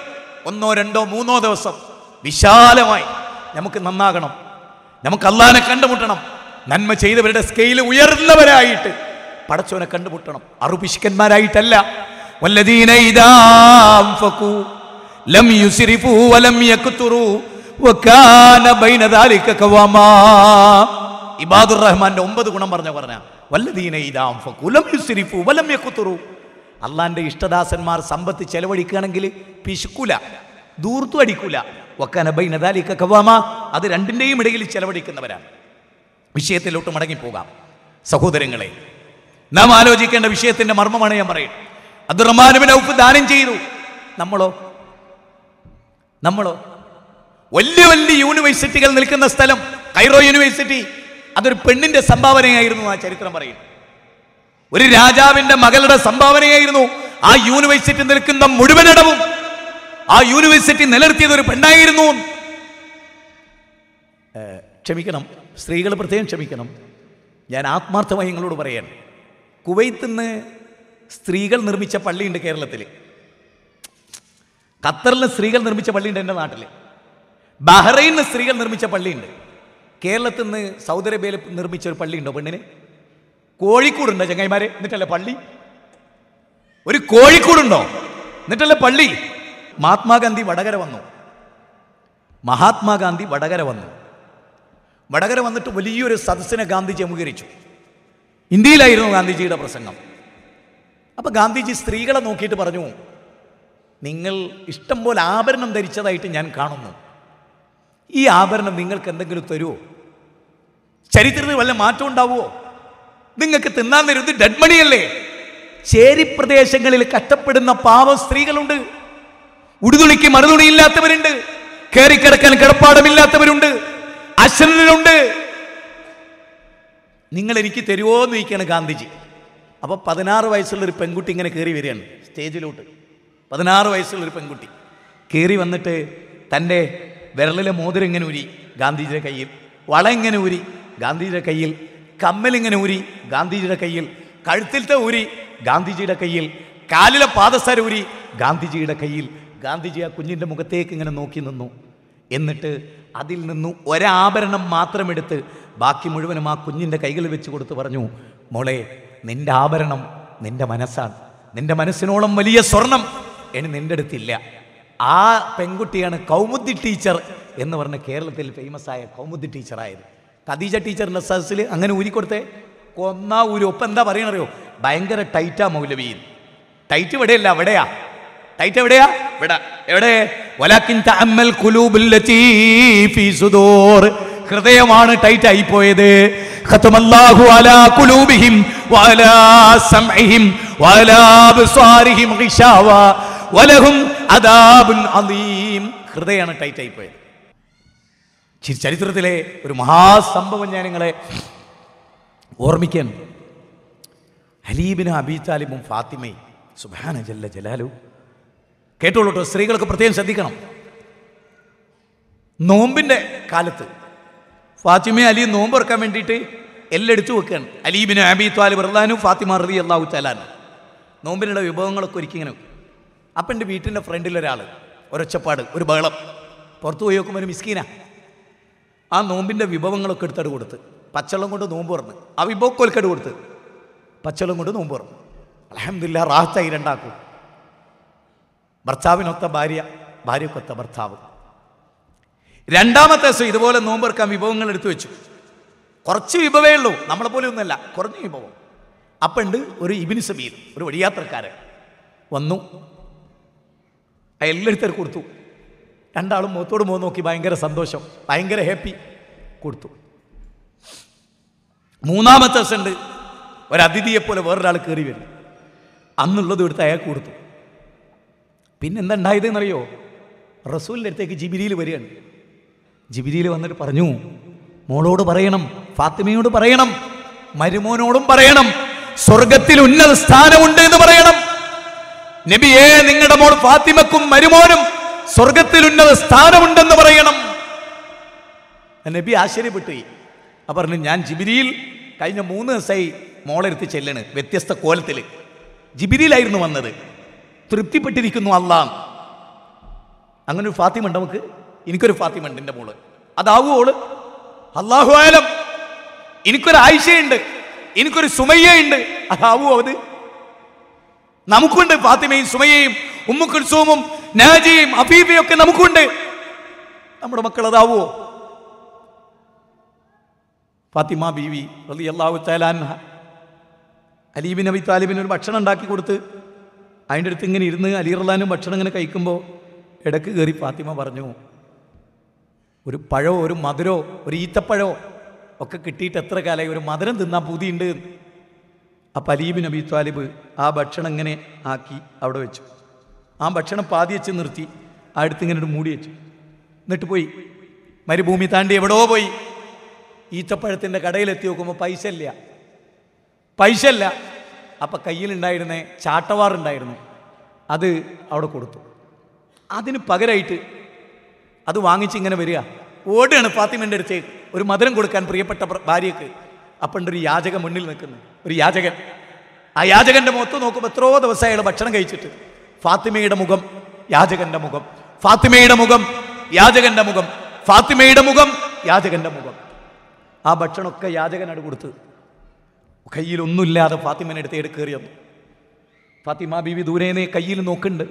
ഒന്നോ രണ്ടോ മൂന്നോ ദിവസം വിശാലമായി നമുക്ക് നന്നാകണം, നമുക്ക് അല്ലാഹുവിനെ കണ്ടുമുട്ടണം, നന്മ ചെയ്തവരുടെ സ്കെയിൽ ഉയർന്നവരായിട്ട് പടച്ചവനെ കണ്ടുമുട്ടണം, അറുപിശുക്കന്മാരായിട്ടല്ല. വല്ലദീന ഇദാ അൻഫഖു ലം യുസ്രിഫു വലം യഖ്തുറു വകാന ബൈന ദാലിക ഖവാമാ. ഇബാദുർ റഹ്മാന്റെ ഒമ്പത് ഗുണം പറഞ്ഞു പറഞ്ഞ വല്ലദീന ഇദാ അൻഫഖു ലം യുസ്രിഫു വലം യഖ്തുറു. അല്ലാഹുവിന്റെ ഇഷ്ടദാസന്മാർ സമ്പത്ത് ചെലവഴിക്കുകയാണെങ്കിൽ പിശുക്കൂല, ദൂർത്തു അടിക്കൂല. വക്കാന ബൈന ദാലിക ഖവാമ, അത് രണ്ടിൻ്റെയും ഇടയിൽ ചെലവഴിക്കുന്നവരാണ്. വിഷയത്തിലോട്ട് മടങ്ങിപ്പോകാം സഹോദരങ്ങളെ. നാം ആലോചിക്കേണ്ട വിഷയത്തിൻ്റെ മർമ്മമാണ് ഞാൻ പറയുന്നത്. അബ്ദുറഹ്മാൻ ഇബ്നു ഔഫ് ദാനം ചെയ്തു. നമ്മളോ? നമ്മളോ? വലിയ വലിയ യൂണിവേഴ്സിറ്റികൾ നിൽക്കുന്ന സ്ഥലം, കൈറോ യൂണിവേഴ്സിറ്റി, അതൊരു പെണ്ണിൻ്റെ സംഭാവനയായിരുന്നു ആ ചരിത്രം പറയും. ഒരു രാജാവിൻ്റെ മകളുടെ സംഭാവനയായിരുന്നു ആ യൂണിവേഴ്സിറ്റി നിൽക്കുന്ന മുഴുവനിടവും. ആ യൂണിവേഴ്സിറ്റി നിലനിർത്തിയത് ഒരു പെണ്ണായിരുന്നു. ക്ഷമിക്കണം സ്ത്രീകൾ, പ്രത്യേകം ക്ഷമിക്കണം. ഞാൻ ആത്മാർത്ഥമായി നിങ്ങളോട് പറയാൻ, കുവൈത്തിൽ നിന്ന് സ്ത്രീകൾ നിർമ്മിച്ച പള്ളിയുണ്ട് കേരളത്തിൽ. ഖത്തറിലെ സ്ത്രീകൾ നിർമ്മിച്ച പള്ളിയുണ്ട് എൻ്റെ നാട്ടിൽ. ബഹ്റൈനിൽ സ്ത്രീകൾ നിർമ്മിച്ച പള്ളിയുണ്ട്. കേരളത്തിൽ നിന്ന് സൗദി അറേബ്യയിൽ നിർമ്മിച്ച ഒരു പള്ളിയുണ്ടോ പെണ്ണിന്? കോഴിക്കോടുണ്ടോ ചങ്ങായിമാരെ? എന്നിട്ടല്ലേ പള്ളി? ഒരു കോഴിക്കോടുണ്ടോ? എന്നിട്ടല്ലേ പള്ളി? മഹാത്മാഗാന്ധി വടകര വന്നു. മഹാത്മാഗാന്ധി വടകര വന്നു വടകര വന്നിട്ട് വലിയൊരു സദസ്സിനെ ഗാന്ധിജി അംഗീകരിച്ചു. ഇന്ത്യയിലായിരുന്നു ഗാന്ധിജിയുടെ പ്രസംഗം. അപ്പോൾ ഗാന്ധിജി സ്ത്രീകളെ നോക്കിയിട്ട് പറഞ്ഞു, നിങ്ങൾ ഇഷ്ടം പോലെ ആഭരണം ധരിച്ചതായിട്ട് ഞാൻ കാണുന്നു. ഈ ആഭരണം നിങ്ങൾക്ക് എന്തെങ്കിലും തരുമോ? ചരിത്രത്തിൽ വല്ല മാറ്റം ഉണ്ടാവുമോ? നിങ്ങൾക്ക് തിന്നാൻ തരുന്നത് ഡെഡ് മണിയല്ലേ? ചേരി പ്രദേശങ്ങളിൽ കഷ്ടപ്പെടുന്ന പാവം സ്ത്രീകളുണ്ട്. ഉടുതുണിക്ക് മറുതുണിയില്ലാത്തവരുണ്ട്. കയറിക്കിടക്കാൻ കിടപ്പാടമില്ലാത്തവരുണ്ട്. അശ്രമരുണ്ട്. നിങ്ങൾ എനിക്ക് തരുമോ എന്ന് ചോദിക്കുകയാണ് ഗാന്ധിജി. അപ്പോൾ പതിനാറ് വയസ്സുള്ളൊരു പെൺകുട്ടി ഇങ്ങനെ കയറി വരികയാണ് സ്റ്റേജിലോട്ട്. പതിനാറ് വയസ്സുള്ളൊരു പെൺകുട്ടി കയറി വന്നിട്ട് തൻ്റെ വിരലിലെ മോതിരം ഇങ്ങനെ ഊരി ഗാന്ധിജിയുടെ കയ്യിൽ, വള ഇങ്ങനെ ഊരി ഗാന്ധിജിയുടെ കയ്യിൽ, കമ്മലിങ്ങനെ ഊരി ഗാന്ധിജിയുടെ കയ്യിൽ, കഴുത്തിലത്തെ ഊരി ഗാന്ധിജിയുടെ കയ്യിൽ, കാലിലെ പാദസരം ഊരി ഗാന്ധിജിയുടെ കയ്യിൽ. ഗാന്ധിജി ആ കുഞ്ഞിൻ്റെ മുഖത്തേക്ക് ഇങ്ങനെ നോക്കി നിന്നു. എന്നിട്ട് അതിൽ നിന്നും ഒരാഭരണം മാത്രമെടുത്ത് ബാക്കി മുഴുവനും ആ കുഞ്ഞിൻ്റെ കൈകളിൽ വെച്ച് കൊടുത്ത് പറഞ്ഞു, മോളെ, നിൻ്റെ ആഭരണം നിൻ്റെ മനസ്സാണ്. നിൻ്റെ മനസ്സിനോളം വലിയ സ്വർണം ഇനി നിൻ്റെ അടുത്തില്ല. ആ പെൺകുട്ടിയാണ് കൗമുദി ടീച്ചർ എന്ന് പറഞ്ഞ് കേരളത്തിൽ ഫേമസായ കൗമുദി ടീച്ചറായത്. ഖദീജ ടീച്ചറിൻ്റെ സദസ്സിൽ അങ്ങനെ ഊരിക്കൊടുത്തേ കൊന്നാ ഊരി. ഒപ്പം എന്താ പറയണറിയോ? ഭയങ്കര ടൈറ്റാ മൗലവിയിൽ. ടൈറ്റ് ഇവിടെയല്ല, അവിടെയാ. ടൈറ്റ് എവിടെയാ? ഇവിടെ. എവിടെ? വലാക്കിൻ തഅമ്മൽ ഖുലൂബുല്ലതി ഫീ സുദൂർ. ഹൃദയമാണ് ടൈറ്റ് ആയി പോയത്. ഖതമല്ലാഹു അലാ ഖുലൂബിഹിം വഅലാ സമഇഹിം വഅലാ ബിസാരിഹിം ഗിശാവ വലഹും അദാബുൻ അലീം. ഹൃദയമാണ് ടൈറ്റ് ആയി പോയത്. ചരിത്രത്തിലെ ഒരു മഹാസംഭവം ഞാൻ നിങ്ങളെ ഓർമ്മിക്കാൻ. ഹലീബിനും അബീ താലിബും ഫാത്തിമയും സുബ്ഹാന ജല്ല ജലാലു. കേട്ടോളൂ കേട്ടോ, സ്ത്രീകൾക്ക് പ്രത്യേകം ശ്രദ്ധിക്കണം. നോമ്പിൻ്റെ കാലത്ത് ഫാത്തിമ അലി നോമ്പ് തുറക്കാൻ വേണ്ടിയിട്ട് എല്ലെടുത്തു വെക്കുകയാണ്. അലീബിന് അബീ ത്വാലിബ് റളിയല്ലാഹു ഫാത്തിമ റളിയല്ലാഹു തആല നോമ്പിനുള്ള വിഭവങ്ങളൊക്കെ ഒരുക്കി ഇങ്ങനെ. അപ്പം എൻ്റെ വീട്ടിൻ്റെ ഫ്രണ്ടിലൊരാൾ ഒരൊച്ചപ്പാട്, ഒരു ബഹളം. പുറത്തു പോയി നോക്കുമ്പോൾ ഒരു മിസ്കീന ആ നോമ്പിൻ്റെ വിഭവങ്ങളൊക്കെ എടുത്തട് കൊടുത്ത്. പച്ചവെള്ളം കൊണ്ട് നോമ്പ് തുറന്ന് ആ വിഭവമൊക്കെ ഒരുക്കട് കൊടുത്ത്. പച്ചവെള്ളം കൊണ്ട് നോമ്പ് തുറന്നു. അൽഹംദുലില്ലാഹ്, റാഹത്തായി രണ്ടാക്കും. ഭർത്താവിനൊത്ത ഭാര്യ, ഭാര്യക്കൊത്ത ഭർത്താവ്. രണ്ടാമത്തെ ദിവസം ഇതുപോലെ നോമ്പെടുക്കാൻ വിഭവങ്ങൾ എടുത്തു വെച്ചു. കുറച്ച് വിഭവമേ ഉള്ളൂ, നമ്മളെപ്പോലെ ഒന്നുമല്ല, കുറഞ്ഞ വിഭവം. അപ്പം ഉണ്ട് ഒരു ഇബ്നു സബീൽ, ഒരു വഴിയാത്രക്കാരൻ വന്നു. എല്ലായിടത്തും കൊടുത്തു. രണ്ടാളും മുഖത്തോട് മുഖം നോക്കി ഭയങ്കര സന്തോഷം, ഭയങ്കര ഹാപ്പി. കൊടുത്തു. മൂന്നാമത്തെ ദിവസം ഉണ്ട് ഒരതിഥിയെപ്പോലെ വേറൊരാൾ കയറി വരും. അന്നുള്ളത് എടുത്ത് അയാൾക്ക് കൊടുത്തു. പിന്നെന്താണ്ടായത് എന്നറിയോ? റസൂലിൻ്റെ അടുത്തേക്ക് ജിബിരിയിൽ വരികയാണ്. ജിബിരിയിൽ വന്നിട്ട് പറഞ്ഞു, മോളോട് പറയണം, ഫാത്തിമയോട് പറയണം, മരുമോനോടും പറയണം, സ്വർഗത്തിൽ ഉന്നത സ്ഥാനമുണ്ട് എന്ന് പറയണം. നബിയേ, നിങ്ങളുടെ മോൾ ഫാത്തിമക്കും മരുമോനും സ്വർഗത്തിൽ ഉന്നത സ്ഥാനമുണ്ടെന്ന് പറയണം. നബി ആശ്ചര്യപ്പെട്ടു. അപ്പം പറഞ്ഞു, ഞാൻ ജിബിരിയിൽ കഴിഞ്ഞ മൂന്ന് ദിവസമായി മോളെടുത്ത് ചെല്ലണ്, വ്യത്യസ്ത കോലത്തിൽ. ജിബിരിയിലായിരുന്നു വന്നത്. തൃപ്തിപ്പെട്ടിരിക്കുന്നു അല്ലാഹ്. അങ്ങനൊരു ഫാത്തിമ ഉണ്ട് നമുക്ക്. എനിക്കൊരു ഫാത്തിമ ഉണ്ട് എൻ്റെ മോള്. അതാവൂ ഓള്. അല്ലാഹു ആലം. എനിക്കൊരു ആയിഷയുണ്ട്, എനിക്കൊരു സുമയ്യയുണ്ട്. അതാവൂ അത്. നമുക്കുണ്ട് ഫാത്തിമയും സുമയ്യയും ഉമ്മു കുൽസൂമും നാജിയും അബീബയും ഒക്കെ നമുക്കുണ്ട്. നമ്മുടെ മക്കൾ അതാവോ? ഫാത്തിമ ബീവി റളിയല്ലാഹു തആല അൻഹ അലി ഇബ്നു അബീ താലിബിന് ഒരു ഭക്ഷണം ഉണ്ടാക്കി കൊടുത്ത്. അതിൻ്റെ അടുത്ത് ഇങ്ങനെ ഇരുന്ന് അലി റളിയല്ലാഹു ഭക്ഷണം ഇങ്ങനെ കഴിക്കുമ്പോൾ ഇടയ്ക്ക് കയറി ഫാത്തിമ പറഞ്ഞു, ഒരു പഴമോ ഒരു മധുരോ ഒരു ഈത്തപ്പഴമോ ഒക്കെ കിട്ടിയിട്ട് എത്ര കാലമായി, ഒരു മധുരം തിന്നാൻ പൂതിയുണ്ട്. അപ്പം അലി ഇബ്നു അബീ താലിബ് ആ ഭക്ഷണം ഇങ്ങനെ ആക്കി അവിടെ വെച്ചു. ആ ഭക്ഷണം പാതി വെച്ച് നിർത്തി അടുത്ത് ഇങ്ങനെ മൂടി വെച്ചു. എന്നിട്ട് പോയി മരുഭൂമി താണ്ടി എവിടെയോ പോയി ഈത്തപ്പഴത്തിൻ്റെ കടയിലെത്തി നോക്കുമ്പോൾ പൈസ ഇല്ല, പൈസ ഇല്ല. അപ്പം കയ്യിലുണ്ടായിരുന്നേ ചാട്ടവാറുണ്ടായിരുന്നു, അത് അവിടെ കൊടുത്തു. അതിന് പകരമായിട്ട് അത് വാങ്ങിച്ചിങ്ങനെ വരിക. ഓടുകയാണ് ഫാത്തിമൻ്റെ അടുത്തേക്ക് ഒരു മധുരം കൊടുക്കാൻ പ്രിയപ്പെട്ട ഭാര്യയ്ക്ക്. അപ്പണ്ടൊരു യാചകൻ മുന്നിൽ നിൽക്കുന്നു. ഒരു യാചകൻ. Ayajaganda Motu Nokobatro, the Vasayla Bachanagachit, Fatimeda Mugam, Yajaganda Mugam, Fatimeda Mugam, Yajaganda Mugam, Fatimeda Mugam, Yajaganda Mugam. Ah, Bachanoka Yajaganda Gurtu Kail Nulla, the Fatimeda Kurium Fatima Bibi Durene, Kail Nokund,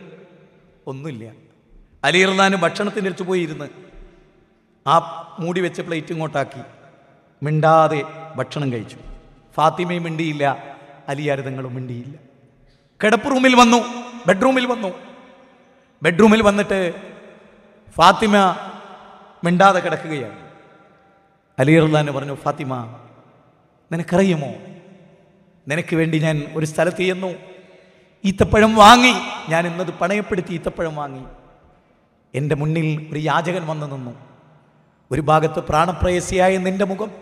Unulia Alirlan, Bachanathin Tubuidna. Up Moody Vechaplating Otaki Minda de Bachanagach Fatime Mindilla. Aliyadangalum Mindil. Kadapurumil Vanu, bedroomil Vanu, bedroomil Vanate Fatima Minda the Kadakaya Alirlan Varno Fatima, then a Karayamo, then a Kivendin or Salatiano, Itapadamwangi, Yanin the Panapati Itapadamwangi, in the Mundil, Riajagan Vandano, Uribagata Prana Praesia in the Indamugam,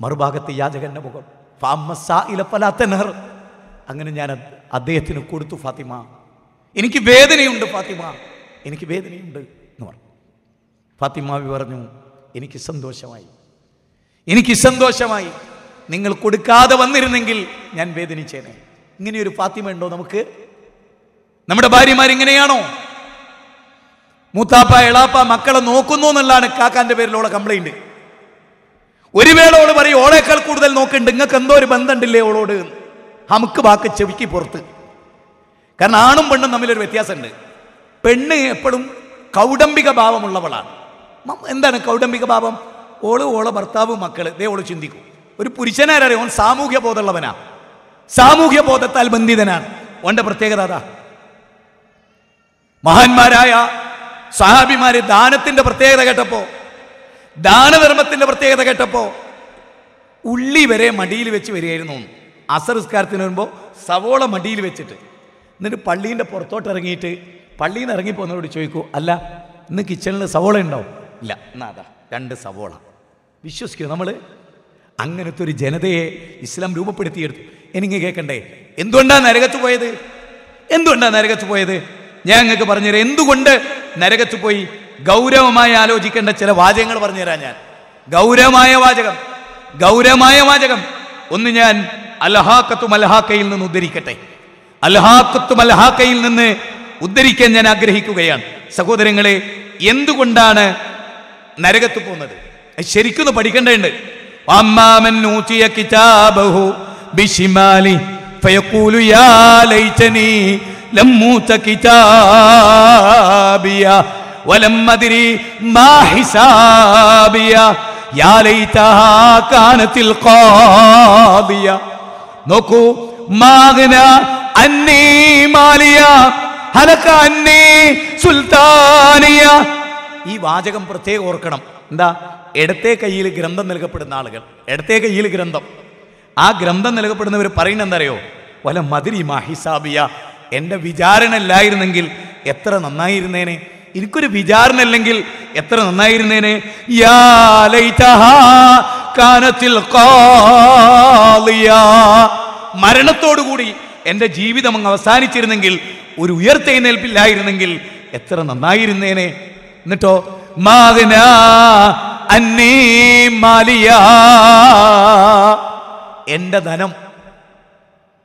Marubagati Yajagan Nabugam. Famasa Ilapalatener Anganana Adetin Kurtu Fatima. Iniki Bedin to Fatima. Iniki Bedin to Nor Fatima Vivarnu. Iniki Sando Shamai. Iniki Sando Shamai. Ningle Kudka, the one Ningil, Yan Bedini Chene. Ninu Fatima and Donamuke Namadabari Maringaniano Mutapa Elapa Makala Nokunon and Lana Kaka and the Velola complained. We were over all I could look and Kandori Bandan delay or Hamkabaka Cheviki Porta Kananum Bandan the Miller with Yasande Penne Pudum Kaudam Bigabam Lavala. And then a Kaudam Bigabam, Olo Ola Bartabu Makal, they were Chindiku. But Purishanari on Samuka Bota Lavana Samuka Bota Talbandidana, one to Pertegada Mahan Maraya Sahabi Mari Danatin the Pertega Gatapo. Dana Vermatin never take the getapo. Uli Vere Madil which very known. Asar's Cartinumbo, Savola Madil which it. Then Palin the Porto Rangite, Palin Rangipono Choico, Allah, in the kitchen, Savola and La Nada, Danda Savola. Vicious Kinamale Anganaturi Genade, Islam Ruba Petit, any second day. Indunda Naregatuway, Indunda Naregatuway, Yanga Barnir, Indunda Naregatuway. Gauramaya logic and the Cheravajang or Niranya Gauramaya Vajagam Gauramaya Vajagam Unian Allahaka to Malahaka in the Udiricate Allahaka to Malahaka in the Udirikan and Agrihikugayan Sakodringale Yendukundana Naragatu Ponade a Sheriku Padikandende Amma Menutia Kitabahu Bishimali Fayakuluya Laitani Lamuta Kitabia ولم أدري ما حسابيا يا ليتها كانت القاضية نكو ما غنى عني ماليا هلك عني سلطانيا ഈ വാചകം പ്രത്യേകം ഓർക്കണം എന്താ എടത്തെ കയ്യിൽ ഗ്രന്ഥം നൽകപ്പെടുന്ന ആളുകൾ എടത്തെ കയ്യിൽ ഗ്രന്ഥം ആ ഗ്രന്ഥം നൽകപ്പെടുന്നവർ പറയുന്ന എന്താറിയോ ولم أدري ما حسابيا എൻ്റെ വിചാരണ ഇല്ലായിരുന്നെങ്കിൽ എത്ര നന്നായിരുന്നേനെ It could be Jarn and Lingil, Eternal Nairnene, Ya Leitaha, Kanatil Kalia, Maranato Guri, and the Jeevi among our sanitary Ningil, Uruerte Nelpi Lairningil, Eternal Nairnene, Neto, Madina, Anni Malia, Enda Danam,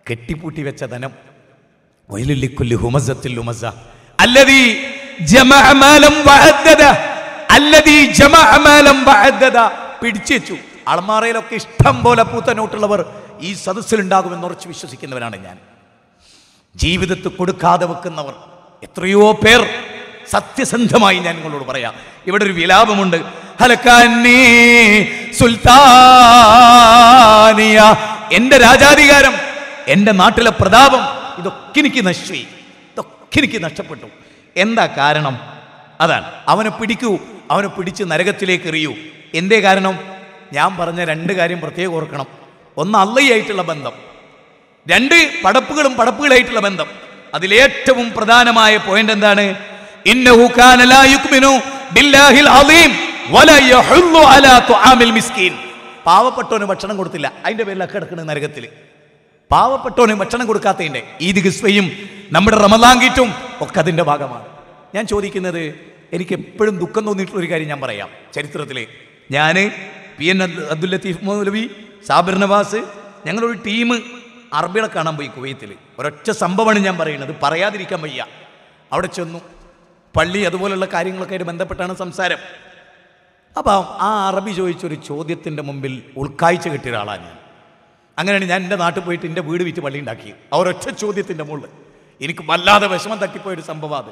Ketiputi Vechadanam, Willikuli Humaza Tilumaza, Aladi. Jama Amalam Bahadada, Alladi Jama Amalam Bahadada, Pidchichu, Almare of Kistambola Puta Note Lover, East South Cylindago and North Vishus in the Vanagan. G with the Kudukada Vakanavar, a trio pair, Sati Santamai and Golubaya, even Vilabamunda, Halakani, Sultania, Enda Rajadigaram, Enda Matala Pradabam, the Kinikinashri, the Kinikinashaputu. Enda Karanam Adan, I want a pitiku, I want a pitch in Naragatile Kiriu, Ende Karanam, Yam Parana, and the Garim Prote Orkanam, on the Ali eight labandam. Dende, Padapur and Padapur eight labandam, Adiletum Pradanamai, point and Dane, Inna Hukanala Yukminu, Billa Hill Alim, Walla Yahulu Allah to Amil Miskin, Pava Patona Machanagurtilla, I never like Naragatile, Pava Patona Machanagurkatine, Idigiswayim. നമ്മുടെ റമളാൻഗിറ്റും ഒക്കെ അതിന്റെ ഭാഗമാണ് ഞാൻ ചോദിക്കുന്നത് എനിക്ക് എപ്പോഴും ദുഃഖം തോന്നിയിട്ടുള്ള ഒരു കാര്യം ഞാൻ പറയാം ചരിത്രത്തിലെ ഞാൻ പി എൻ അബ്ദുൽ ലത്തീഫ് മൗലവി സാബിർ നവാസ് ഞങ്ങൾ ഒരു ടീം അറബികളെ കാണാൻ പോയി കുവൈത്തിൽ. ഒരൊറ്റ സംഭവമാണ് ഞാൻ പറയുന്നത്, പറയാതിരിക്കാൻ വയ്യ. അവിടെ ചെന്നു, പള്ളി അതുപോലെയുള്ള കാര്യങ്ങളൊക്കെ ആയിട്ട് ബന്ധപ്പെട്ടാണ് സംസാരം. അപ്പം ആ അറബി ചോദിച്ചൊരു ചോദ്യത്തിൻ്റെ മുമ്പിൽ ഉൾക്കാഴ്ച കിട്ടിയ ഒരാളാണ് ഞാൻ. അങ്ങനെയാണ് ഞാൻ എൻ്റെ നാട്ടിൽ പോയിട്ട് എൻ്റെ വീട് വിറ്റ് പള്ളി ഉണ്ടാക്കിയത്. ആ ഒരൊറ്റ ചോദ്യത്തിൻ്റെ മുകളിൽ എനിക്ക് വല്ലാതെ വിഷമം തട്ടിപ്പോയൊരു സംഭവമാണ്.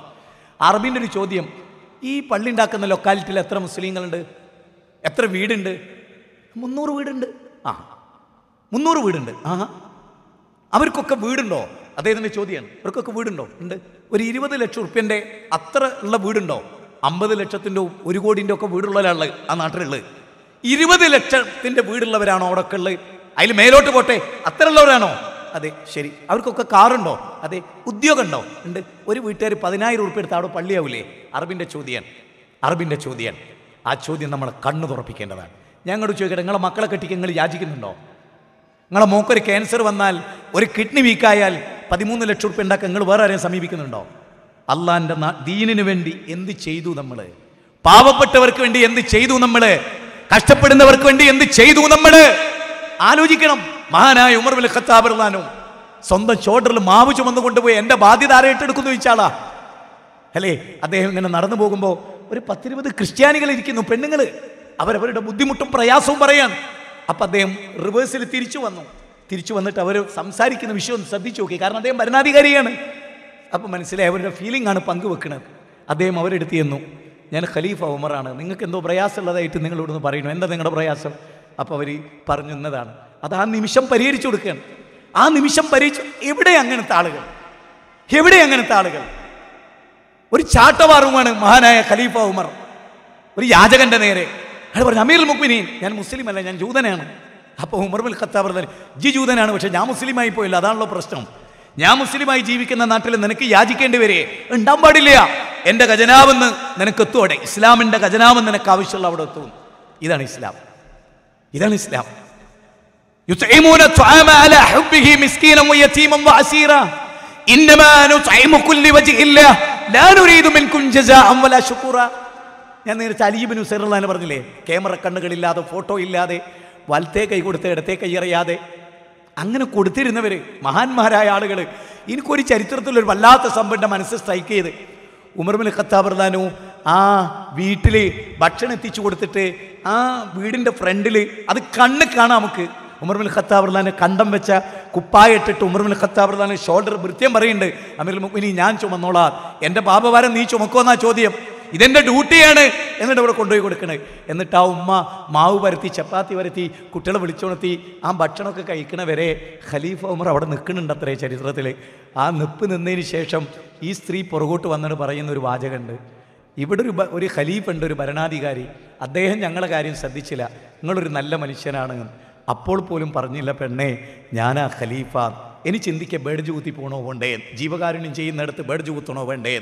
അറബിൻ്റെ ഒരു ചോദ്യം, ഈ പള്ളി ഉണ്ടാക്കുന്ന ലൊക്കാലിറ്റിയിൽ എത്ര മുസ്ലിങ്ങളുണ്ട്, എത്ര വീടുണ്ട്? മുന്നൂറ് വീടുണ്ട്. ആ മുന്നൂറ് വീടുണ്ട്. ആ അവർക്കൊക്കെ വീടുണ്ടോ? അദ്ദേഹത്തിൻ്റെ ചോദ്യമാണ്, അവർക്കൊക്കെ വീടുണ്ടോ? ഉണ്ട്. ഒരു ഇരുപത് ലക്ഷം ഉറുപ്പ്യൻ്റെ അത്ര ഉള്ള വീടുണ്ടോ? അമ്പത് ലക്ഷത്തിൻ്റെ ഒരു കോടിൻ്റെ ഒക്കെ വീടുള്ളവരാണ് ആ നാട്ടിലുള്ളത്. ഇരുപത് ലക്ഷത്തിൻ്റെ വീടുള്ളവരാണോ അവിടെയൊക്കെ ഉള്ളത്? അതിൽ മേലോട്ട് പോട്ടെ, അത്ര ഉള്ളവരാണോ? അതെ. ശരി, അവർക്കൊക്കെ കാറുണ്ടോ? അതെ. ഉദ്യോഗം ഉണ്ടോ? ഉണ്ട്. ഒരു വീട്ടുകാർ പതിനായിരം ഉറുപ്പ്യ എടുത്ത് അവിടെ പള്ളിയാവൂലേ? അറബിൻ്റെ ചോദ്യം അറബിൻ്റെ ചോദ്യം ആ ചോദ്യം നമ്മളെ കണ്ണ് തുറപ്പിക്കേണ്ടതാണ്. ഞങ്ങളോട് ചോദിക്കട്ടെ, നിങ്ങളെ മക്കളെ കെട്ടിക്ക് നിങ്ങൾ യാചിക്കുന്നുണ്ടോ? നിങ്ങളെ മോക്കൊരു ക്യാൻസർ വന്നാൽ, ഒരു കിഡ്നി വീക്കായാൽ പതിമൂന്ന് ലക്ഷം ഉറുപ്പ്യ ഉണ്ടാക്കാൻ നിങ്ങൾ വേറെ ആരെയും സമീപിക്കുന്നുണ്ടോ? അള്ളാൻ്റെ ദീനിന് വേണ്ടി എന്ത് ചെയ്തു നമ്മൾ? പാവപ്പെട്ടവർക്ക് വേണ്ടി എന്ത് ചെയ്തു നമ്മൾ? കഷ്ടപ്പെടുന്നവർക്ക് വേണ്ടി എന്ത് ചെയ്തു നമ്മൾ? ആലോചിക്കണം. മഹാനായ ഉമർ ബിൻ ഖത്താബ് റളിയല്ലാഹു അൻഹു സ്വന്തം ഷോൾഡറിൽ മാവ് ചുമന്നു കൊണ്ടുപോയി എൻ്റെ ബാധ്യത ആരെ ഏറ്റെടുക്കുന്നു ചോദിച്ചാളാ അല്ലേ. അദ്ദേഹം ഇങ്ങനെ നടന്നു പോകുമ്പോൾ ഒരു പത്തിരുപത് ക്രിസ്ത്യാനികൾ ഇരിക്കുന്നു, പെണ്ണുങ്ങൾ. അവരവരുടെ ബുദ്ധിമുട്ടും പ്രയാസവും പറയാൻ. അപ്പം അദ്ദേഹം റിവേഴ്സിൽ തിരിച്ചു വന്നു. തിരിച്ചു വന്നിട്ട് അവർ സംസാരിക്കുന്ന വിഷയം ശ്രദ്ധിച്ചു നോക്കി, കാരണം അദ്ദേഹം ഭരണാധികാരിയാണ്. അപ്പം മനസ്സിലായി അവരുടെ ഫീലിംഗ് ആണ് പങ്കുവെക്കുന്നത്. അദ്ദേഹം അവരെടുത്ത് ചെന്നു, ഞാൻ ഖലീഫ ഉമറാണ്, നിങ്ങൾക്ക് എന്തോ പ്രയാസമുള്ളതായിട്ട് നിങ്ങളിവിടെ നിന്ന് പറയണു, എന്താ നിങ്ങളുടെ പ്രയാസം? അപ്പോൾ അവർ പറഞ്ഞതാണ്, അത് ആ നിമിഷം പരിഹരിച്ചു കൊടുക്കുകയാണ്. ആ നിമിഷം പരിഹരിച്ചു. എവിടെ അങ്ങനത്തെ ആളുകൾ? എവിടെ അങ്ങനത്തെ ആളുകൾ? ഒരു ചാട്ടവാറുമാണ് മഹാനായ ഖലീഫ ഉമർ ഒരു യാചകൻ്റെ നേരെ. അയാൾ പറഞ്ഞു, അമീർ മുക്മിനീൻ, ഞാൻ മുസ്ലിം അല്ല, ഞാൻ ജൂതനാണ്. അപ്പോൾ ഉമർ ബിൻ ഖത്താബ് പറഞ്ഞു, ജി ജൂതനാണ്, പക്ഷേ ഞാൻ മുസ്ലിമായി പോയില്ല, അതാണല്ലോ പ്രശ്നം. ഞാൻ മുസ്ലിമായി ജീവിക്കുന്ന നാട്ടിൽ നിനക്ക് യാചിക്കേണ്ടി വരെ ഉണ്ടാൻ പാടില്ല. എൻ്റെ ഖജനാവെന്ന് നിനക്ക് എത്തുവോടെ? ഇസ്ലാമിൻ്റെ ഖജനാവ് നിനക്ക് ആവശ്യമുള്ള അവിടെ എത്തും. ഇതാണ് ഇസ്ലാം, ഇതാണ് ഇസ്ലാം. യുതഈമൂന തുആമ അലാ ഹുബ്ബിഹി മിസ്കീനൻ വയതീമൻ വഅസീറ ഇന്നമാ നുതഈമുകും ലിവജ്ഹില്ലാഹ് ലാ നുരീദു മിൻകും ജസാഅൻ വലാ ശുകൂറ. ഞാൻ നേരത്തെ അലി ഇബ്നു ഉസൈർ റളിയല്ലാഹു പറഞ്ഞില്ലേ, ക്യാമറ കണ്ണുകളില്ലാതെ, ഫോട്ടോ ഇല്ലാതെ, വലത്തേ കൈ കൊടുത്ത് ഇടത്തെ കൈ എറിയാതെ അങ്ങനെ കൊടുത്തിരുന്നവർ, മഹാന്മാരായ ആളുകൾ. എനിക്കൊരു ചരിത്രത്തിലൊരു വല്ലാത്ത സംഭവം മനസ്സ് സ്ട്രൈക്ക് ചെയ്ത്, ഉമർ ബിൻ ഖത്താബ് റളിയല്ലാഹു ആ വീട്ടിൽ ഭക്ഷണം എത്തിച്ചു കൊടുത്തിട്ട് ആ വീടിൻ്റെ ഫ്രണ്ടിൽ അത് കണ്ണ് കാണാം നമുക്ക്. ഉമർ ബിൻ ഖത്താബ് റളിയല്ലാഹു കണ്ടം വെച്ച കുപ്പായ ഇട്ടിട്ട് ഉമർ ബിൻ ഖത്താബ് റളിയല്ലാഹു ഷോൾഡർ വൃത്യം പറയുന്നുണ്ട്, അമീറുൽ മുഅ്മിനീൻ ഞാൻ ചുമന്നോളാം, എൻ്റെ പാപഭാരം നീ ചുമക്കോന്നാ ചോദ്യം, ഇതെൻ്റെ ഡ്യൂട്ടിയാണ്. എന്നിട്ട് അവിടെ കൊണ്ടുപോയി കൊടുക്കണേ. എന്നിട്ട് ആ ഉമ്മ മാവ് പരത്തി, ചപ്പാത്തി പരത്തി, കുട്ടികളെ വിളിച്ചുണർത്തി, ആ ഭക്ഷണമൊക്കെ കഴിക്കണവരെ ഖലീഫ ഉമർ അവിടെ നിൽക്കുന്നുണ്ട് അത്രേ ചരിത്രത്തിൽ. ആ നിപ്പ് നിന്നതിന് ശേഷം ഈ സ്ത്രീ പുറകോട്ട് വന്നിട്ട് പറയുന്നൊരു വാചകമുണ്ട്, ഇവിടെ ഒരു ഒരു ഖലീഫ് ഉണ്ട്, ഒരു ഭരണാധികാരി, അദ്ദേഹം ഞങ്ങളുടെ കാര്യം ശ്രദ്ധിച്ചില്ല, നിങ്ങളൊരു നല്ല മനുഷ്യനാണ്, അപ്പോൾ പോലും പറഞ്ഞില്ല പെണ്ണേ ഞാനാ ഖലീഫ, എനിക്ക് ചിന്തിക്കുക ബേഡ്ജ് കുത്തി പോകണോ വേണ്ടേ, ജീവകാരുണ്യം ചെയ്യുന്നിടത്ത് ബേഡ്ജ് കുത്തണോ വേണ്ടേ.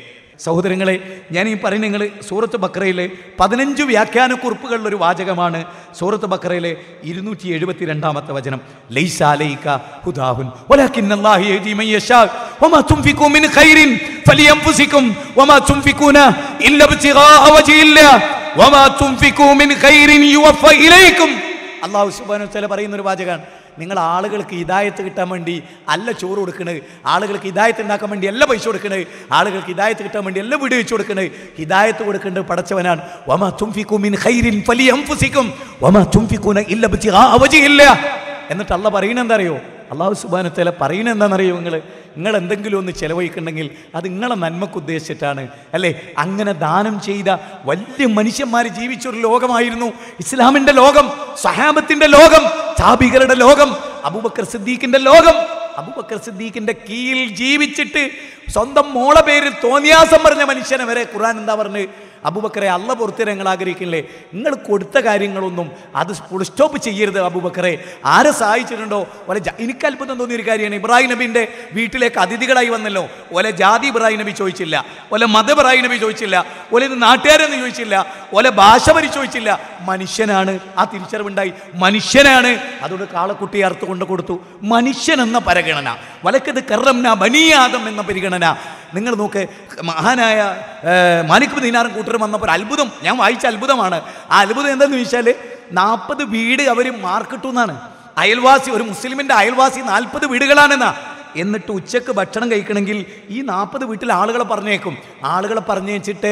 സഹോദരങ്ങളെ, ഞാൻ ഈ പറയുന്ന നിങ്ങൾ സൂറത്ത് ബക്കറയിലെ പതിനഞ്ച് വ്യാഖ്യാനക്കുറിപ്പുകളിലൊരു വാചകമാണ് സൂറത്ത് ബക്കറയിലെ ഇരുന്നൂറ്റി എഴുപത്തി രണ്ടാമത്തെ വചനം, ലൈസാലൈക ഹുദാഹുൻ വലാകിന്നല്ലാഹു യഹ്ദി മൻ യശാ വമാ തുൻഫിഖൂ മിൻ ഖൈരിൻ ഫലിയൻഫുസികും വമാ തുൻഫിഖൂന ഇല്ലാ ബിതിഗാഅ വജ്ഹില്ലാഹ് വമാ തുൻഫിഖൂ മിൻ ഖൈരിൻ യുവഫ ഇലൈക്കും. അല്ലാഹു സുബ്ഹാനഹു വ തആല പറയുന്നൊരു വാചകമാണ്, നിങ്ങൾ ആളുകൾക്ക് ഹിദായത്ത് കിട്ടാൻ വേണ്ടി അല്ല ചോറ് കൊടുക്കണേ, ആളുകൾക്ക് ഹിദായത്ത് ഉണ്ടാക്കാൻ വേണ്ടി അല്ല പൈസ കൊടുക്കണേ, ആളുകൾക്ക് ഹിദായത്ത് കിട്ടാൻ വേണ്ടി അല്ല വീട് വെച്ച് കൊടുക്കണേ, ഹിദായത്ത് കൊടുക്കേണ്ടത് പടച്ചവനാണ്. വമാ തുൻഫിഖൂ മിൻ ഖൈരിൻ ഫലിയൻഫുസികും വമാ തുൻഫിഖൂന ഇല്ലാ ബിതിഗാ വജ്ഹില്ലാഹ്. എന്നിട്ട് അള്ളാഹ് പറയുന്നത് എന്താ അറിയോ? അള്ളാഹു സുബ്ഹാനഹു വ തആല പറയുന്നത് എന്താണെന്നറിയോ? നിങ്ങൾ നിങ്ങൾ എന്തെങ്കിലും ഒന്ന് ചെലവഴിക്കുന്നുണ്ടെങ്കിൽ അത് നിങ്ങളെ നന്മക്ക് ഉദ്ദേശിച്ചിട്ടാണ് അല്ലേ. അങ്ങനെ ദാനം ചെയ്ത വലിയ മനുഷ്യന്മാർ ജീവിച്ചൊരു ലോകമായിരുന്നു ഇസ്ലാമിൻ്റെ ലോകം, സഹാബത്തിൻ്റെ ലോകം, സാബികളുടെ ലോകം, അബൂബക്കർ സിദ്ദീഖിൻ്റെ ലോകം. അബൂബക്കർ സിദ്ദീഖിൻ്റെ കീഴിൽ ജീവിച്ചിട്ട് സ്വന്തം മോളെ പേരിൽ തോന്നിയാസം പറഞ്ഞ മനുഷ്യനെ വരെ ഖുർആൻ എന്താ പറഞ്ഞത്? അബൂബക്കറെ അള്ള പുറത്തിരെ നിങ്ങൾ ആഗ്രഹിക്കില്ലേ, നിങ്ങൾ കൊടുത്ത കാര്യങ്ങളൊന്നും അത് ഫുൾ സ്റ്റോപ്പ് ചെയ്യരുത്. അബൂബക്കറെ ആരെ സഹായിച്ചിട്ടുണ്ടോ? ഓലെ എനിക്ക് അത്ഭുതം തോന്നിയൊരു കാര്യമാണ്, ഇബ്രാഹിം നബിൻ്റെ വീട്ടിലേക്ക് അതിഥികളായി വന്നല്ലോ, ഓലെ ജാതി ഇബ്രാഹിം നബി ചോദിച്ചില്ല, ഓലെ മത ഇബ്രാഹിം നബി ചോദിച്ചില്ല, ഓലെ നാട്ടുകാരെന്ന് ചോദിച്ചില്ല, ഓലെ ഭാഷ വരി ചോദിച്ചില്ല, മനുഷ്യനാണ്. ആ തിരിച്ചറിവുണ്ടായി, മനുഷ്യനാണ്. അതുകൊണ്ട് കാളക്കുട്ടിയെ അറുത്ത് കൊണ്ട് കൊടുത്തു, മനുഷ്യൻ എന്ന പരിഗണന. വലക്കത് കറംന ബനിയാദം എന്ന പരിഗണന. നിങ്ങൾ നോക്ക്, മഹാനായ മാലിക് ബിൻ ദിനാർ കൂട്ടർ വന്നപ്പോൾ അത്ഭുതം, ഞാൻ വായിച്ച അത്ഭുതമാണ്. ആ അത്ഭുതം എന്താണെന്ന് ചോദിച്ചാൽ നാൽപ്പത് വീട് അവർ മാർക്കിട്ടു എന്നാണ്. അയൽവാസി ഒരു മുസ്ലിമിന്റെ അയൽവാസി നാൽപ്പത് വീടുകളാണെന്നാ. എന്നിട്ട് ഉച്ചക്ക് ഭക്ഷണം കഴിക്കണമെങ്കിൽ ഈ നാൽപ്പത് വീട്ടിൽ ആളുകളെ പറഞ്ഞേക്കും. ആളുകളെ പറഞ്ഞു വെച്ചിട്ട്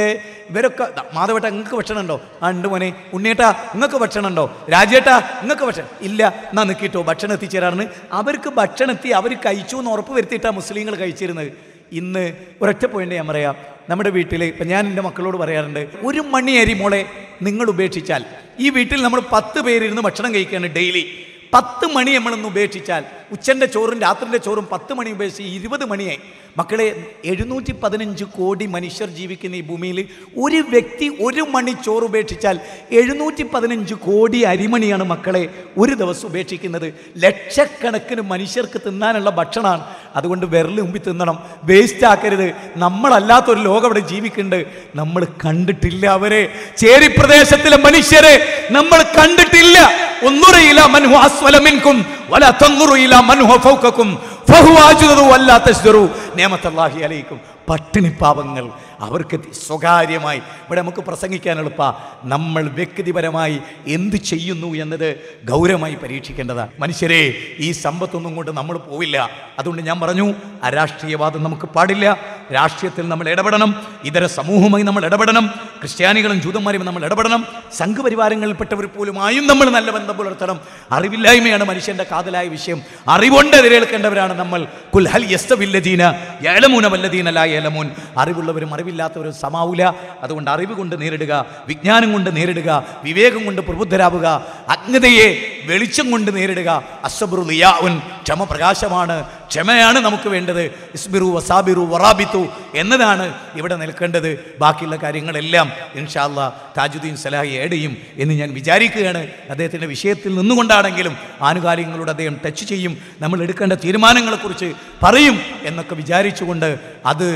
ഇവരൊക്കെ, മാധവേട്ടാ നിങ്ങൾക്ക് ഭക്ഷണം ഉണ്ടോ? ആ ഉണ്ട് മോനെ. ഉണ്ണിയേട്ടാ നിങ്ങൾക്ക് ഭക്ഷണം ഉണ്ടോ? രാജേട്ടാ നിങ്ങൾക്ക് ഭക്ഷണം ഇല്ല, എന്നാ നിൽക്കിട്ടോ ഭക്ഷണം എത്തിച്ചേരാണ്. അവർക്ക് ഭക്ഷണം എത്തി അവർ കഴിച്ചു എന്ന് ഉറപ്പ് വരുത്തിയിട്ടാണ് മുസ്ലിങ്ങൾ കഴിച്ചിരുന്നത്. ഇന്ന് ഒരൊറ്റ പോയിന്റ് ഞാൻ പറയാം. നമ്മുടെ വീട്ടിൽ ഇപ്പം ഞാൻ എൻ്റെ മക്കളോട് പറയാറുണ്ട്, ഒരു മണി അരി മോളെ നിങ്ങൾ ഉപേക്ഷിച്ചാൽ, ഈ വീട്ടിൽ നമ്മൾ പത്ത് പേരിരുന്ന് ഭക്ഷണം കഴിക്കുകയാണ് ഡെയിലി, പത്ത് മണി നമ്മളൊന്ന് ഉപേക്ഷിച്ചാൽ, ഉച്ചൻ്റെ ചോറും രാത്രിൻ്റെ ചോറും പത്ത് മണി ഉപേക്ഷിച്ച് ഇരുപത് മണിയായി. മക്കളെ, എഴുന്നൂറ്റി പതിനഞ്ച് കോടി മനുഷ്യർ ജീവിക്കുന്ന ഈ ഭൂമിയിൽ ഒരു വ്യക്തി ഒരു മണി ചോറ് ഉപേക്ഷിച്ചാൽ എഴുന്നൂറ്റി പതിനഞ്ച് കോടി അരിമണിയാണ് മക്കളെ ഒരു ദിവസം ഉപേക്ഷിക്കുന്നത്. ലക്ഷക്കണക്കിന് മനുഷ്യർക്ക് തിന്നാനുള്ള ഭക്ഷണമാണ്. അതുകൊണ്ട് വിരൽ മുമ്പിൽ തിന്നണം, വേസ്റ്റ് ആക്കരുത്. നമ്മളല്ലാത്തൊരു ലോകം അവിടെ ജീവിക്കുന്നുണ്ട്. നമ്മൾ കണ്ടിട്ടില്ല അവരെ, ചേരി പ്രദേശത്തിലെ മനുഷ്യരെ നമ്മൾ കണ്ടിട്ടില്ല. ഒന്നുറയില്ല മൻഹു അസ്വല മിൻകും വലാ തൻറുയില മൻഹു ഫൗകകും ഫഹുവ അജ്റു വല്ലാ തസ്റു നിഅമത്തുല്ലാഹി അലൈക്കും. പട്ടിണി പാവങ്ങൾ അവർക്ക് സ്വകാര്യമായി ഇവിടെ നമുക്ക് പ്രസംഗിക്കാൻ എളുപ്പമാണ്. നമ്മൾ വ്യക്തിപരമായി എന്ത് ചെയ്യുന്നു എന്നത് ഗൗരവമായി പരീക്ഷിക്കേണ്ടതാണ്. മനുഷ്യരെ, ഈ സമ്പത്തൊന്നും കൊണ്ട് നമ്മൾ പോവില്ല. അതുകൊണ്ട് ഞാൻ പറഞ്ഞു, അരാഷ്ട്രീയവാദം നമുക്ക് പാടില്ല. രാഷ്ട്രീയത്തിൽ നമ്മൾ ഇടപെടണം, ഇതര സമൂഹമായി നമ്മൾ ഇടപെടണം, ക്രിസ്ത്യാനികളും ജൂതന്മാരും നമ്മൾ ഇടപെടണം, സംഘപരിവാരങ്ങളിൽപ്പെട്ടവർ പോലുമായും നമ്മൾ നല്ല ബന്ധം പുലർത്തണം. അറിവില്ലായ്മയാണ് മനുഷ്യൻ്റെ കാതലായ വിഷയം. അറിവുകൊണ്ട് എതിരേൽക്കേണ്ടവരാണ് നമ്മൾ. ഖുൽ ഹൽ യസ്തവില്ലദീന യഅ്ലമൂന വല്ലദീന ലാ യഅ്ലമൂൻ. അറിവുള്ളവരും അറിവില്ലാത്തവരും സമാവൂല. അതുകൊണ്ട് അറിവ് കൊണ്ട് നേരിടുക, വിജ്ഞാനം കൊണ്ട് നേരിടുക, വിവേകം കൊണ്ട് പ്രബുദ്ധരാവുക, അജ്ഞതയെ വെളിച്ചം കൊണ്ട് നേരിടുക. അസ്ബറു ദിയാഉൻ, ക്ഷമ പ്രകാശമാണ്, ക്ഷമയാണ് നമുക്ക് വേണ്ടത്. ഇസ്ബിറു വസാബിറു വറാബിത്തു എന്നതാണ് ഇവിടെ നിൽക്കേണ്ടത്. ബാക്കിയുള്ള കാര്യങ്ങളെല്ലാം ഇൻഷാ അല്ലാഹ് താജുദ്ദീൻ സലാഹി ഏഡ് ചെയ്യും എന്ന് ഞാൻ വിചാരിക്കുകയാണ്. അദ്ദേഹത്തിൻ്റെ വിഷയത്തിൽ നിന്നുകൊണ്ടാണെങ്കിലും ആനുകാലികങ്ങളോട് അദ്ദേഹം ടച്ച് ചെയ്യും, നമ്മൾ എടുക്കേണ്ട തീരുമാനങ്ങളെക്കുറിച്ച് പറയും എന്നൊക്കെ വിചാരിച്ചുകൊണ്ട്, അത്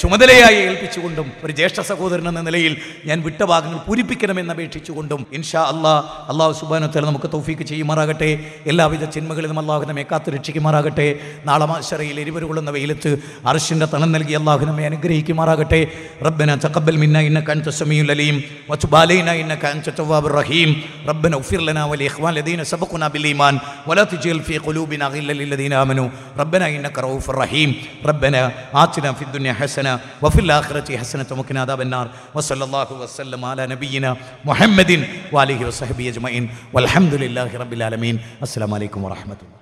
ചുമതലയായി ഏൽപ്പിച്ചുകൊണ്ടും, ഒരു ജ്യേഷ്ഠ സഹോദരൻ എന്ന നിലയിൽ ഞാൻ വിട്ട ഭാഗങ്ങൾ പൂരിപ്പിക്കണമെന്ന് അപേക്ഷിച്ചുകൊണ്ടും ഇൻഷാ അല്ലാഹ് അല്ലാഹു സുബ്ഹാനഹു വ തആല നമുക്ക് തൗഫീക്ക് ചെയ്യുമാറാകട്ടെ. എല്ലാവിധ ചിന്മകളിലും അല്ലാഹു നമ്മെ കാത്തു രക്ഷിക്കുമാറാകട്ടെ. നാളെ മാശറയിൽ എരിവരു കൊള്ളുന്ന വെയിലത്ത് അർശിൻ്റെ തണം നൽകി അല്ലാഹു നമ്മെ അനുഗ്രഹിക്കുമാറാകട്ടെ. റബ്ബനാ തഖബ്ബൽ മിന്നാ ഇന്നക അൻത സമീഉൽ അലീം വതുബ് അലൈനാ ഇന്നക അൻത തവ്വാബുർ റഹീം. റബ്ബനാ ഗ്ഫിർ ലനാ വലിഇഖ്വാനിന ലദീന സബഖുനാ ബിൽഈമാൻ വലാ തജ്അൽ ഫീ ഖുലൂബിനാ ഗില്ലൽ ലില്ലദീന ആമനൂ റബ്ബനാ ഇന്നക റഊഫുർ റഹീം. റബ്ബനാ ആതിനാ ഫിദ് ദുനിയാ ഹസന വഫിൽ ആഖിറതി ഹസന വഖിനാ അദാബൻ നാർ. വസല്ലല്ലാഹു വസല്ലമ അലാ നബിയിനാ മുഹമ്മദിൻ വഅലിഹി വസഹബി അജ്മഈൻ. വൽഹംദുലില്ലാഹി റബ്ബിൽ ആലമീൻ. അസ്സലാമു അലൈക്കും വറഹ്മത്തുള്ളാഹി.